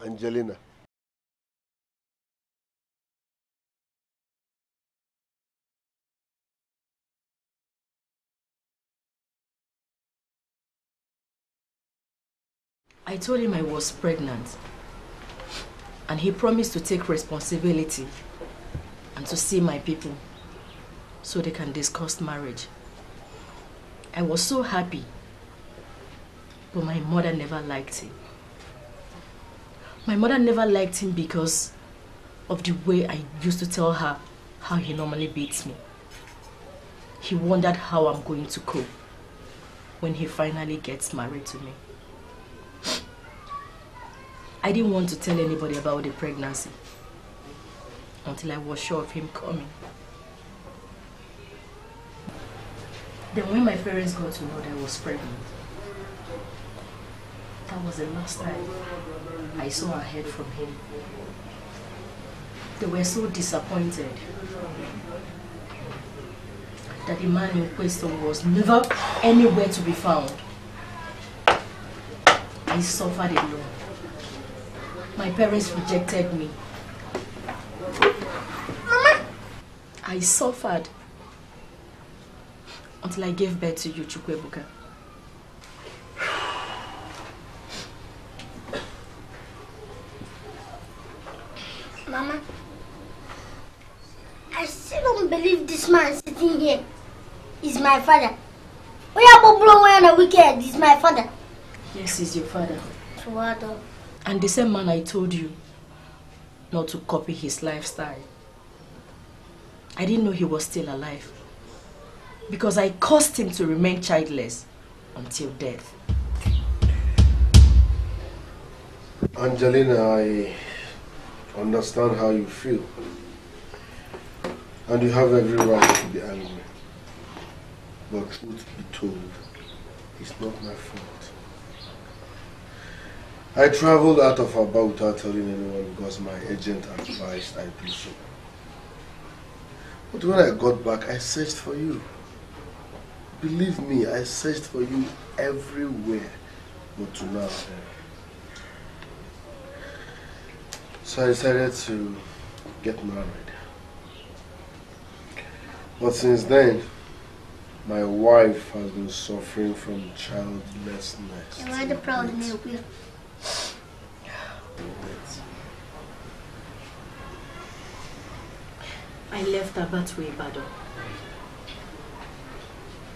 Angelina. I told him I was pregnant, and he promised to take responsibility and to see my people so they can discuss marriage. I was so happy, but my mother never liked him. My mother never liked him because of the way I used to tell her how he normally beats me. He wondered how I'm going to cope when he finally gets married to me. I didn't want to tell anybody about the pregnancy until I was sure of him coming. Then when my parents got to know that I was pregnant, that was the last time I saw or heard from him. They were so disappointed that the man in question was never anywhere to be found. I suffered alone. My parents rejected me. Mama. I suffered until I gave birth to you, Chukwebuka. Mama, I still don't believe this man sitting here is my father. We are both blowing on the weekend, he's my father. Yes, he's your father. And the same man I told you not to copy his lifestyle. I didn't know he was still alive, because I caused him to remain childless until death. Angelina, I understand how you feel. And you have every right to be angry. But truth be told, it's not my fault. I traveled out of Aba without telling anyone because my agent advised I do so. But when I got back, I searched for you. Believe me, I searched for you everywhere, but to now. So I decided to get married. But since then, my wife has been suffering from childlessness. Am I the proud neighbor? I left her back to Ibadan.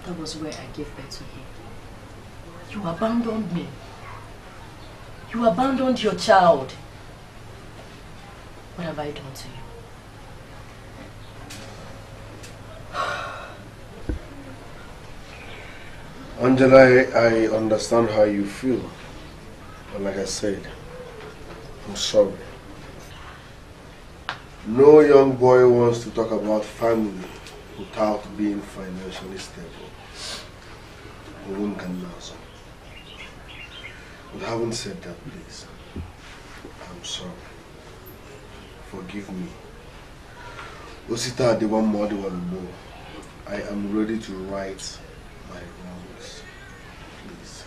That was where I gave birth to him. You abandoned me. You abandoned your child. What have I done to you? Angela, I understand how you feel. But like I said, I'm sorry. No young boy wants to talk about family without being financially stable. One can also. But having said that, please, I'm sorry. Forgive me. Osita, they want more, they want more. I am ready to right my wrongs. Please,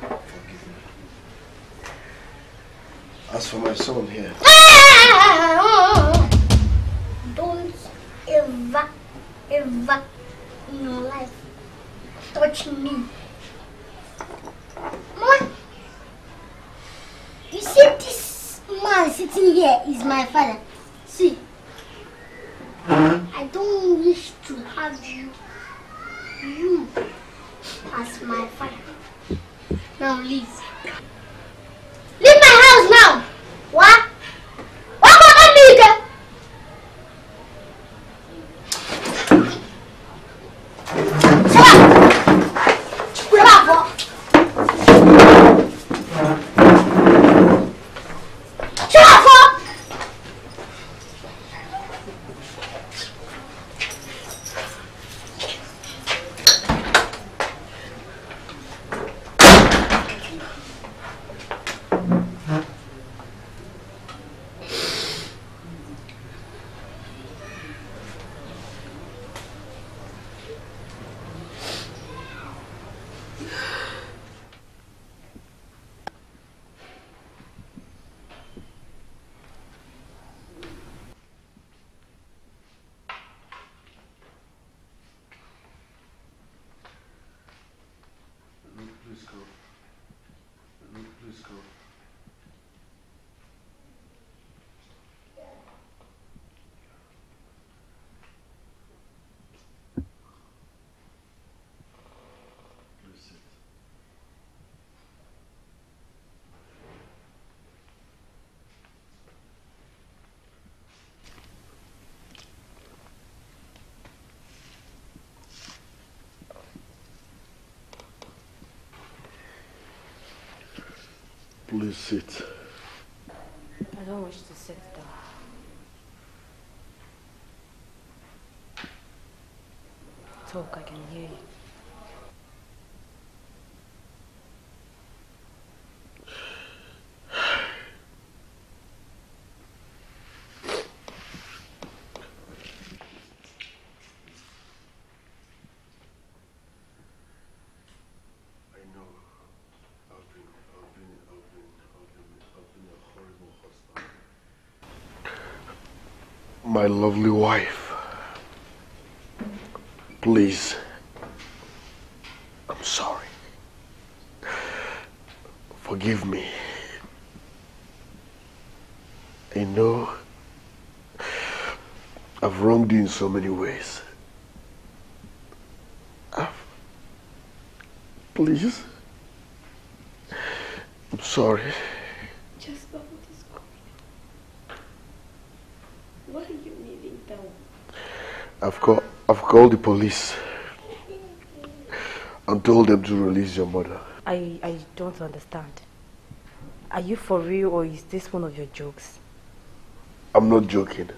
forgive me. As for my son here. Don't ever in your life touch me. Mama, you see this man sitting here is my father. See, I don't wish to have you as my father. Now leave. Leave my house now! What? Please sit. I don't wish to sit down. Talk, I can hear you. My lovely wife, please, I'm sorry, forgive me. I know I've wronged you in so many ways. Please, I'm sorry. I've called the police and told them to release your mother. I don't understand. Are you for real or is this one of your jokes? I'm not joking.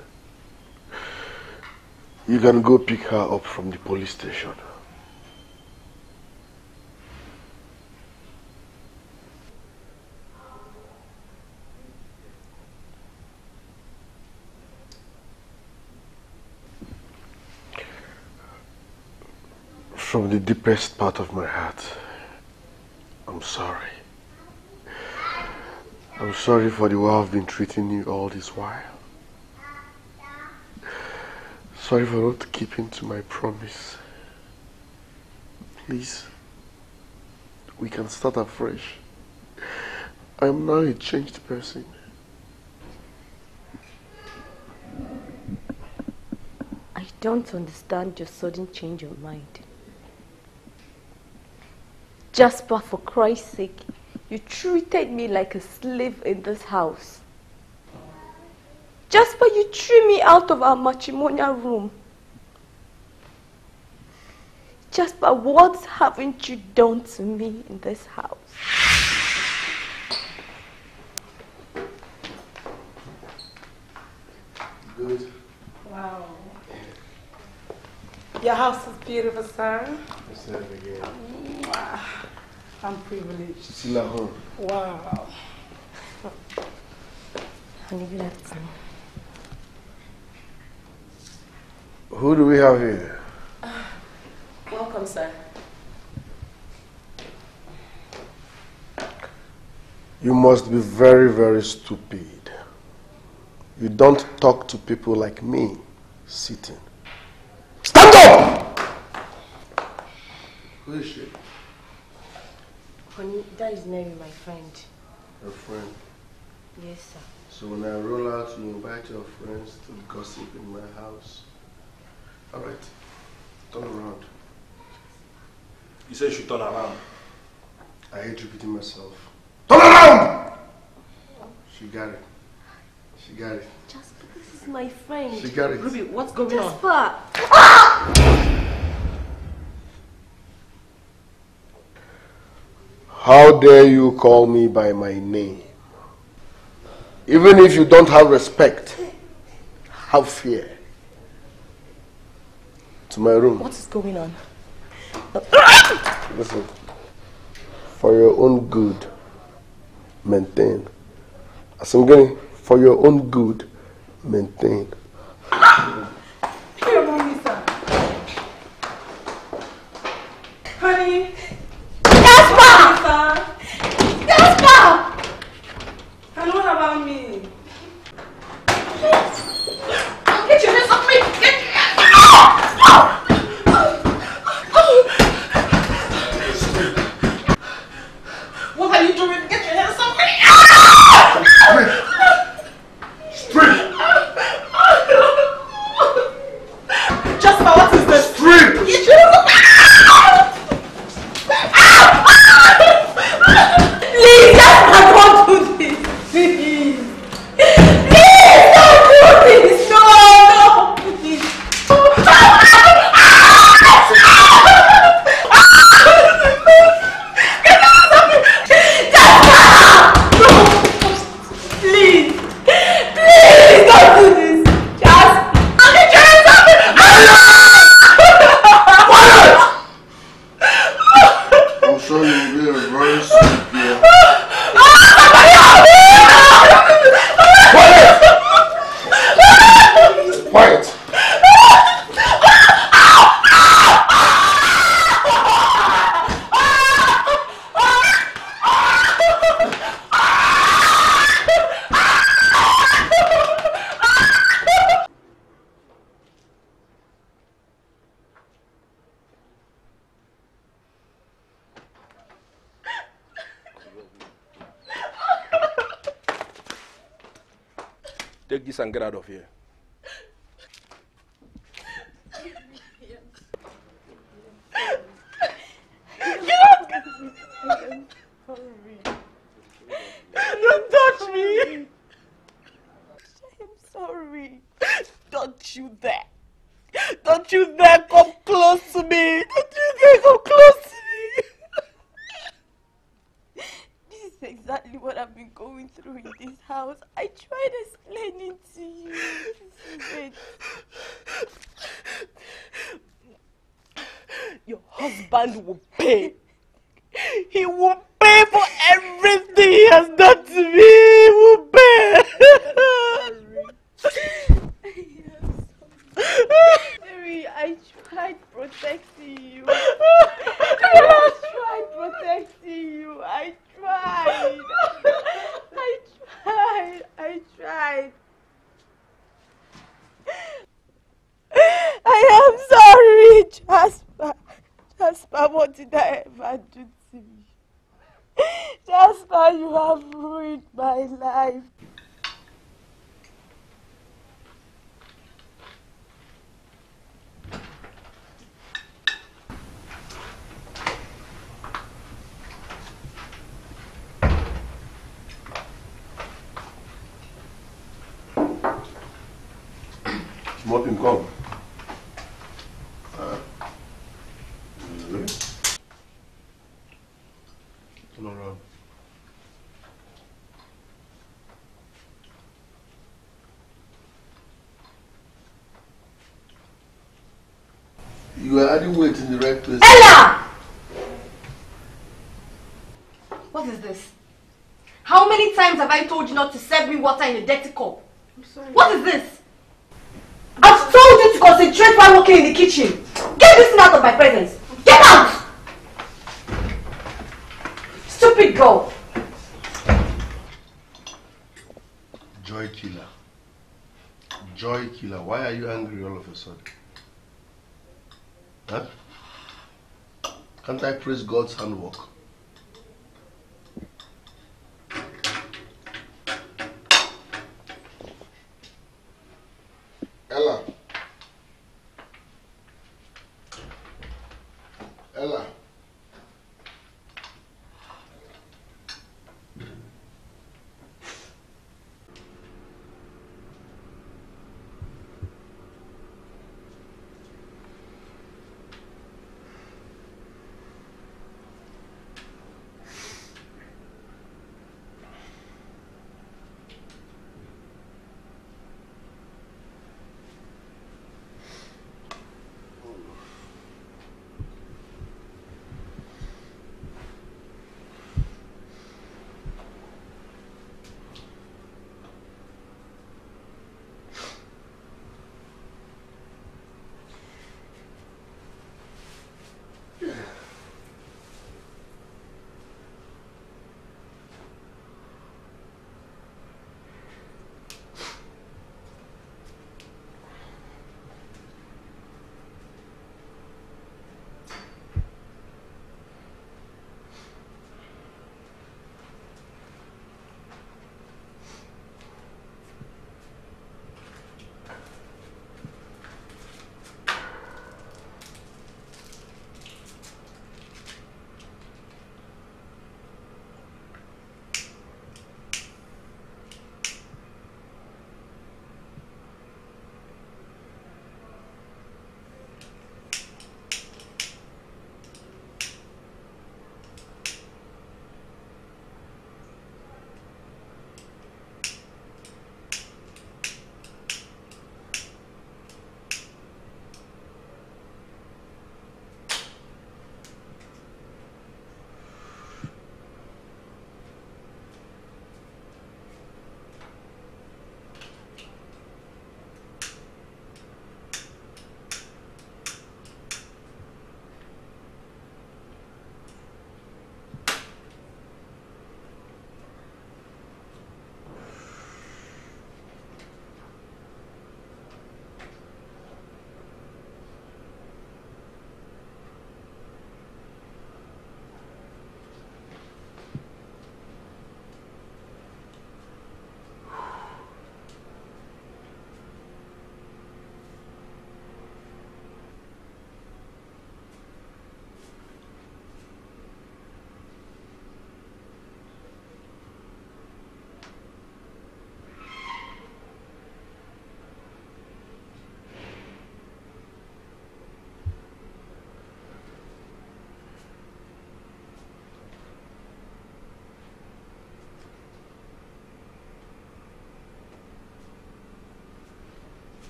You can go pick her up from the police station. From the deepest part of my heart, I'm sorry. I'm sorry for the way I've been treating you all this while. Sorry for not keeping to my promise. Please, we can start afresh. I'm now a changed person. I don't understand your sudden change of mind. Jasper, for Christ's sake, you treated me like a slave in this house. Jasper, you threw me out of our matrimonial room. Jasper, what haven't you done to me in this house? Good. Wow. Your house is beautiful, sir. It's never again. Wow. I'm privileged. Still at home. Wow. Honey, good afternoon. Who do we have here? Welcome, sir. You must be very, very stupid. You don't talk to people like me sitting. Stand up! Who is she? Honey, that is Mary, my friend. Her friend? Yes, sir. So when I roll out, you invite your friends to gossip in my house. All right. Turn around. You said you should turn around. I hate repeating myself. Turn around! She got it. She got it. Jasper, this is my friend. She got it. Ruby, what's going on? Jasper! Ah! How dare you call me by my name? Even if you don't have respect, have fear. To my room. What is going on? Listen, for your own good, maintain. Asungeni, for your own good, maintain. Here, mommy, sir. Honey. Take this and get out of here. Don't touch me! I'm sorry. Don't you dare. Don't you dare come close to me. Don't you dare come close to me. This is exactly what I've been going through in this house. I tried explaining to you. Your husband will pay. He will pay for everything he has done to me. He will pay. Mary, I tried protecting you. I tried protecting you. I tried. I tried. I tried. I am sorry, Jasper. Jasper, what did I ever do to you? Jasper, you have ruined my life. Martin, come. Turn around. You are adding weight in the right place. Ella! What is this? How many times have I told you not to serve me water in a dirty cup? I'm sorry. What is this? I've told you to concentrate while working in the kitchen. Get this thing out of my presence. Get out! Stupid girl. Joy killer. Joy killer. Why are you angry all of a sudden? Huh? Can't I praise God's handwork? Ella. Ella.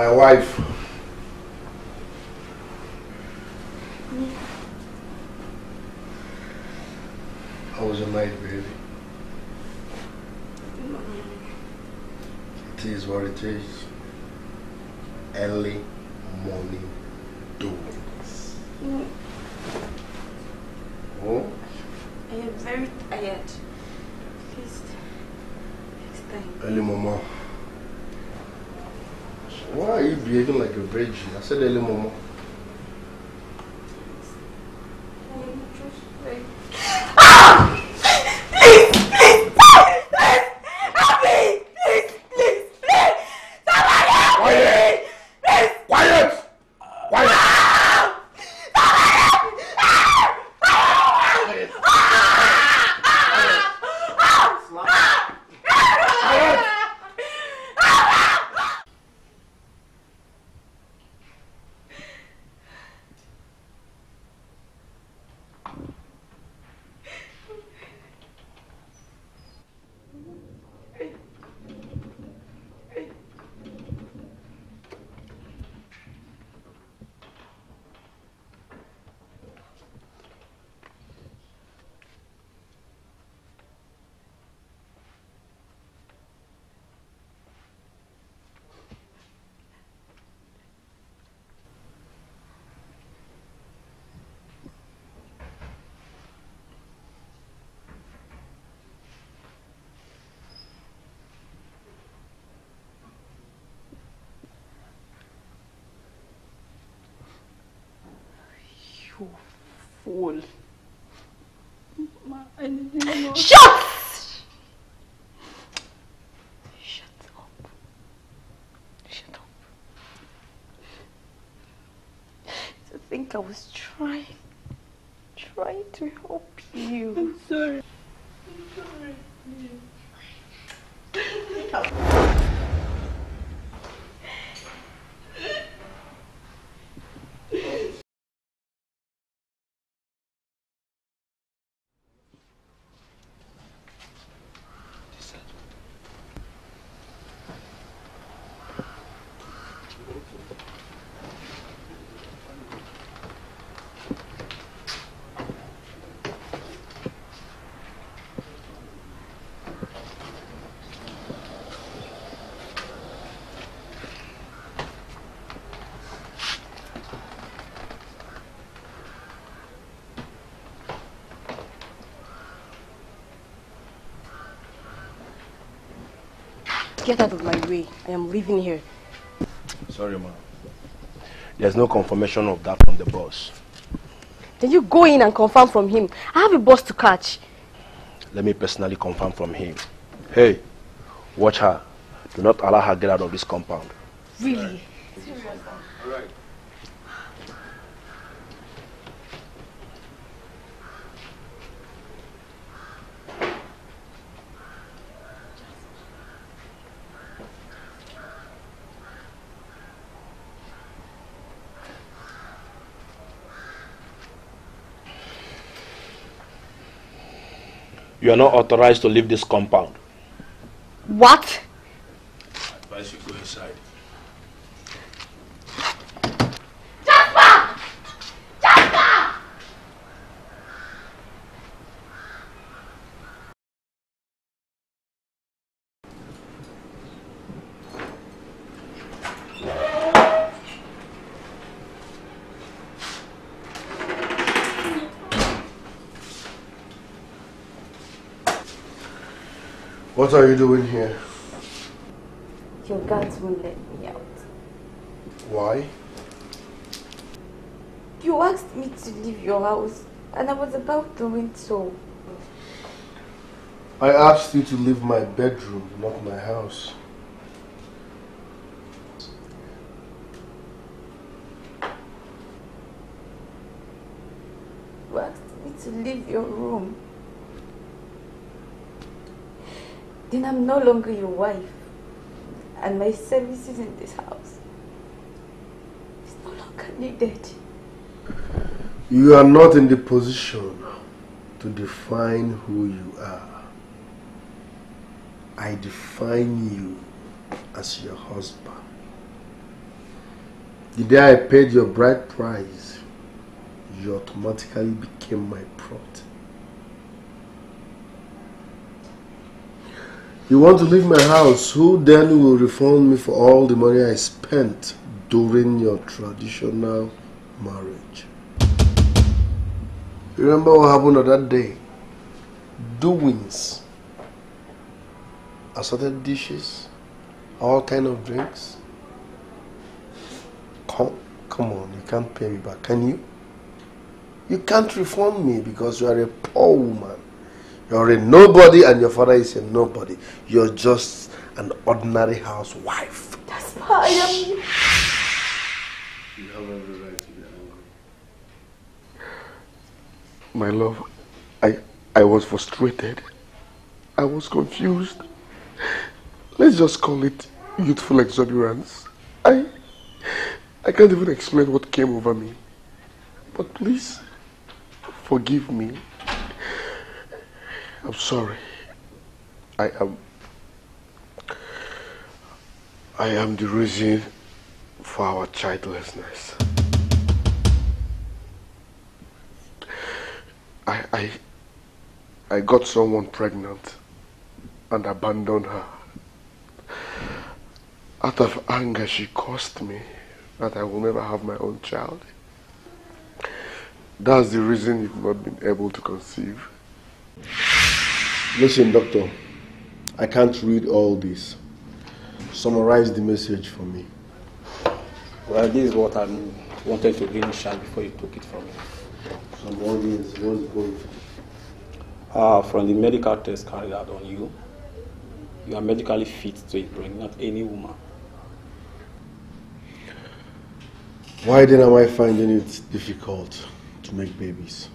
my wife. How was your night, baby? It is what it is. Early morning doings. Oh? I am very tired. Please, next time. Early mama. Why are you behaving like a virgin? I said early mama. Fool. Shut! Shut up. Shut up. To think I was trying to help you. I'm sorry. Get out of my way. I am leaving here. Sorry, ma'am. There's no confirmation of that from the boss. Then you go in and confirm from him. I have a boss to catch. Let me personally confirm from him. Hey, watch her. Do not allow her get out of this compound. Really? All right. You are not authorized to leave this compound. What? I advise you go inside. Jasper! Jasper! What are you doing here? Your guards won't let me out. Why? You asked me to leave your house and I was about doing so. I asked you to leave my bedroom, not my house. You asked me to leave your room. Then I'm no longer your wife, and my services in this house is no longer needed. You are not in the position to define who you are. I define you as your husband. The day I paid your bride price, you automatically became my prot. You want to leave my house, who then will refund me for all the money I spent during your traditional marriage? You remember what happened on that day? Doings, assorted dishes, all kind of drinks. Come on, you can't pay me back, can you? You can't refund me because you are a poor woman. You are a nobody and your father is a nobody. You are just an ordinary housewife. That's why I am. You have every right to be angry. My love, I was frustrated. I was confused. Let's just call it youthful exuberance. I can't even explain what came over me. But please, forgive me. I'm sorry. I am the reason for our childlessness. I got someone pregnant and abandoned her. Out of anger, she cursed me that I will never have my own child. That's the reason you've not been able to conceive. Listen, Doctor, I can't read all this. Summarize the message for me. Well, this is what I wanted to bring, Shad, before you took it from me. From the medical test carried out on you, you are medically fit to impregnate any woman. Why then am I finding it difficult to make babies?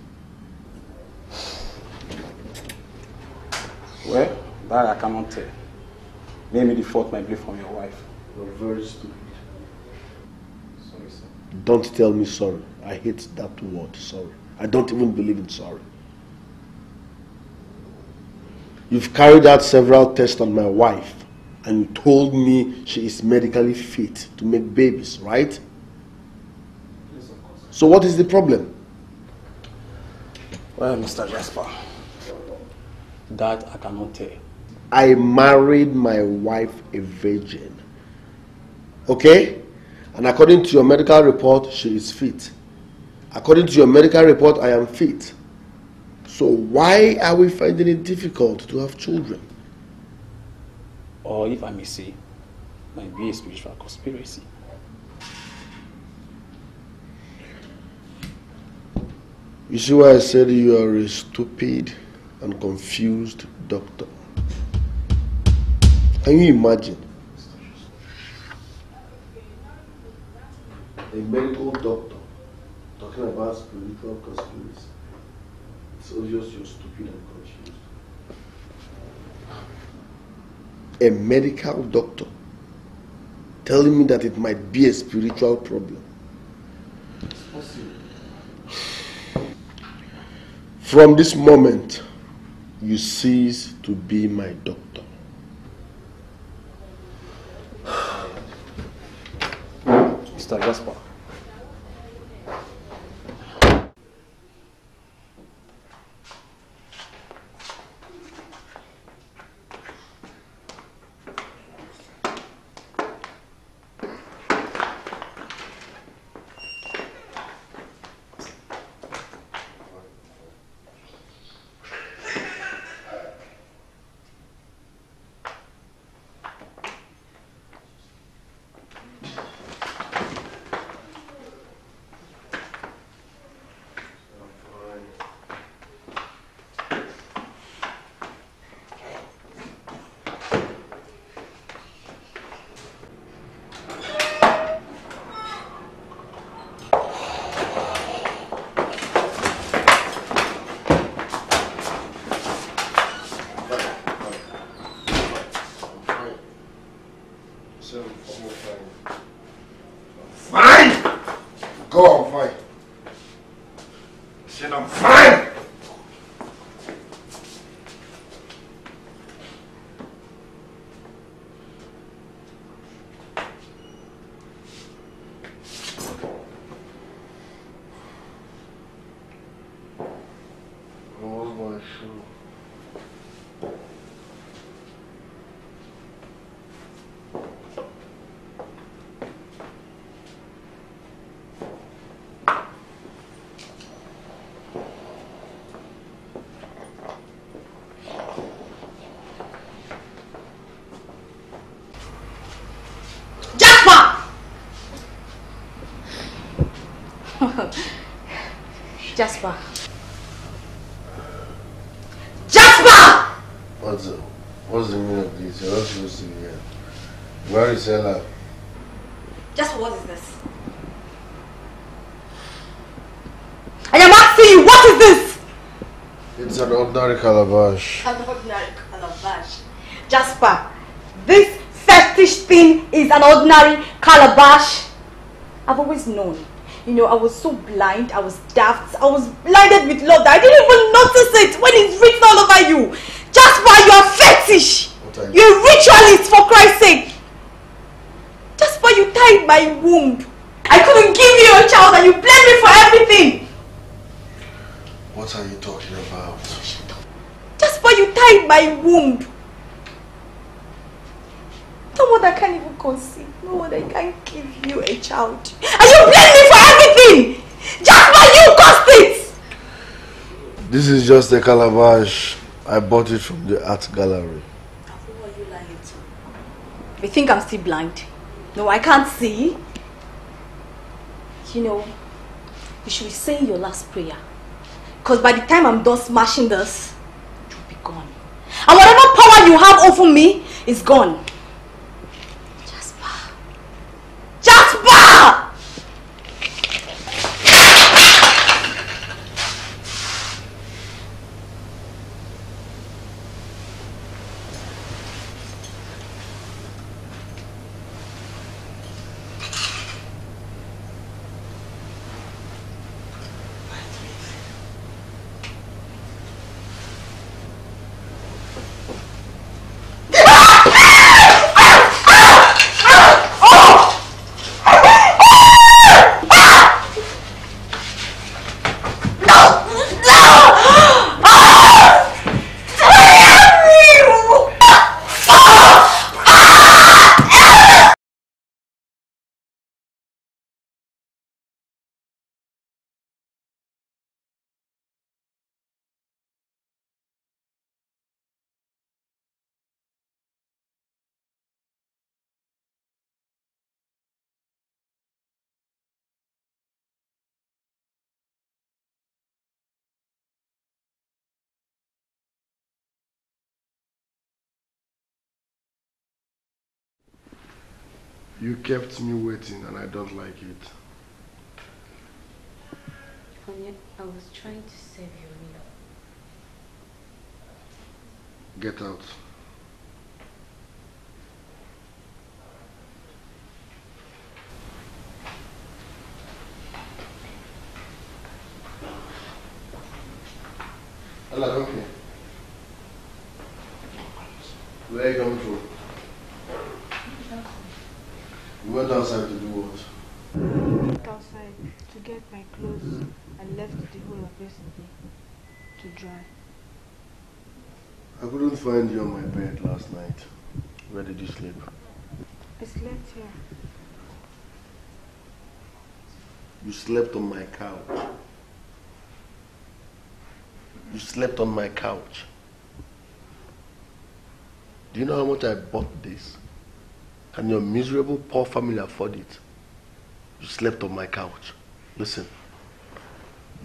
Well, that I cannot tell. Maybe the fault might be from your wife. You're very stupid. Sorry, sir. Don't tell me sorry. I hate that word, sorry. I don't even believe in sorry. You've carried out several tests on my wife and you told me she is medically fit to make babies, right? Yes, of course. So what is the problem? Well, Mr. Jasper, that I cannot tell. I married my wife a virgin. Okay? And according to your medical report, she is fit. According to your medical report, I am fit. So why are we finding it difficult to have children? Or if I may say, might be a spiritual conspiracy. You see why I said you are a stupid and confused doctor? Can you imagine? A medical doctor talking about spiritual conspiracy. It's obvious you're stupid and confused. A medical doctor telling me that it might be a spiritual problem. It's possible. From this moment, you cease to be my doctor. Mr. Jasper. Jasper. Jasper! What's the meaning of this? You're not supposed to be here. Where is Ella? Jasper, what is this? I am asking you, what is this? It's an ordinary calabash. An ordinary calabash. Jasper, this fetish thing is an ordinary calabash. I've always known. You know, I was so blind, I was daft, I was blinded with love that I didn't even notice it when it's written all over you. Jasper, you're fetish. What are you? You're a ritualist, for Christ's sake. Jasper, you tied my womb. I couldn't give you a child and you blamed me for everything. What are you talking about? Shut up. Jasper, you tied my womb. No one that can't even conceive. No one that can't give you a child. And you blame me for everything! Jasper, you caused it! This is just a calabash. I bought it from the art gallery. And who are you lying to? They think I'm still blind. No, I can't see. You know, you should be saying your last prayer. Because by the time I'm done smashing this, you'll be gone. And whatever power you have over me is gone. Jasper! You kept me waiting and I don't like it. And yet I was trying to save you, Nino. Get out. Ella, come here. Where are you coming from? You went outside to do what? I went outside to get my clothes and left the whole of yesterday to dry. I couldn't find you on my bed last night. Where did you sleep? I slept here. You slept on my couch. You slept on my couch. Do you know how much I bought this? Can your miserable, poor family afford it? You slept on my couch. Listen,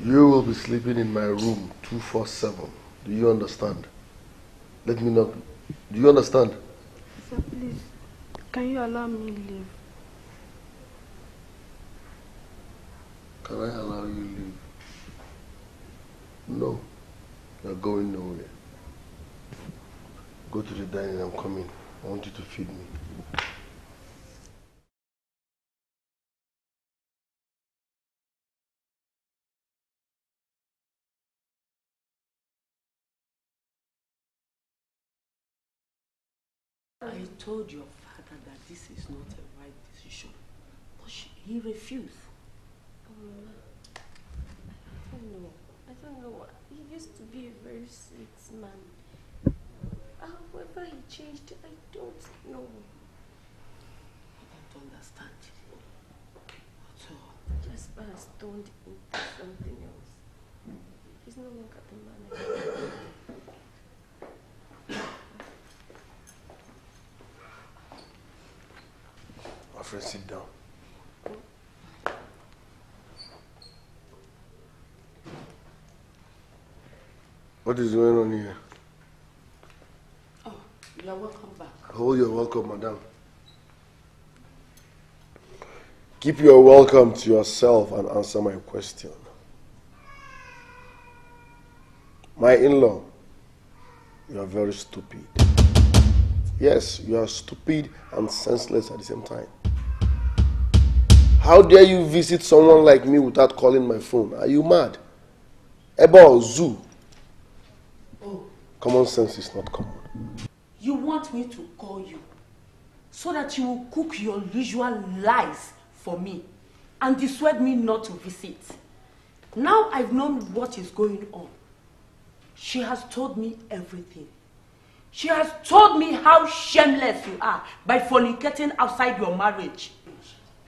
you will be sleeping in my room 247. Do you understand? Let me know. Do you understand? Sir, please, can you allow me to leave? Can I allow you to leave? No. You're going nowhere. Go to the dining, I'm coming. I want you to feed me. I told your father that this is not a right decision, but he refused. Oh, I don't know. I don't know. He used to be a very sweet man. However he changed, I don't know. I don't understand. At all. Jasper has turned into something else. He's no longer the man I know. My friend, sit down. What is going on here? Oh, you are welcome back. Oh, you are welcome, madam. Keep your welcome to yourself and answer my question. My in-law, you are very stupid. Yes, you are stupid and senseless at the same time. How dare you visit someone like me without calling my phone? Are you mad? Aba zoo. Oh. Common sense is not common. You want me to call you so that you will cook your usual lies for me and dissuade me not to visit. Now I've known what is going on. She has told me everything. She has told me how shameless you are by fornicating outside your marriage.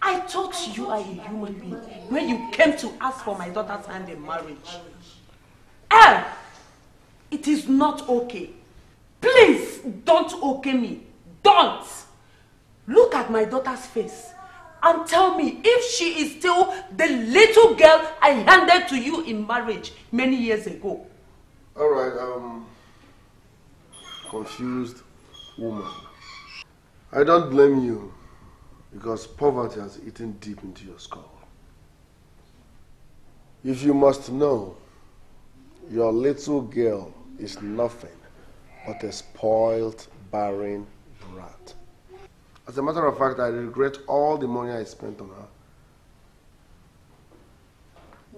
I thought you are a human being when you came to ask for my daughter's hand in marriage. El, it is not okay. Please don't okay me. Don't. Look at my daughter's face and tell me if she is still the little girl I handed to you in marriage many years ago. All right, confused woman. I don't blame you because poverty has eaten deep into your skull. If you must know, your little girl is nothing but a spoiled, barren brat. As a matter of fact, I regret all the money I spent on her.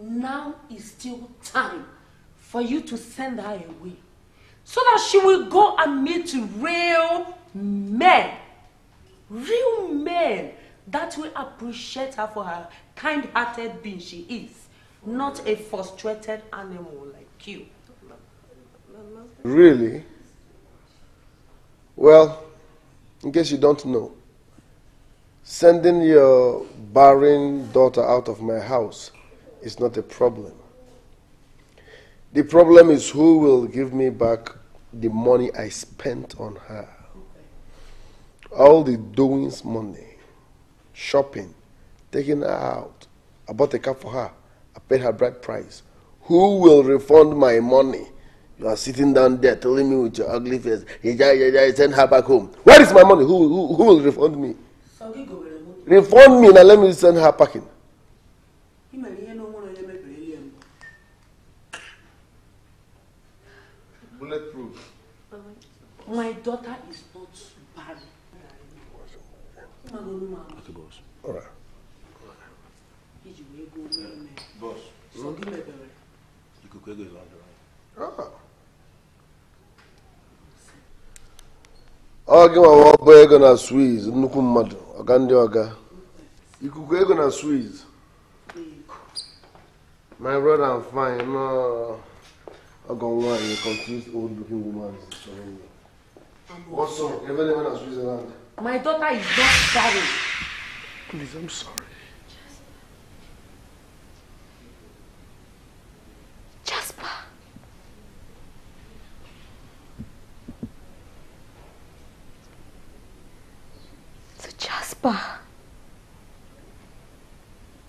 Now is still time for you to send her away, so that she will go and meet real men that will appreciate her for her kind-hearted being she is, not a frustrated animal like you. Really? Well, in case you don't know, sending your barren daughter out of my house is not a problem. The problem is who will give me back the money I spent on her. All the doings money, shopping, taking her out. I bought a car for her. I paid her bride price. Who will refund my money? You are sitting down there telling me with your ugly face, I send her back home. Where is my money? Who will refund me? Refund me and let me send her packing. Bulletproof. My daughter is not bad. All right. Boss. You could go is under. Oh, give a boy gonna squeeze. Nukumado. Ogandoga. You could go gonna squeeze. My brother, I'm fine. No. I'm going to a confused old-looking woman. What's up? Everyone has raised her hand. My daughter is not sorry. Please, I'm sorry. Jasper. So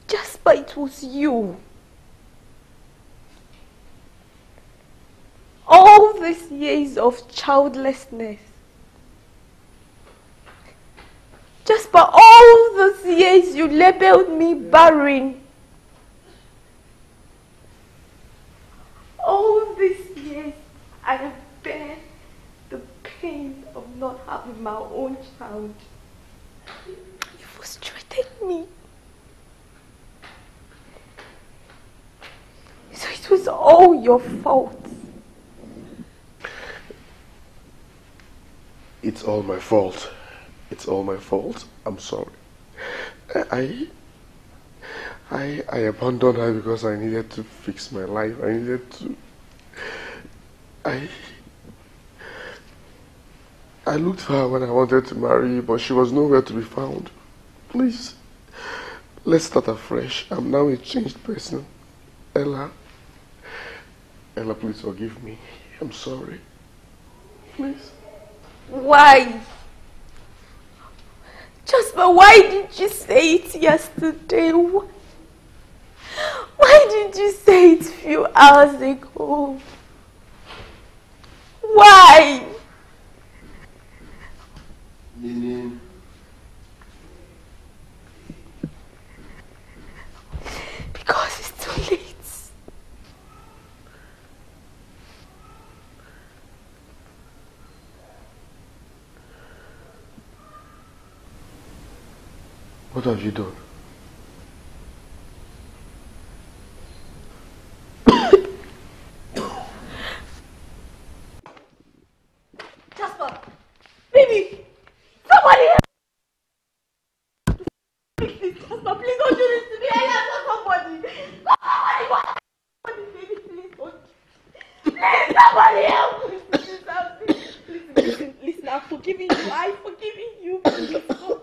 Jasper, it was you. All these years of childlessness. Just for all those years you labeled me barren. All these years I have borne the pain of not having my own child. You frustrated me. So it was all your fault. It's all my fault. It's all my fault. I'm sorry. I I abandoned her because I needed to fix my life. I needed to... I looked for her when I wanted to marry you, but she was nowhere to be found. Please, let's start afresh. I'm now a changed person. Ella. Ella, please forgive me. I'm sorry. Please. Why? Jasper, why did you say it yesterday? Why did you say it a few hours ago? Why? Meaning? Because it's too late. What have you done? Jasper! Baby! Somebody help! Please, Jasper, please don't do this to me! I have somebody! Somebody, baby, please don't! Please, somebody help! Please, somebody. Listen, I'm forgiving you. I'm forgiving you. Please, don't.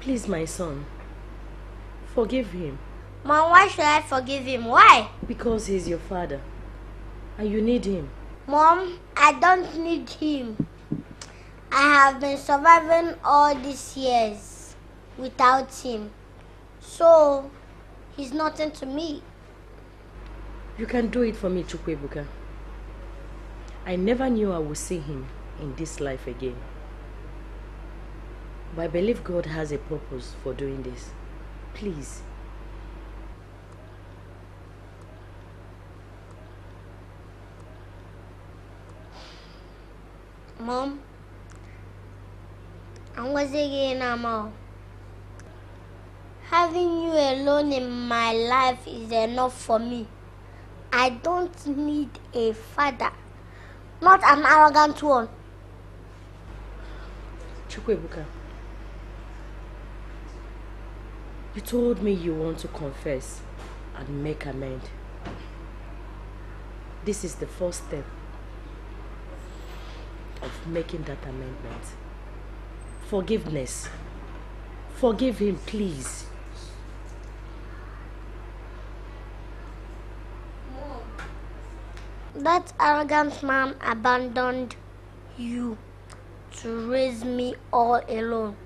Please, my son, forgive him. Mom, why should I forgive him? Why? Because he's your father and you need him. Mom, I don't need him. I have been surviving all these years without him. So, he's nothing to me. You can do it for me, Chukwebuka. I never knew I would see him in this life again. But I believe God has a purpose for doing this. Please. Mom, I was again, Mom. Having you alone in my life is enough for me. I don't need a father, not an arrogant one. Chukwebuka, you told me you want to confess and make amends. This is the first step of making that amendment. Forgiveness. Forgive him, please. That arrogant man abandoned you to raise me all alone.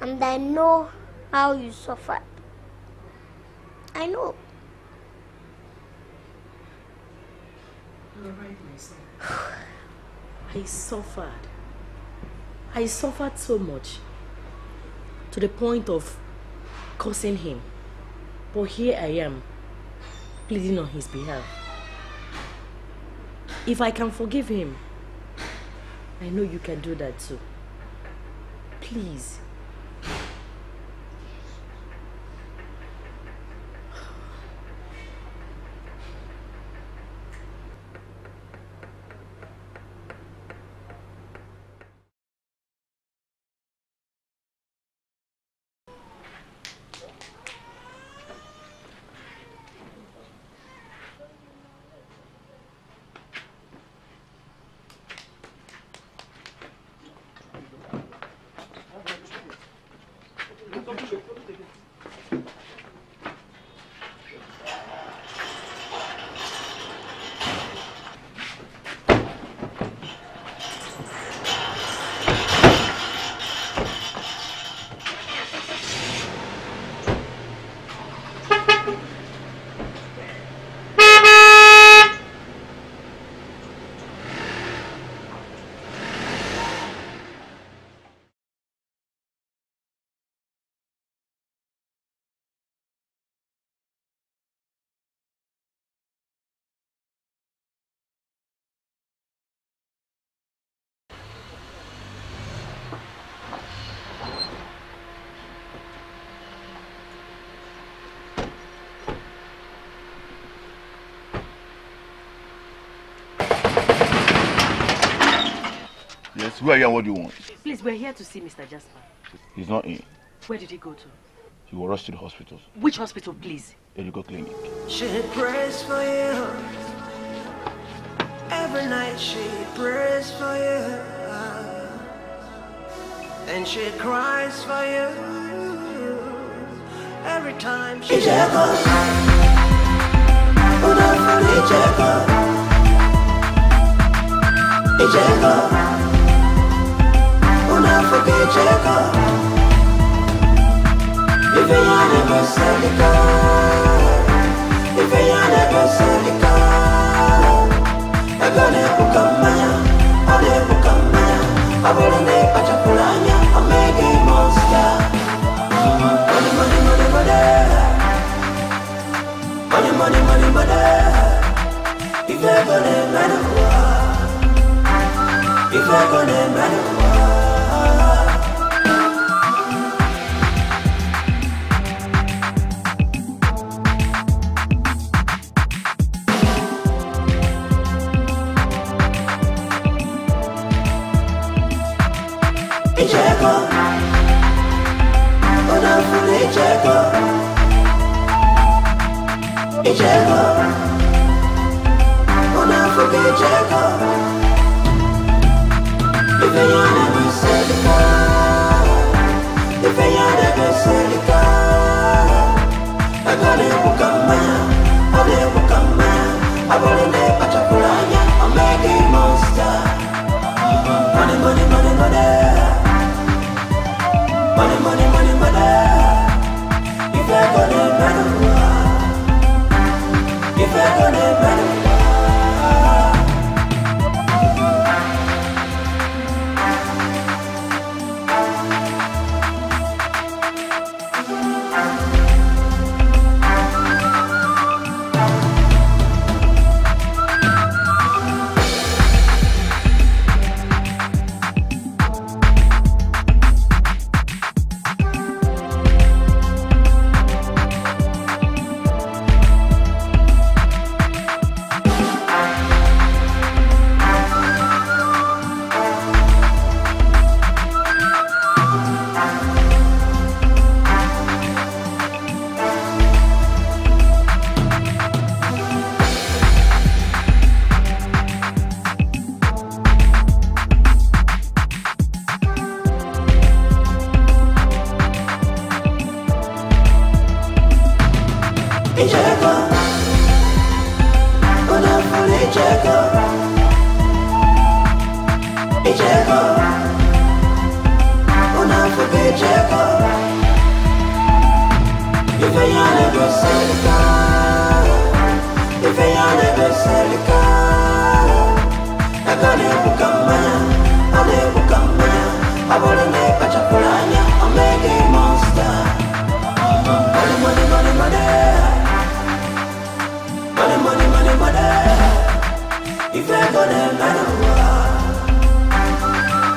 And I know how you suffered. I know. You're right, my son. I suffered. I suffered so much to the point of cursing him. But here I am, pleading on his behalf. If I can forgive him, I know you can do that too. Please. Yes, where are you and what do you want? Please, we're here to see Mr. Jasper. He's not in. Where did he go to? He was rushed to the hospital. Which hospital, please? Elego Clinic. She prays for you. Every night she prays for you. And she cries for you. Every time she... Ijele. If I gonna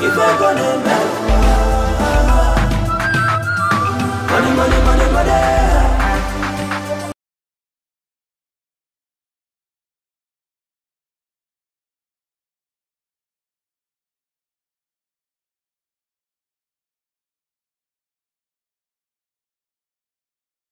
If I gonna